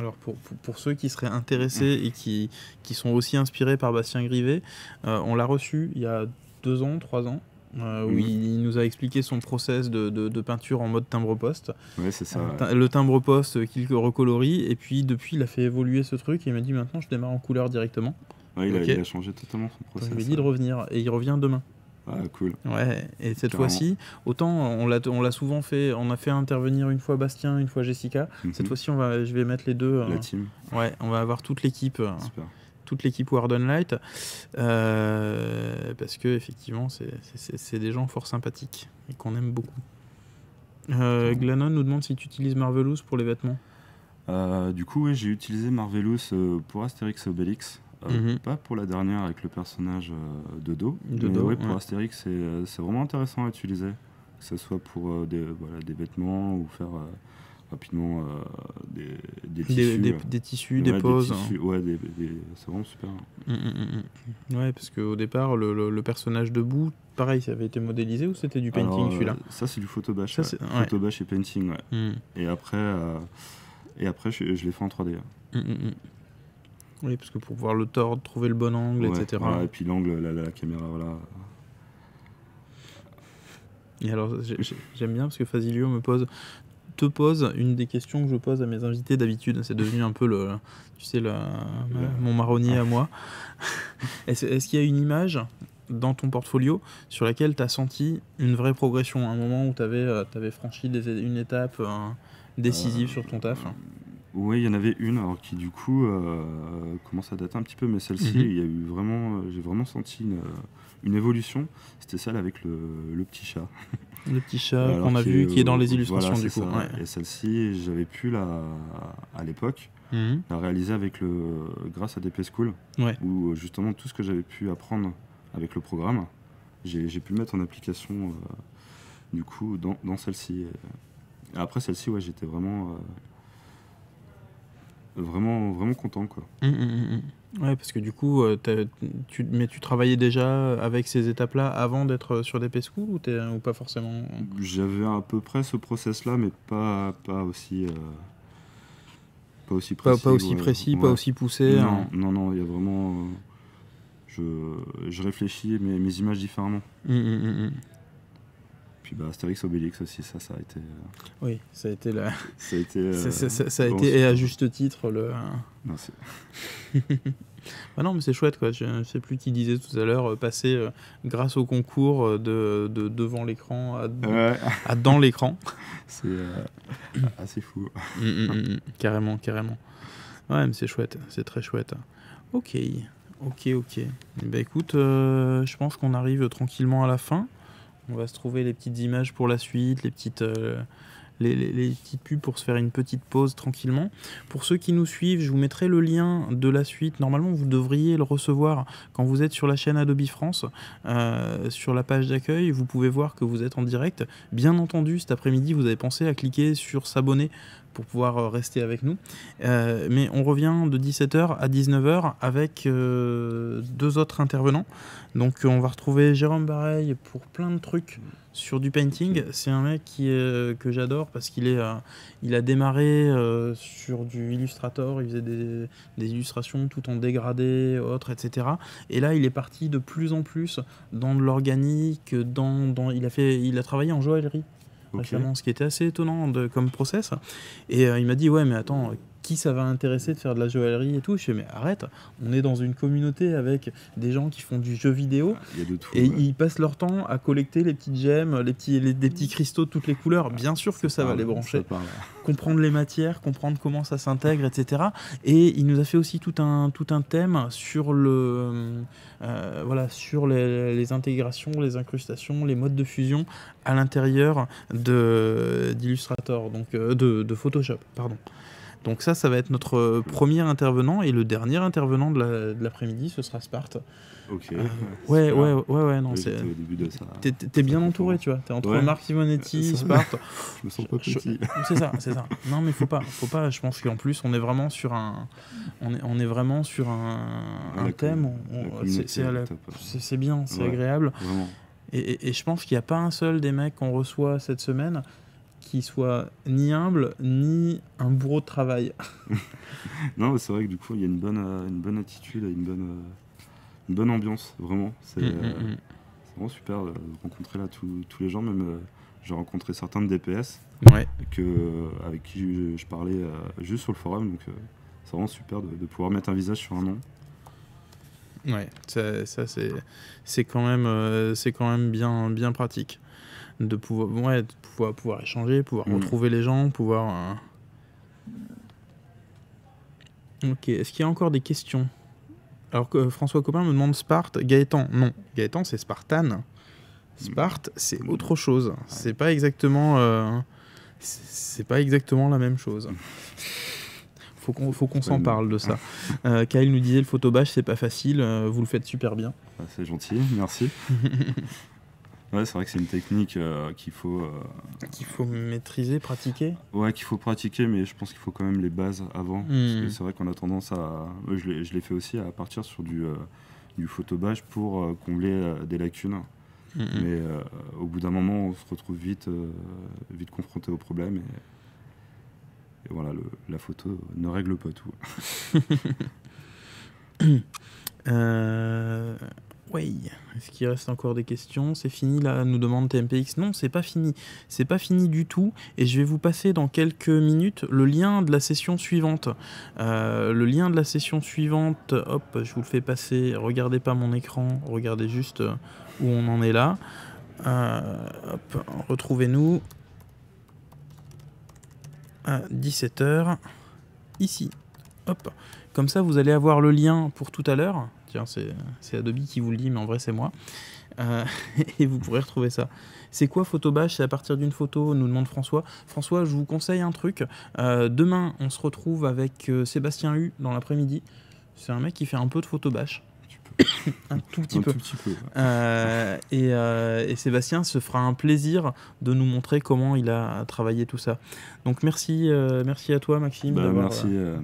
Alors pour ceux qui seraient intéressés et qui sont aussi inspirés par Bastien Grivet, on l'a reçu il y a 2 ans, 3 ans, où il nous a expliqué son process de peinture en mode timbre-poste. Ouais, c'est ça. Le timbre-poste qu'il recolorie. Et puis depuis, il a fait évoluer ce truc et il m'a dit maintenant je démarre en couleur directement. Ouais, il a changé totalement son process. Je lui ai dit de revenir et il revient demain. Ah, cool. Ouais, et cette fois-ci, autant on l'a souvent fait, on a fait intervenir une fois Bastien, une fois Jessica. Cette fois-ci, je vais mettre les deux. La team. Ouais, on va avoir toute l'équipe. Toute l'équipe Warden Light. Parce que, effectivement, c'est des gens fort sympathiques et qu'on aime beaucoup. Glanon nous demande si tu utilises Marvelous pour les vêtements. Du coup, oui, j'ai utilisé Marvelous pour Astérix et Obélix. Pas pour la dernière avec le personnage Dodo, mais pour Astérix, c'est vraiment intéressant à utiliser, que ce soit pour des vêtements ou faire rapidement des tissus. Des tissus, des poses. Ouais, c'est vraiment super. Ouais, parce qu'au départ, le personnage debout, pareil, ça avait été modélisé ou c'était du painting celui-là? Ça, c'est du photobash. Ça, c'est... Ouais. Photobash et painting, ouais. Et après, je l'ai fait en 3D. Oui, parce que pour pouvoir le tordre, trouver le bon angle, ouais, etc. Ouais, et puis l'angle, la caméra, voilà. Et alors, j'aime bien parce que Fasilio te pose une des questions que je pose à mes invités d'habitude. C'est devenu un peu mon marronnier à moi. Est-ce qu'il y a une image dans ton portfolio sur laquelle tu as senti une vraie progression, un moment où tu avais franchi une étape décisive sur ton taf? Oui, il y en avait une, alors qui du coup commence à dater un petit peu, mais celle-ci, il y a eu vraiment, j'ai vraiment senti une évolution. C'était celle avec le petit chat. Le petit chat qu'on a vu, qui est dans les illustrations voilà, du coup. Ouais. Et celle-ci, j'avais pu à l'époque la réaliser avec grâce à DP School, où justement tout ce que j'avais pu apprendre avec le programme, j'ai pu mettre en application du coup dans celle-ci. Après celle-ci, ouais, j'étais vraiment vraiment content quoi. Ouais, parce que du coup tu travaillais déjà avec ces étapes là avant d'être sur DP School ou pas forcément? J'avais à peu près ce process là, mais pas aussi précis, pas aussi poussé. Non, il y a vraiment je réfléchis mes images différemment. Puis Astérix, Obélix aussi, ça a été... Oui, ça a été... Ça a été, et à juste titre, le... Non, c'est... Bah non, mais c'est chouette, quoi. Je ne sais plus qui disait tout à l'heure, passer grâce au concours de devant l'écran à dans l'écran. C'est assez fou. Carrément. Ouais, mais c'est chouette, c'est très chouette. Ok. Bah écoute, je pense qu'on arrive tranquillement à la fin. On va se trouver les petites images pour la suite, les petites pubs pour se faire une petite pause tranquillement. Pour ceux qui nous suivent, je vous mettrai le lien de la suite. Normalement, vous devriez le recevoir quand vous êtes sur la chaîne Adobe France. Sur la page d'accueil, vous pouvez voir que vous êtes en direct. Bien entendu, cet après-midi, vous avez pensé à cliquer sur s'abonner pour pouvoir rester avec nous. Mais on revient de 17h à 19h avec deux autres intervenants. Donc on va retrouver Jérôme Bareil pour plein de trucs sur du painting. C'est un mec que j'adore parce qu'il a démarré sur du Illustrator. Il faisait des illustrations tout en dégradé, autres, etc. Et là, il est parti de plus en plus dans de l'organique. Il a travaillé en joaillerie. Récemment, ce qui était assez étonnant comme process. Et il m'a dit, ouais, mais attends, qui ça va intéresser de faire de la joaillerie et tout? Je lui ai dit, mais arrête, on est dans une communauté avec des gens qui font du jeu vidéo. Il y a de tout, et ils passent leur temps à collecter les petites gemmes, des petits cristaux de toutes les couleurs. Bien sûr que ça va les brancher. Comprendre les matières, comprendre comment ça s'intègre, etc. Et il nous a fait aussi tout un thème sur les intégrations, les incrustations, les modes de fusion à l'intérieur d'Illustrator, donc de Photoshop, pardon. Donc ça va être notre premier intervenant, et le dernier intervenant de l'après-midi, ce sera Sparte. Ok. Ouais, non, c'est... T'es bien entouré, tu vois. T'es entre Marc Simonetti, Sparte... Je me sens pas petit. C'est ça. Non, mais faut pas. Je pense qu'en plus, on est vraiment sur un thème. C'est bien, c'est agréable. Et je pense qu'il n'y a pas un seul des mecs qu'on reçoit cette semaine qui soit ni humble, ni un bourreau de travail. Non, c'est vrai que du coup, il y a une bonne attitude, une bonne ambiance, vraiment. C'est vraiment super de rencontrer là tous les gens, même j'ai rencontré certains de DPS avec qui je parlais juste sur le forum, donc c'est vraiment super de pouvoir mettre un visage sur un nom. Ouais, ça c'est quand même bien pratique. De pouvoir, pouvoir échanger, pouvoir retrouver les gens, pouvoir... Ok, est-ce qu'il y a encore des questions? Alors que François Copin me demande Sparte, Gaëtan. Non, Gaëtan c'est Spartan. Sparte c'est autre chose. C'est pas exactement... c'est pas exactement la même chose. Faut qu'on s'en parle de ça. Kyle nous disait le photobâche c'est pas facile, vous le faites super bien. C'est gentil, merci. Ouais, c'est vrai que c'est une technique qu'il faut maîtriser, pratiquer. Ouais, qu'il faut pratiquer, mais je pense qu'il faut quand même les bases avant. Parce que c'est vrai qu'on a tendance à... Je l'ai fait aussi, à partir sur du photobâche pour combler des lacunes. Mais au bout d'un moment, on se retrouve vite confronté au problème. Et voilà, la photo ne règle pas tout. Ouais. Est-ce qu'il reste encore des questions? C'est fini là, nous demande TMPX. Non, c'est pas fini. C'est pas fini du tout. Et je vais vous passer dans quelques minutes le lien de la session suivante. Hop, je vous le fais passer. Regardez pas mon écran. Regardez juste où on en est là. Hop, retrouvez-nous à 17h. ici. Hop. Comme ça, vous allez avoir le lien pour tout à l'heure. Tiens, c'est Adobe qui vous le dit, mais en vrai, c'est moi. Et vous pourrez retrouver ça. C'est quoi Photobâche? C'est à partir d'une photo, nous demande François. François, je vous conseille un truc. Demain, on se retrouve avec Sébastien Hu dans l'après-midi. C'est un mec qui fait un peu de Photobâche. Un tout petit peu. Et Sébastien se fera un plaisir de nous montrer comment il a travaillé tout ça. Donc merci, merci à toi Maxime. Bah,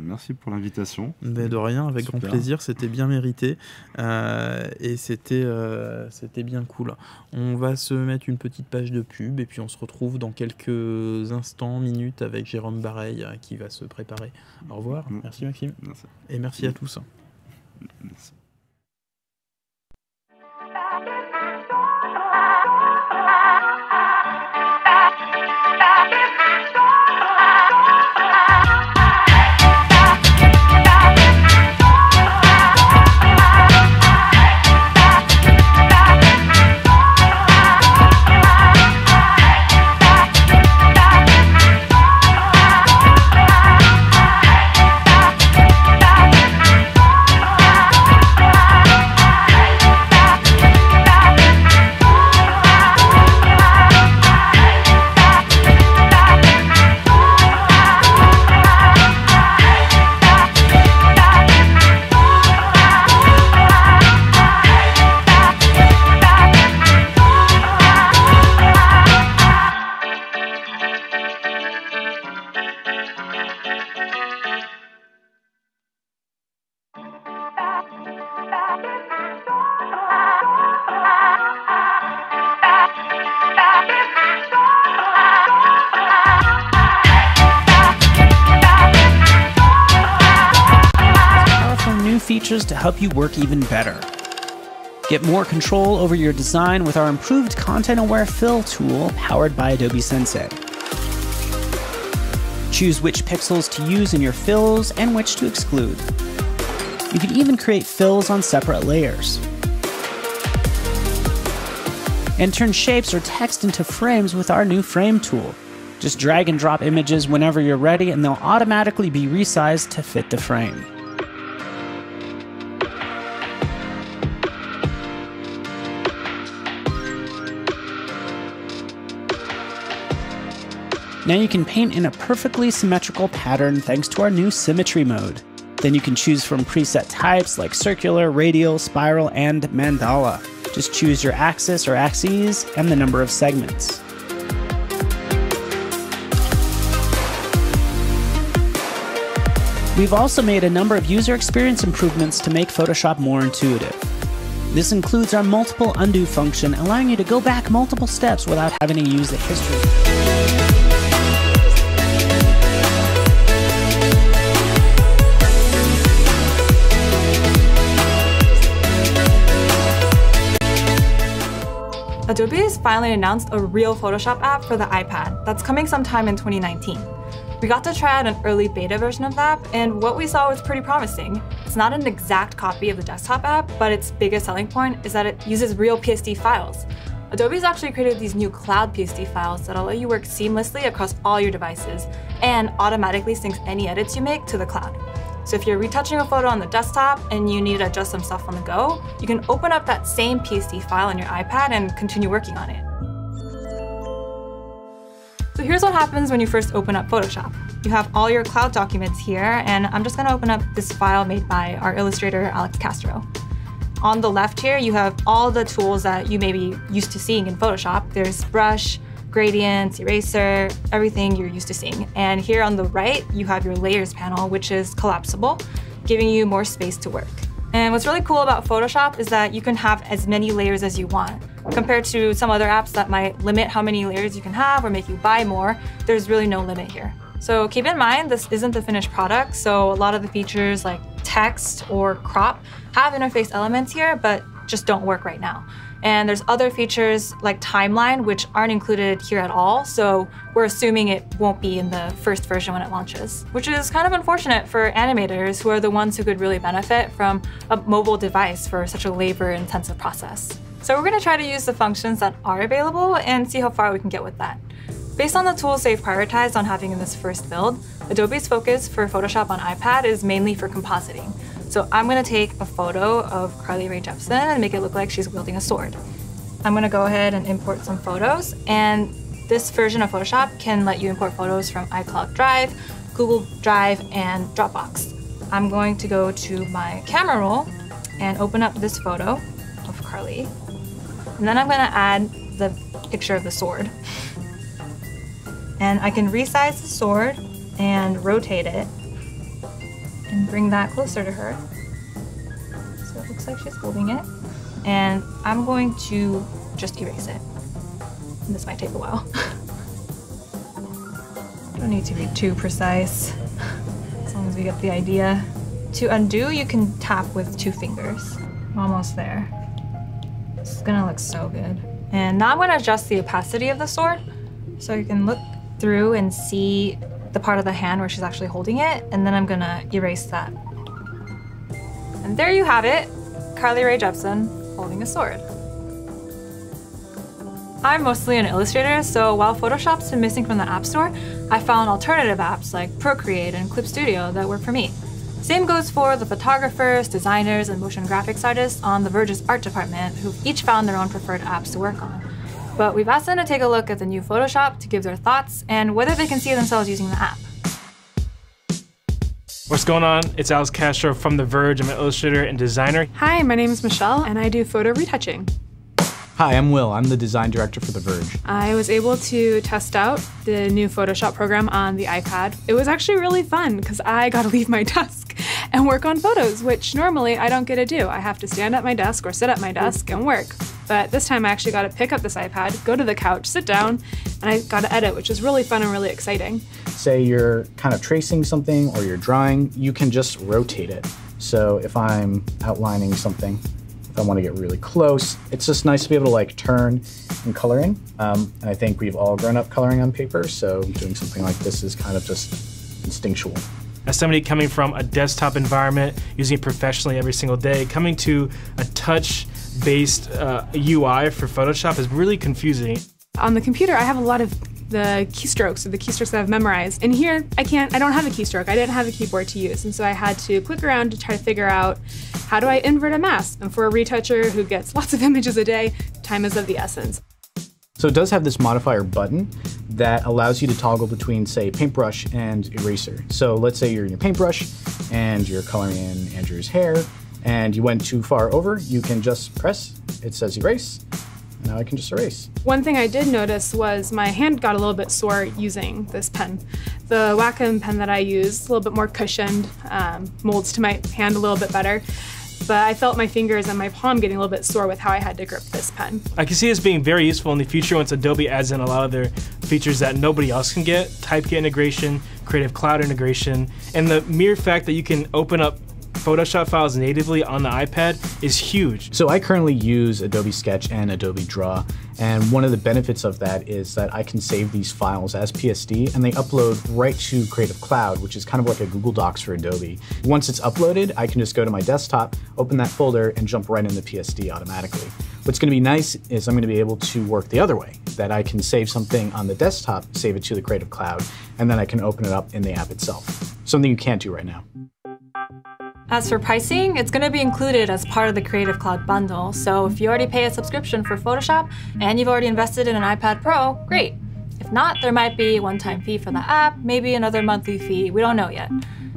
merci pour l'invitation. Bah, de rien, avec grand plaisir, c'était bien mérité. Et c'était bien cool. On va se mettre une petite page de pub et puis on se retrouve dans quelques instants, minutes, avec Jérôme Bareil qui va se préparer. Au revoir, merci Maxime. Merci. Et merci à tous. Merci. Features to help you work even better. Get more control over your design with our improved content-aware fill tool powered by Adobe Sensei. Choose which pixels to use in your fills and which to exclude. You can even create fills on separate layers. And turn shapes or text into frames with our new frame tool. Just drag and drop images whenever you're ready and they'll automatically be resized to fit the frame. Now you can paint in a perfectly symmetrical pattern thanks to our new symmetry mode. Then you can choose from preset types like circular, radial, spiral, and mandala. Just choose your axis or axes and the number of segments. We've also made a number of user experience improvements to make Photoshop more intuitive. This includes our multiple undo function, allowing you to go back multiple steps without having to use the history. Adobe has finally announced a real Photoshop app for the iPad that's coming sometime in 2019. We got to try out an early beta version of the app, and what we saw was pretty promising. It's not an exact copy of the desktop app, but its biggest selling point is that it uses real PSD files. Adobe's actually created these new cloud PSD files that'll let you work seamlessly across all your devices and automatically syncs any edits you make to the cloud. So if you're retouching a photo on the desktop and you need to adjust some stuff on the go, you can open up that same PSD file on your iPad and continue working on it. So here's what happens when you first open up Photoshop. You have all your cloud documents here, and I'm just gonna open up this file made by our illustrator, Alex Castro. On the left here, you have all the tools that you may be used to seeing in Photoshop. There's brush, gradients, eraser, everything you're used to seeing. And here on the right, you have your layers panel, which is collapsible, giving you more space to work. And what's really cool about Photoshop is that you can have as many layers as you want. Compared to some other apps that might limit how many layers you can have or make you buy more, there's really no limit here. So keep in mind, this isn't the finished product, so a lot of the features like text or crop have interface elements here, but just don't work right now. And there's other features like timeline, which aren't included here at all. So we're assuming it won't be in the first version when it launches, which is kind of unfortunate for animators who are the ones who could really benefit from a mobile device for such a labor-intensive process. So we're gonna try to use the functions that are available and see how far we can get with that. Based on the tools they've prioritized on having in this first build, Adobe's focus for Photoshop on iPad is mainly for compositing. So I'm going to take a photo of Carly Rae Jepsen and make it look like she's wielding a sword. I'm going to go ahead and import some photos, and this version of Photoshop can let you import photos from iCloud Drive, Google Drive, and Dropbox. I'm going to go to my camera roll and open up this photo of Carly, and then I'm going to add the picture of the sword. And I can resize the sword and rotate it and bring that closer to her. So it looks like she's holding it. And I'm going to just erase it. And this might take a while. Don't need to be too precise, as long as we get the idea. To undo, you can tap with two fingers. I'm almost there. This is gonna look so good. And now I'm gonna adjust the opacity of the sword, so you can look through and see the part of the hand where she's actually holding it, and then I'm gonna erase that. And there you have it, Carly Rae Jepsen, holding a sword. I'm mostly an illustrator, so while Photoshop's been missing from the App Store, I found alternative apps like Procreate and Clip Studio that work for me. Same goes for the photographers, designers, and motion graphics artists on the Verge's art department, who've each found their own preferred apps to work on. But we've asked them to take a look at the new Photoshop to give their thoughts and whether they can see themselves using the app. What's going on? It's Alex Castro from The Verge. I'm an illustrator and designer. Hi, my name is Michelle, and I do photo retouching. Hi, I'm Will. I'm the design director for The Verge. I was able to test out the new Photoshop program on the iPad. It was actually really fun because I got to leave my desk and work on photos, which normally I don't get to do. I have to stand at my desk or sit at my desk and work. But this time I actually got to pick up this iPad, go to the couch, sit down, and I got to edit, which is really fun and really exciting. Say you're kind of tracing something or you're drawing, you can just rotate it. So if I'm outlining something, if I want to get really close, it's just nice to be able to like turn and coloring. And I think we've all grown up coloring on paper, so doing something like this is kind of just instinctual. As somebody coming from a desktop environment, using it professionally every single day, coming to a touch-based UI for Photoshop is really confusing. On the computer, I have a lot of the keystrokes, or the keystrokes that I've memorized. And here, I don't have a keystroke. I didn't have a keyboard to use, and so I had to click around to try to figure out, how do I invert a mask? And for a retoucher who gets lots of images a day, time is of the essence. So it does have this modifier button that allows you to toggle between, say, paintbrush and eraser. So let's say you're in your paintbrush and you're coloring in Andrew's hair, and you went too far over, you can just press, it says erase, and now I can just erase. One thing I did notice was my hand got a little bit sore using this pen. The Wacom pen that I used, a little bit more cushioned, molds to my hand a little bit better. But I felt my fingers and my palm getting a little bit sore with how I had to grip this pen. I can see this being very useful in the future once Adobe adds in a lot of their features that nobody else can get. Typekit integration, Creative Cloud integration, and the mere fact that you can open up Photoshop files natively on the iPad is huge. So I currently use Adobe Sketch and Adobe Draw, and one of the benefits of that is that I can save these files as PSD, and they upload right to Creative Cloud, which is kind of like a Google Docs for Adobe. Once it's uploaded, I can just go to my desktop, open that folder, and jump right into PSD automatically. What's going to be nice is I'm going to be able to work the other way, that I can save something on the desktop, save it to the Creative Cloud, and then I can open it up in the app itself, something you can't do right now. As for pricing, it's going to be included as part of the Creative Cloud bundle, so if you already pay a subscription for Photoshop and you've already invested in an iPad Pro, great. If not, there might be a one-time fee for the app, maybe another monthly fee, we don't know yet.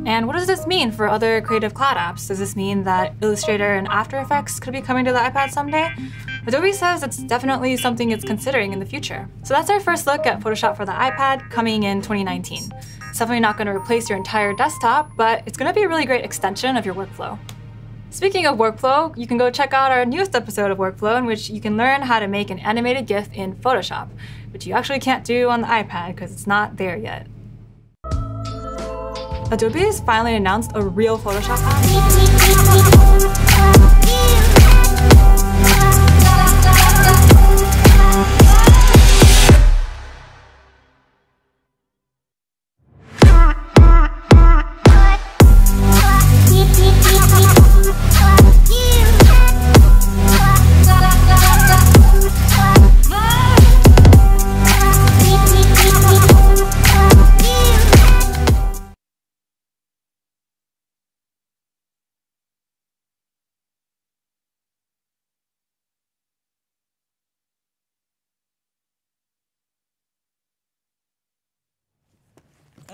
And what does this mean for other Creative Cloud apps? Does this mean that Illustrator and After Effects could be coming to the iPad someday? Adobe says it's definitely something it's considering in the future. So that's our first look at Photoshop for the iPad coming in 2019. It's definitely not going to replace your entire desktop, but it's going to be a really great extension of your workflow. Speaking of workflow, you can go check out our newest episode of Workflow, in which you can learn how to make an animated GIF in Photoshop, which you actually can't do on the iPad because it's not there yet. Adobe has finally announced a real Photoshop app.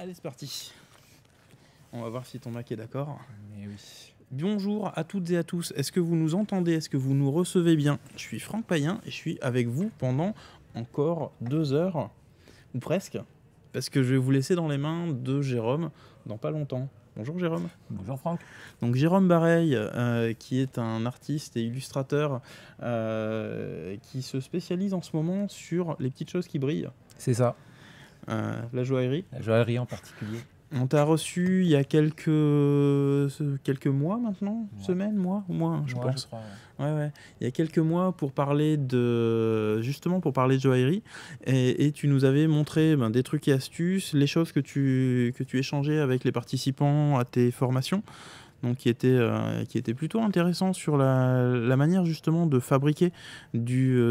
Allez, c'est parti. On va voir si ton Mac est d'accord. Oui. Bonjour à toutes et à tous. Est-ce que vous nous entendez? Est-ce que vous nous recevez bien? Je suis Franck Payen et je suis avec vous pendant encore 2 heures, ou presque, parce que je vais vous laisser dans les mains de Jérôme dans pas longtemps. Bonjour Jérôme. Bonjour Franck. Donc Jérôme Bareil, qui est un artiste et illustrateur qui se spécialise en ce moment sur les petites choses qui brillent. C'est ça. La joaillerie. La joaillerie en particulier. On t'a reçu il y a quelques mois maintenant, ouais. Semaines, mois, moins, je pense. Je crois, ouais. Ouais, ouais. Il y a quelques mois pour parler de joaillerie et tu nous avais montré des trucs et astuces, les choses que tu échangeais avec les participants à tes formations, donc qui étaient plutôt intéressants sur la manière justement de fabriquer du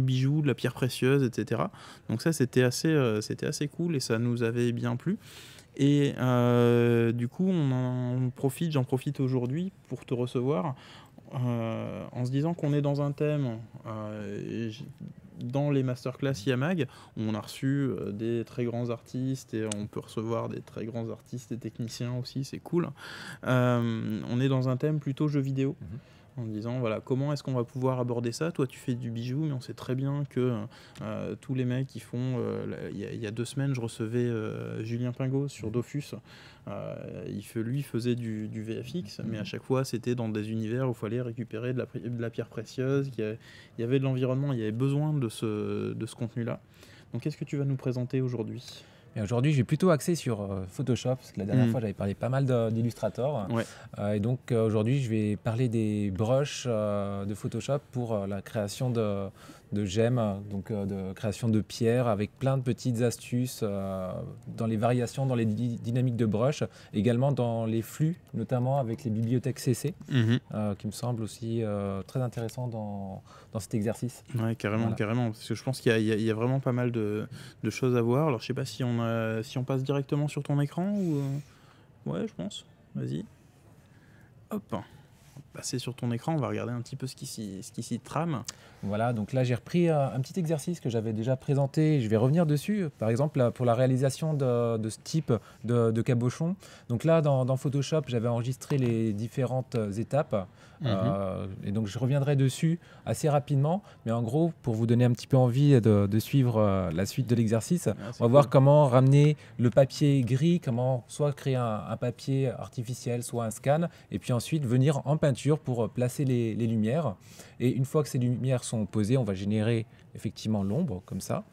bijou, de la pierre précieuse, etc. Donc ça c'était assez cool et ça nous avait bien plu. Et du coup, j'en profite aujourd'hui pour te recevoir en se disant qu'on est dans un thème, dans les masterclass IAMAG, où on a reçu des très grands artistes et on peut recevoir des très grands artistes et techniciens aussi, c'est cool. On est dans un thème plutôt jeux vidéo. Mmh. En disant, voilà, comment est-ce qu'on va pouvoir aborder ça? Toi, tu fais du bijou, mais on sait très bien que tous les mecs qui font... Il y a 2 semaines, je recevais Julien Pingot sur Dofus. Lui faisait du VFX, mais à chaque fois, c'était dans des univers où il fallait récupérer de la pierre précieuse. Il y avait de l'environnement, il y avait besoin de ce contenu-là. Donc, qu'est-ce que tu vas nous présenter aujourd'hui ? Aujourd'hui, j'ai plutôt axé sur Photoshop, parce que la dernière fois, j'avais parlé pas mal d'Illustrator. Ouais. Et donc, aujourd'hui, je vais parler des brushes de Photoshop pour la création de gemmes, donc de création de pierres, avec plein de petites astuces dans les variations, dans les dynamiques de brush, également dans les flux, notamment avec les bibliothèques CC, qui me semble aussi très intéressant dans cet exercice. Oui, carrément, voilà. Carrément, parce que je pense qu'il y a vraiment pas mal de choses à voir. Alors, je ne sais pas si on passe directement sur ton écran ou... Ouais, je pense. Vas-y. Hop. Passer sur ton écran, on va regarder un petit peu ce qui s'y trame. Voilà, donc là j'ai repris un petit exercice que j'avais déjà présenté, je vais revenir dessus, par exemple pour la réalisation de ce type de cabochon. Donc là dans Photoshop, j'avais enregistré les différentes étapes, et donc je reviendrai dessus assez rapidement, mais en gros, pour vous donner un petit peu envie de suivre la suite de l'exercice, on va voir comment ramener le papier gris, comment soit créer un papier artificiel, soit un scan, et puis ensuite venir en peinture pour placer les lumières. Et une fois que ces lumières sont posées, on va générer effectivement l'ombre comme ça.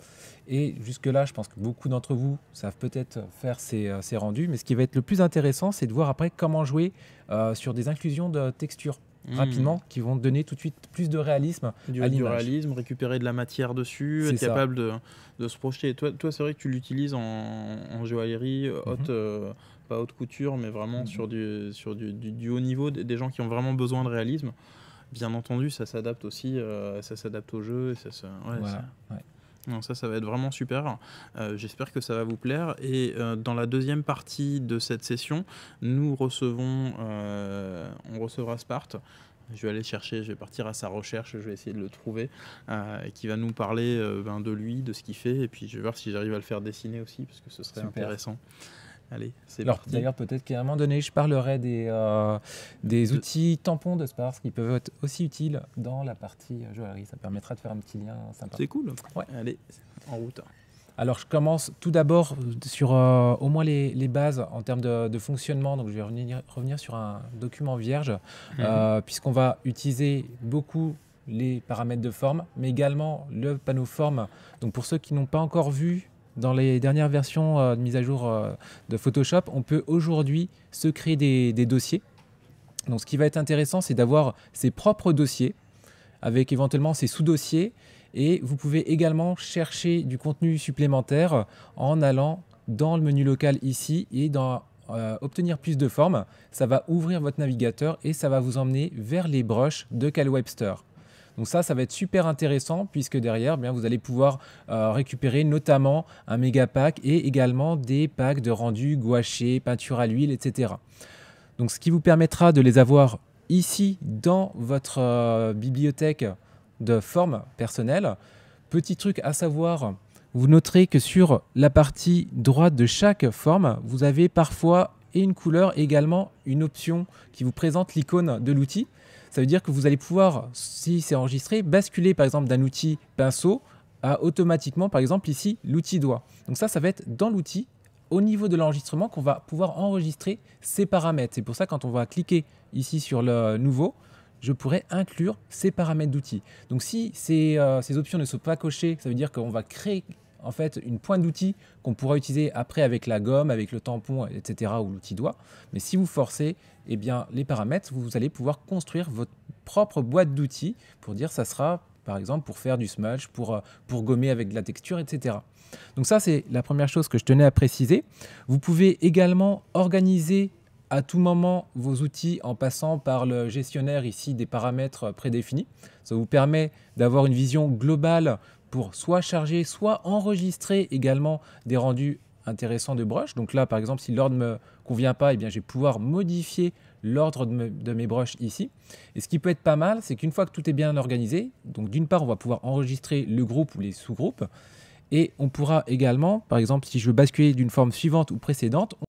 Et jusque là, je pense que beaucoup d'entre vous savent peut-être faire ces rendus, mais ce qui va être le plus intéressant, c'est de voir après comment jouer sur des inclusions de textures rapidement, qui vont donner tout de suite plus de réalisme à l'image. Du réalisme, récupérer de la matière dessus, être capable de se projeter. Toi c'est vrai que tu l'utilises en joaillerie haute, pas haute couture, mais vraiment sur du haut niveau, des gens qui ont vraiment besoin de réalisme. Bien entendu, ça s'adapte aussi, ça s'adapte au jeu. Et ça va être vraiment super. J'espère que ça va vous plaire. Et dans la deuxième partie de cette session, on recevra Sparte. Je vais aller chercher, je vais partir à sa recherche, je vais essayer de le trouver, qui va nous parler de lui, de ce qu'il fait. Et puis je vais voir si j'arrive à le faire dessiner aussi, parce que ce serait intéressant. Allez, c'est parti. D'ailleurs, peut-être qu'à un moment donné, je parlerai des outils tampons de Sparte qui peuvent être aussi utiles dans la partie joaillerie. Ça permettra de faire un petit lien sympa. C'est cool. Ouais. Allez, en route. Alors, je commence tout d'abord sur au moins les bases en termes de fonctionnement. Donc, je vais revenir sur un document vierge, puisqu'on va utiliser beaucoup les paramètres de forme, mais également le panneau forme. Donc, pour ceux qui n'ont pas encore vu, dans les dernières versions de mise à jour de Photoshop, on peut aujourd'hui se créer des dossiers. Donc, ce qui va être intéressant, c'est d'avoir ses propres dossiers avec éventuellement ses sous-dossiers. Et vous pouvez également chercher du contenu supplémentaire en allant dans le menu local ici et dans obtenir plus de formes. Ça va ouvrir votre navigateur et ça va vous emmener vers les brushes de Kyle Webster. Donc ça va être super intéressant puisque derrière, vous allez pouvoir récupérer notamment un méga pack et également des packs de rendu gouaché, peinture à l'huile, etc. Donc ce qui vous permettra de les avoir ici dans votre bibliothèque de forme personnelle. Petit truc à savoir, Vous noterez que sur la partie droite de chaque forme, vous avez parfois et une couleur également une option qui vous présente l'icône de l'outil. Ça veut dire que vous allez pouvoir, si c'est enregistré, basculer par exemple d'un outil pinceau à automatiquement par exemple ici l'outil doigt. Donc ça va être dans l'outil au niveau de l'enregistrement qu'on va pouvoir enregistrer ces paramètres. C'est pour ça quand on va cliquer ici sur le nouveau, je pourrais inclure ces paramètres d'outils. Donc si ces options ne sont pas cochées, ça veut dire qu'on va créer en fait une pointe d'outils qu'on pourra utiliser après avec la gomme, avec le tampon, etc. ou l'outil doigt. Mais si vous forcez eh bien, les paramètres, vous allez pouvoir construire votre propre boîte d'outils pour dire ça sera par exemple pour faire du smudge, pour gommer avec de la texture, etc. Donc ça c'est la première chose que je tenais à préciser. Vous pouvez également organiser à tout moment vos outils en passant par le gestionnaire ici des paramètres prédéfinis. Ça vous permet d'avoir une vision globale pour soit charger, soit enregistrer également des rendus intéressants de brush. Donc là, par exemple, si l'ordre ne me convient pas, eh bien, je vais pouvoir modifier l'ordre de mes brushes ici. Et ce qui peut être pas mal, c'est qu'une fois que tout est bien organisé, donc d'une part, on va pouvoir enregistrer le groupe ou les sous-groupes, et on pourra également, par exemple, si je veux basculer d'une forme suivante ou précédente,